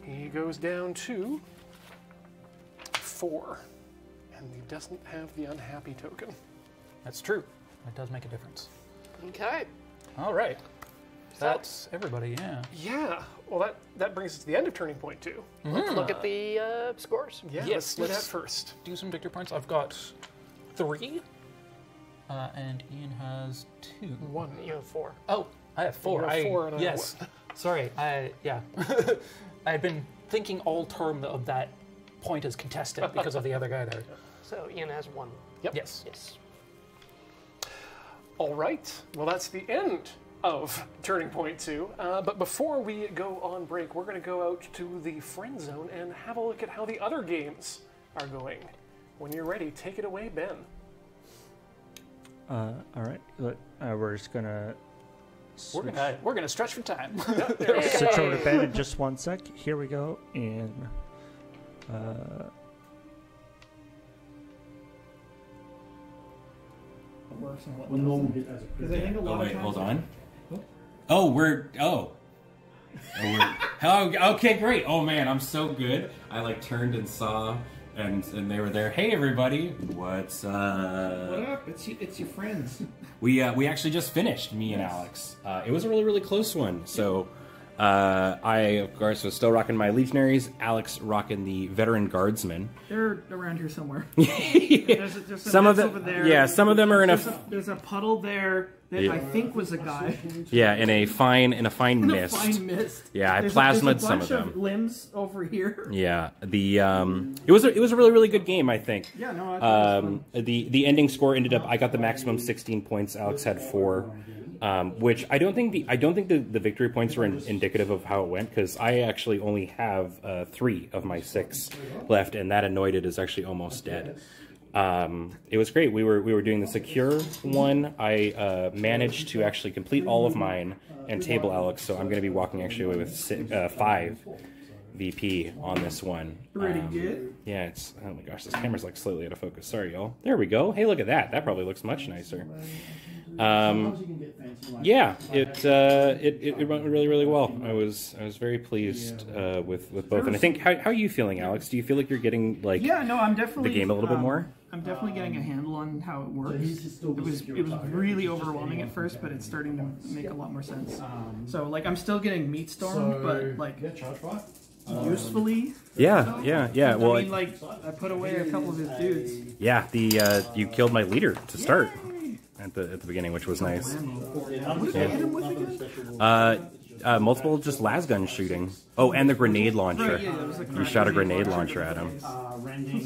He goes down to 4, and he doesn't have the unhappy token. That's true. That does make a difference. Okay. All right. That's everybody, yeah. Yeah. Well, that brings us to the end of turning point 2. Mm-hmm. Let's look at the scores. Yeah, yes, let's do that first. Do some victory points. I've got 3, and Ian has 2. 1. You have 4. Oh, I have 4. I have 4. And yes. Sorry. I had been thinking all term of that point as contested because of the other guy there. So Ian has 1. Yep. Yes. Yes. All right. Well, that's the end of turning point 2, but before we go on break, we're going to go out to the friend zone and have a look at how the other games are going. When you're ready, take it away, Ben. All right, we're just going to we're gonna stretch for time. Switch over to Ben in just 1 sec. Here we go. And hold on. Okay, great. Oh man, I'm so good. I turned and saw, and they were there. Hey everybody, what's up? What up? It's your friends. We actually just finished, me and Alex. It was a really close one. So I of course was still rocking my legionaries. Alex rocking the veteran guardsmen. They're around here somewhere. There's some of them. Some of them are in a puddle there. that I think was a guy. Yeah, in a fine mist. Yeah, I plasmid some of them. There's a bunch of limbs over here. Yeah, the it was a really good game, I think. Yeah, no, I thought it was fun. The ending score ended up I got the maximum 16 points. Alex had 4, which I don't think the victory points were indicative of how it went because I actually only have 3 of my 6 left, and that Anointed is actually almost dead. It was great. We were doing the secure one. I managed to actually complete all of mine and table Alex, so I'm going to be walking actually away with 5 VP on this one. Pretty good. Yeah, it's... Oh my gosh, this camera's like slightly out of focus. Sorry, y'all. There we go. Hey, look at that. That probably looks much nicer. Yeah, it went really well. I was very pleased with both. And I think how are you feeling, Alex? Do you feel like you're getting like I'm definitely the game a little bit more? I'm definitely getting a handle on how it works. It was really overwhelming at first, but it's starting to make a lot more sense. So like I'm still getting meat stormed, but like usefully. Yeah, yeah, yeah. Well, I mean, like I put away a couple of his dudes. Yeah, the you killed my leader to start. At the beginning, which was nice. Yeah. Multiple just lasgun shooting. Oh, and the grenade launcher. You shot a grenade launcher at him.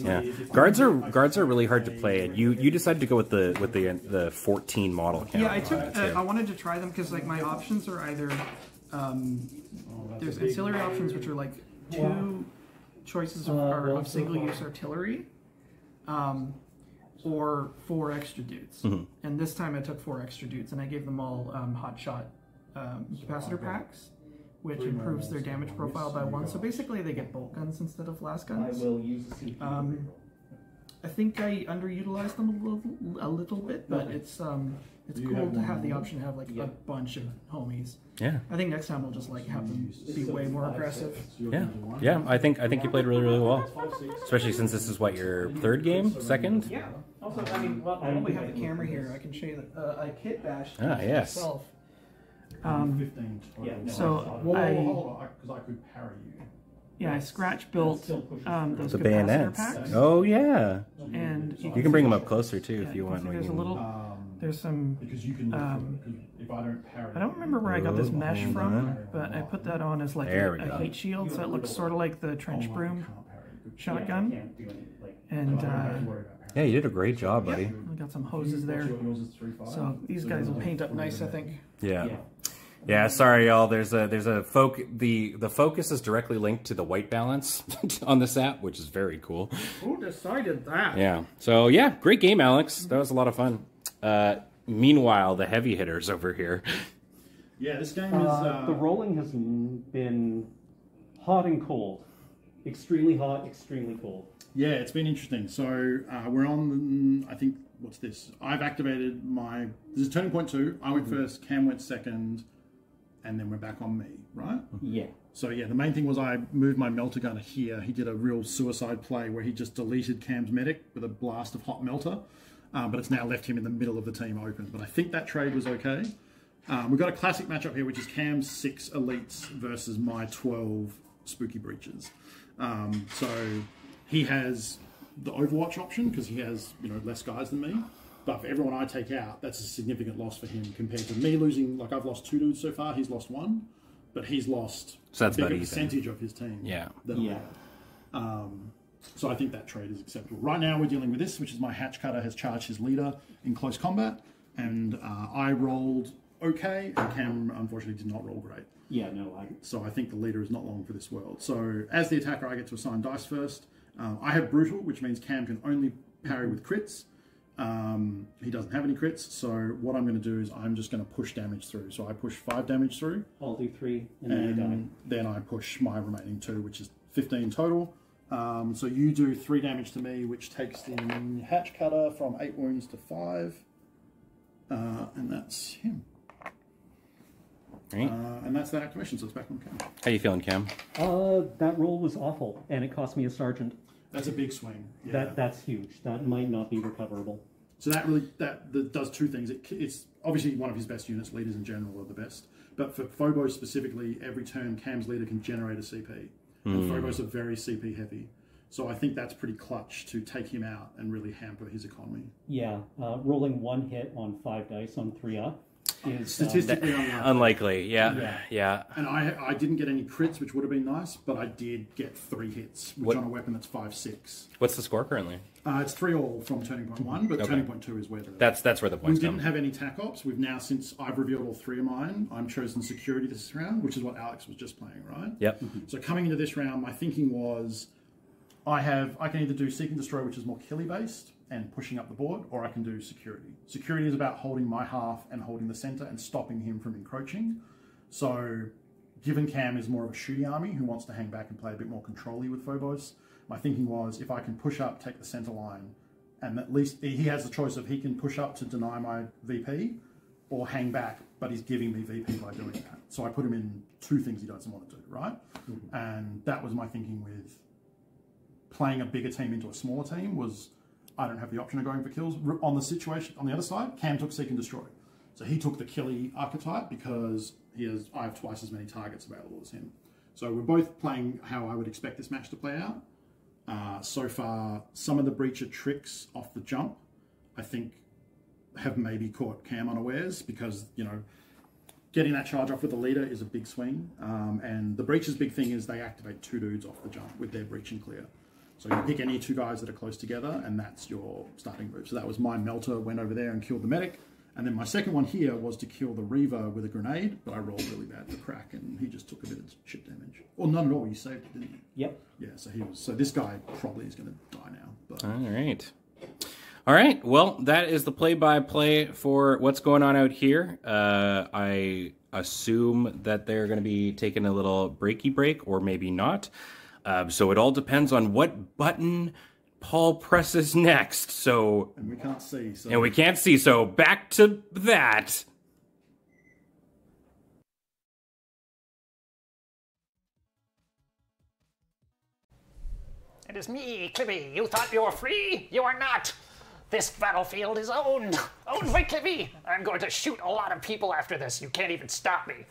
Yeah, guards are really hard to play, and you decided to go with the 14 model count. Yeah, I took I wanted to try them because like my options are either there's ancillary options which are like 2 choices of single use artillery. Or 4 extra dudes, and this time I took 4 extra dudes, and I gave them all hot shot capacitor packs, which improves their damage profile by 1. So basically, they get bolt guns instead of last guns. I think I underutilized them a little bit, but it's cool to have the option to have like a bunch of homies. Yeah. I think next time we'll just like have them be way more aggressive. Yeah. Yeah. I think you played really well, especially since this is what your 3rd game, 2nd. Yeah. Also, I mean, well, I only have the camera here. I can show you that I kit bashed myself. I could parry you. Yeah, I scratch built those the bayonets. Packs. Oh yeah. And you can bring them up closer too if you want. There's a little. There's some. Because you can. If I don't parry. I don't remember where I got this mesh from, but I put that on as like a heat shield, so it looks sort of like the trench broom shotgun. And. Yeah, you did a great job, buddy. We got some hoses there, so these guys will paint up nice, I think. Yeah, yeah. Sorry, y'all. The focus is directly linked to the white balance on this app, which is very cool. Who decided that? Yeah. So yeah, great game, Alex. That was a lot of fun. Meanwhile, the heavy hitters over here. Yeah, this game is the rolling has been hot and cold, extremely hot, extremely cold. Yeah, it's been interesting. So we're on, I think, what's this? I've activated my, this is turning point 2. I went first, Cam went second, and then we're back on me, right? Yeah. So yeah, the main thing was I moved my melter gunner here. He did a real suicide play where he just deleted Cam's medic with a blast of hot melter, but it's now left him in the middle of the team open. But I think that trade was okay. We've got a classic matchup here, which is Cam's 6 elites versus my 12 spooky breaches. So... He has the Overwatch option because he has, you know, less guys than me. But for everyone I take out, that's a significant loss for him compared to me losing. Like I've lost 2 dudes so far. He's lost 1, but he's lost so that's a bigger percentage of his team. Yeah, yeah. So I think that trade is acceptable. Right now we're dealing with this, which is my hatch cutter has charged his leader in close combat, and I rolled okay, and Cam unfortunately did not roll great. Yeah, no. So I think the leader is not long for this world. So as the attacker, I get to assign dice first. I have Brutal, which means Cam can only parry with crits. He doesn't have any crits, so what I'm going to do is I'm just going to push damage through. So I push 5 damage through. I'll do 3, and then I push my remaining 2, which is 15 total. So you do 3 damage to me, which takes the hatch cutter from 8 wounds to 5. And that's him. Right. And that's that activation, so it's back on Cam. How you feeling, Cam? That roll was awful, and it cost me a sergeant. That's a big swing. Yeah. That's huge. That might not be recoverable. So that really that does 2 things. It's obviously one of his best units. Leaders in general are the best, but for Phobos specifically, every turn Cam's leader can generate a CP, and Phobos are very CP heavy. So I think that's pretty clutch to take him out and really hamper his economy. Yeah, rolling 1 hit on 5 dice on 3 up. is statistically unlikely. Yeah. And I didn't get any crits, which would have been nice, but I did get 3 hits, which on a weapon that's 5/6. What's the score currently? It's 3-all from Turning Point 1, but Turning Point 2 is where that's where the points come. We didn't have any TAC ops. We've now, since I've revealed all 3 of mine, I'm chosen security this round, which is what Alex was just playing, right? Yep. So coming into this round, my thinking was, I can either do Seek and Destroy, which is more killy based, and pushing up the board, or I can do security. Security is about holding my half and holding the center and stopping him from encroaching. So given Cam is more of a shooty army who wants to hang back and play a bit more controlly with Phobos, my thinking was, if I can push up, take the center line, and at least he has the choice of he can push up to deny my VP or hang back, but he's giving me VP by doing that. So I put him in 2 things he doesn't want to do, right? Mm-hmm. And that was my thinking with playing a bigger team into a smaller team was, I don't have the option of going for kills. On the situation, on the other side, Cam took Seek and Destroy. So he took the killy archetype because I have twice as many targets available as him. So we're both playing how I would expect this match to play out. So far, some of the Breacher tricks off the jump, I think, have maybe caught Cam unawares because, you know, getting that charge off with the leader is a big swing. And the Breacher's big thing is they activate 2 dudes off the jump with their breach and clear. So you pick any 2 guys that are close together, and that's your starting move. So that was my Melter, went over there and killed the Medic. And then my second one here was to kill the Reaver with a grenade, but I rolled really bad for crack, and he just took a bit of chip damage. Or none at all, you saved it, didn't you? Yep. Yeah, so he was. So this guy probably is going to die now. But. All right. All right, well, that is the play-by-play for what's going on out here. I assume that they're going to be taking a little breaky break, or maybe not. So it all depends on what button Paul presses next. So and we can't see. So. And we can't see. So back to that. It is me, Clippy. You thought you were free? You are not. This battlefield is owned. Owned by Clippy. I'm going to shoot a lot of people after this. You can't even stop me.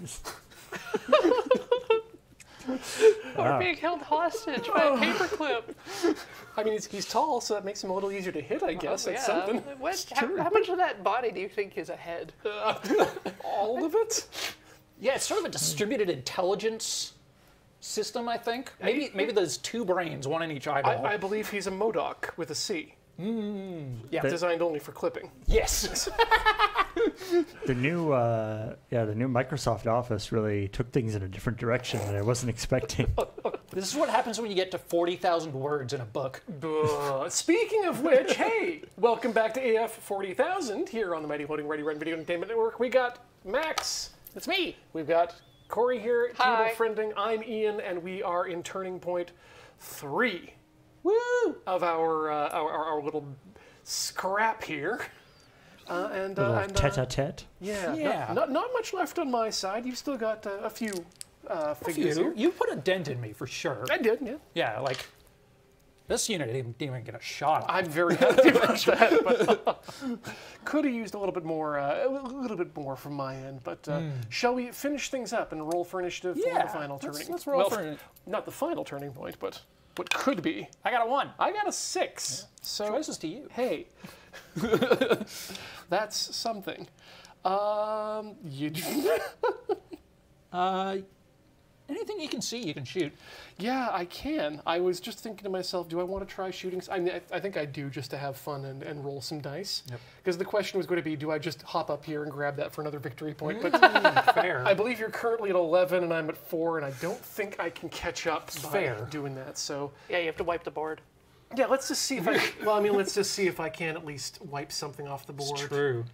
Or being held hostage by a paperclip. I mean, he's tall, so that makes him a little easier to hit, I guess. That's something. How much of that body do you think is a head? All of it? Yeah, it's sort of a distributed intelligence system, I think. Maybe there's 2 brains, 1 in each eyeball. I believe he's a MODOK with a C. Mm. Yeah, designed only for clipping. Yes. The new Microsoft Office really took things in a different direction that I wasn't expecting. This is what happens when you get to 40,000 words in a book. Speaking of which, hey, welcome back to AF 40,000 here on the Mighty Loading Ready Run Video Entertainment Network. We got Max. That's me. We've got Corey here. Hi. Friending. I'm Ian, and we are in Turning Point 3. Woo! Of our little scrap here. And tete-a-tete. Yeah. Not much left on my side. You've still got a few figures here. You put a dent in me, for sure. I did, yeah. Yeah, like, this unit didn't even get a shot off. I'm very happy about that, but could have used a little bit more from my end, but shall we finish things up and roll for initiative for the final turning? Let's roll for not the final turning point, but what could be. I got a 1. I got a 6. Yeah. So choices to you. Hey. That's something. Anything you can see, you can shoot. Yeah, I can. I was just thinking to myself, do I want to try shooting? I mean, I think I do, just to have fun and roll some dice. Because the question was going to be, do I just hop up here and grab that for another victory point? But fair. I believe you're currently at 11 and I'm at 4, and I don't think I can catch up by doing that. So yeah, you have to wipe the board. Yeah, let's just see if I can at least wipe something off the board. It's true.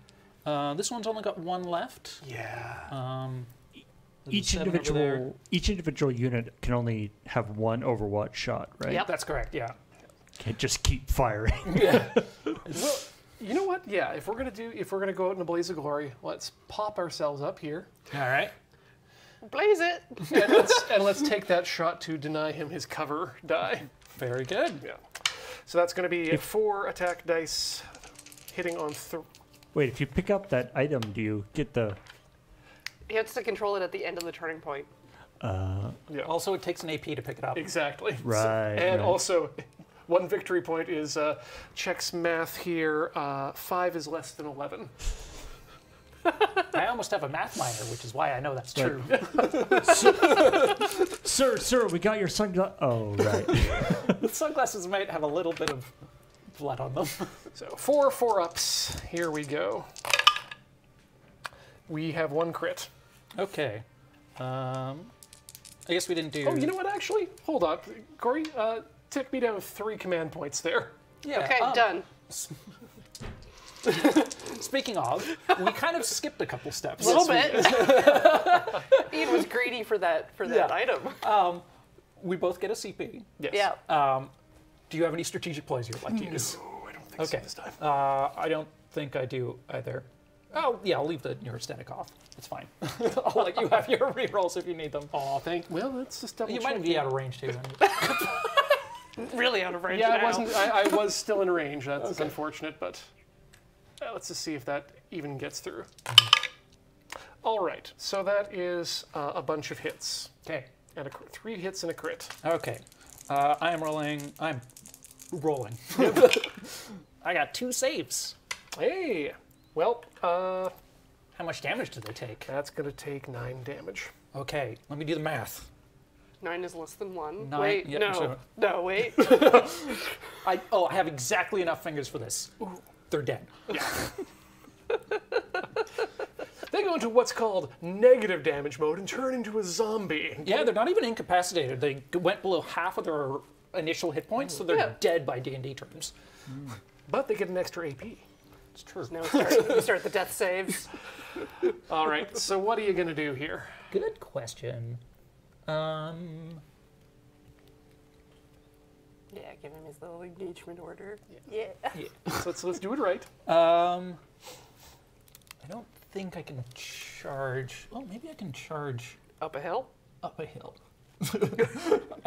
This one's only got 1 left. Yeah. Each individual unit can only have 1 Overwatch shot, right? Yeah, that's correct. Yeah. Can't just keep firing. Yeah. Well, you know what? Yeah, if we're gonna go out in a blaze of glory, let's pop ourselves up here. All right. Blaze it. and let's take that shot to deny him his cover die. Very good. Yeah. So that's going to be 4 attack dice, hitting on 3. Wait, if you pick up that item, do you get the? You have to control it at the end of the turning point. Yeah. Also, it takes an AP to pick it up. Exactly. Right. So, and also, 1 victory point is checks math here. 5 is less than 11. I almost have a math minor, which is why I know that's true. Sir, we got your sunglasses. Oh, right. The sunglasses might have a little bit of blood on them. So 4 4-ups. Here we go. We have one crit. Okay. I guess we didn't do... Oh, you know what, actually? Hold on. Corey, tick me down 3 command points there. Yeah. Okay, done. Speaking of, we kind of skipped a couple steps. A little bit. Ian was greedy for that item. We both get a CP. Yes. Yeah. Do you have any strategic plays you would like to use? No, I don't think so this time. I don't think I do either. Oh, yeah, I'll leave the neurostatic off. It's fine. I'll let you have your rerolls if you need them. Oh, thank you. Well, let's just double check. You might be out of range, too. Really out of range now. Yeah, I was still in range. That's unfortunate, but let's just see if that even gets through. All right, so that is a bunch of hits. Okay. And 3 hits and a crit. Okay. I'm rolling. I got 2 saves. Hey. Well, how much damage do they take? That's going to take 9 damage. Okay, let me do the math. 9 is less than 1. 9, wait, yeah, no. Sure. No, wait. I have exactly enough fingers for this. Ooh. They're dead. Yeah. They go into what's called negative damage mode and turn into a zombie. Yeah, they're not even incapacitated. They went below half of their initial hit points, so they're dead by D&D terms. Mm. But they get an extra AP. It's true. So now we start the death saves. All right, so what are you going to do here? Good question. Yeah, give him his little engagement order. Yeah. So let's do it right. I don't think I can charge. Oh, maybe I can charge. Up a hill? Up a hill. I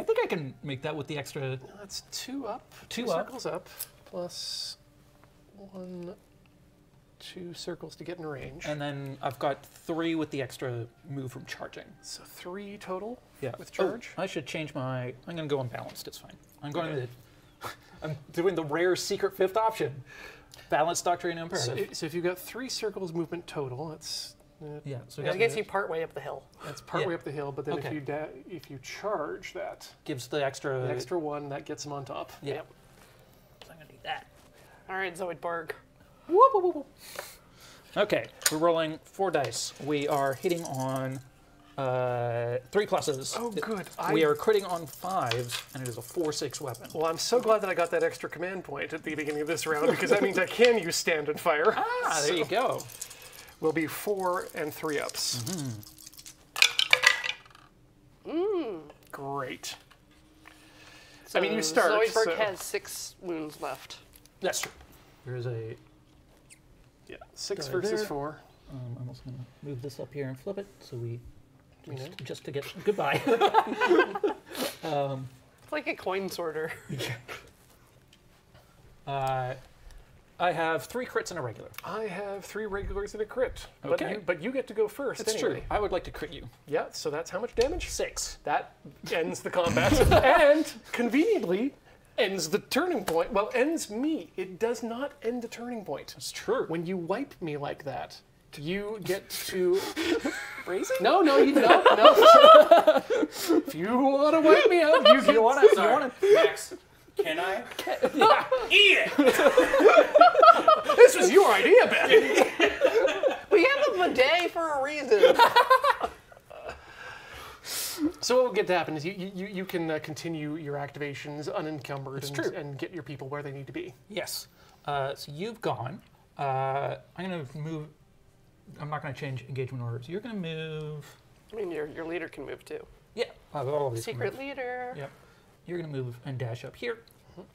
think I can make that with the extra. No, that's 2 up. 2 up. Circles up, plus 1, 2 circles to get in range. And then I've got 3 with the extra move from charging. So 3 total with charge? Oh, I should change my... I'm going to go unbalanced. It's fine. I'm doing the rare secret 5th option. Balanced Doctrine and Imperative. So if you've got 3 circles movement total, that's... yeah. So it gets you partway up the hill. That's partway up the hill, but then if you charge that... Gives the extra... The extra 1, that gets them on top. Yeah. Yep. So I'm going to do that. All right, Zoidberg. Whoop, whoop, whoop. Okay, we're rolling 4 dice. We are hitting on 3 pluses. Oh, good. We are critting on 5s, and it is a 4-6 weapon. Well, I'm so glad that I got that extra command point at the beginning of this round, because that means I can use stand and fire. Ah, there you go. Will be 4 and 3 ups. Mm-hmm. Mm. Great. So I mean, you start. Zoidberg has 6 wounds left. That's true. There is a... Yeah, 6 versus there. 4. I'm also going to move this up here and flip it, so we just to get goodbye. It's like a coin sorter. I have 3 crits and a regular. I have 3 regulars and a crit. Okay, but you get to go first. That's true. I would like to crit you. Yeah. So that's how much damage? 6. That ends the combat, and conveniently. Ends the turning point. Well, ends me. It does not end the turning point. That's true. When you wipe me like that, you get to... Raising? No, you don't. No. If you want to wipe me out, you can. You want to... Max, can I? Yeah. Eat it! This was your idea, Ben. We have a bidet for a reason. So what will get to happen is you can continue your activations unencumbered and get your people where they need to be. Yes. So you've gone. I'm going to move. I'm not going to change engagement orders. You're going to move. I mean, your leader can move too. Yeah. All of these secret leader. Yep. You're going to move and dash up here.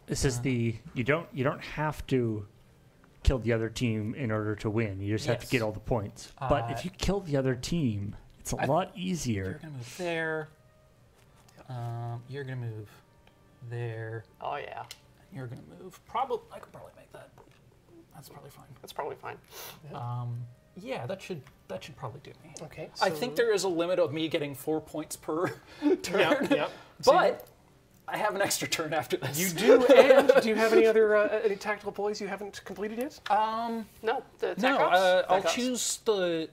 This is the you don't have to kill the other team in order to win. You just have to get all the points. But if you kill the other team. It's a lot easier. You're going to move there. You're going to move there. Oh, yeah. You're going to move. I could probably make that. That's probably fine. Yeah. That should probably do me. Okay. So I think there is a limit of me getting 4 points per turn. But I have an extra turn after this. You do, and do you have any other any tactical pulleys you haven't completed yet? No, the tac ops. I'll choose the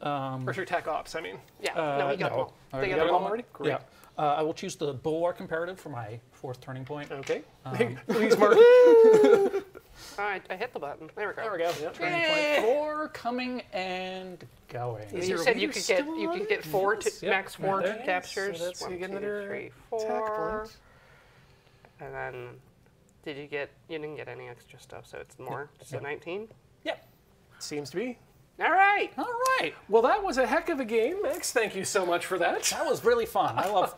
or your tac ops. I mean, yeah, no, he got them all. They got them all already. Great. Yeah. I will choose the Bulwar comparative for my fourth turning point. Okay. Please mark. All right, I hit the button. There we go. There we go. Yep. Turning point 4 coming and going. You said you could get four max four captures. So that's 1, 2, 3, 4. And then, did you get? You didn't get any extra stuff, so it's more. Yeah. So 19. Yep. Seems to be. All right. All right. Well, that was a heck of a game, Max. Thank you so much for that. That was really fun. I love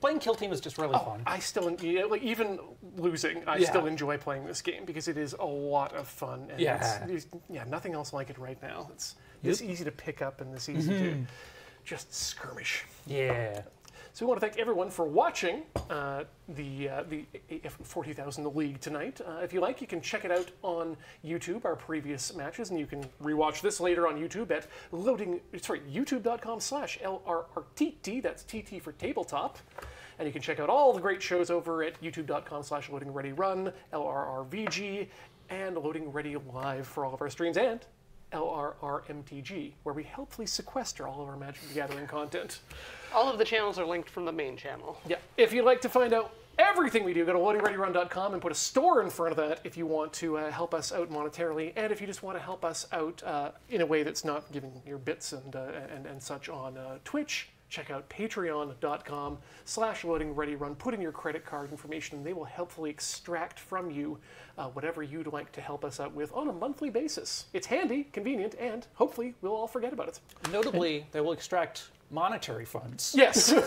playing Kill Team. Is just really fun. I still, like, even losing, I still enjoy playing this game because it is a lot of fun. And it's nothing else like it right now. It's this easy to pick up and this easy to just skirmish. Yeah. So we want to thank everyone for watching the 40,000 League tonight. If you like, you can check it out on YouTube, our previous matches, and you can rewatch this later on YouTube at youtube.com/LRRTT. That's TT for tabletop. And you can check out all the great shows over at youtube.com/loadingreadyrun, LRRVG, and Loading Ready Live for all of our streams, and LRRMTG, where we helpfully sequester all of our Magic the Gathering content. All of the channels are linked from the main channel. Yeah. If you'd like to find out everything we do, go to loadingreadyrun.com and put a store in front of that if you want to help us out monetarily, and if you just want to help us out in a way that's not giving your bits and such on Twitch, check out patreon.com/loadingreadyrun. Put in your credit card information, and they will helpfully extract from you whatever you'd like to help us out with on a monthly basis. It's handy, convenient, and hopefully we'll all forget about it. Notably, they will extract monetary funds. Yes. not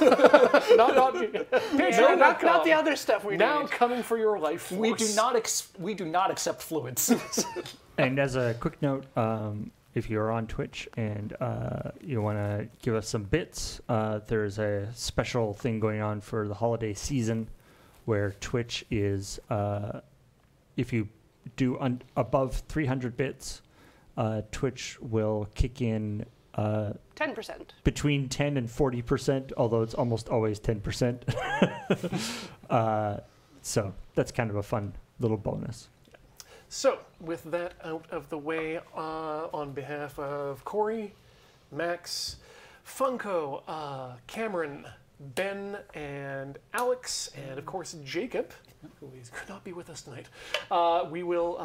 the other stuff we now need. Coming for your life force. We do not accept fluids. And as a quick note, if you're on Twitch and you want to give us some bits, there's a special thing going on for the holiday season where Twitch is, if you do above 300 bits, Twitch will kick in 10%. Between 10 and 40%, although it's almost always 10%. So that's kind of a fun little bonus. So, with that out of the way, on behalf of Corey, Max, Funko, Cameron, Ben, and Alex, and of course Jacob, who could not be with us tonight, we will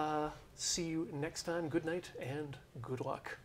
see you next time. Good night and good luck.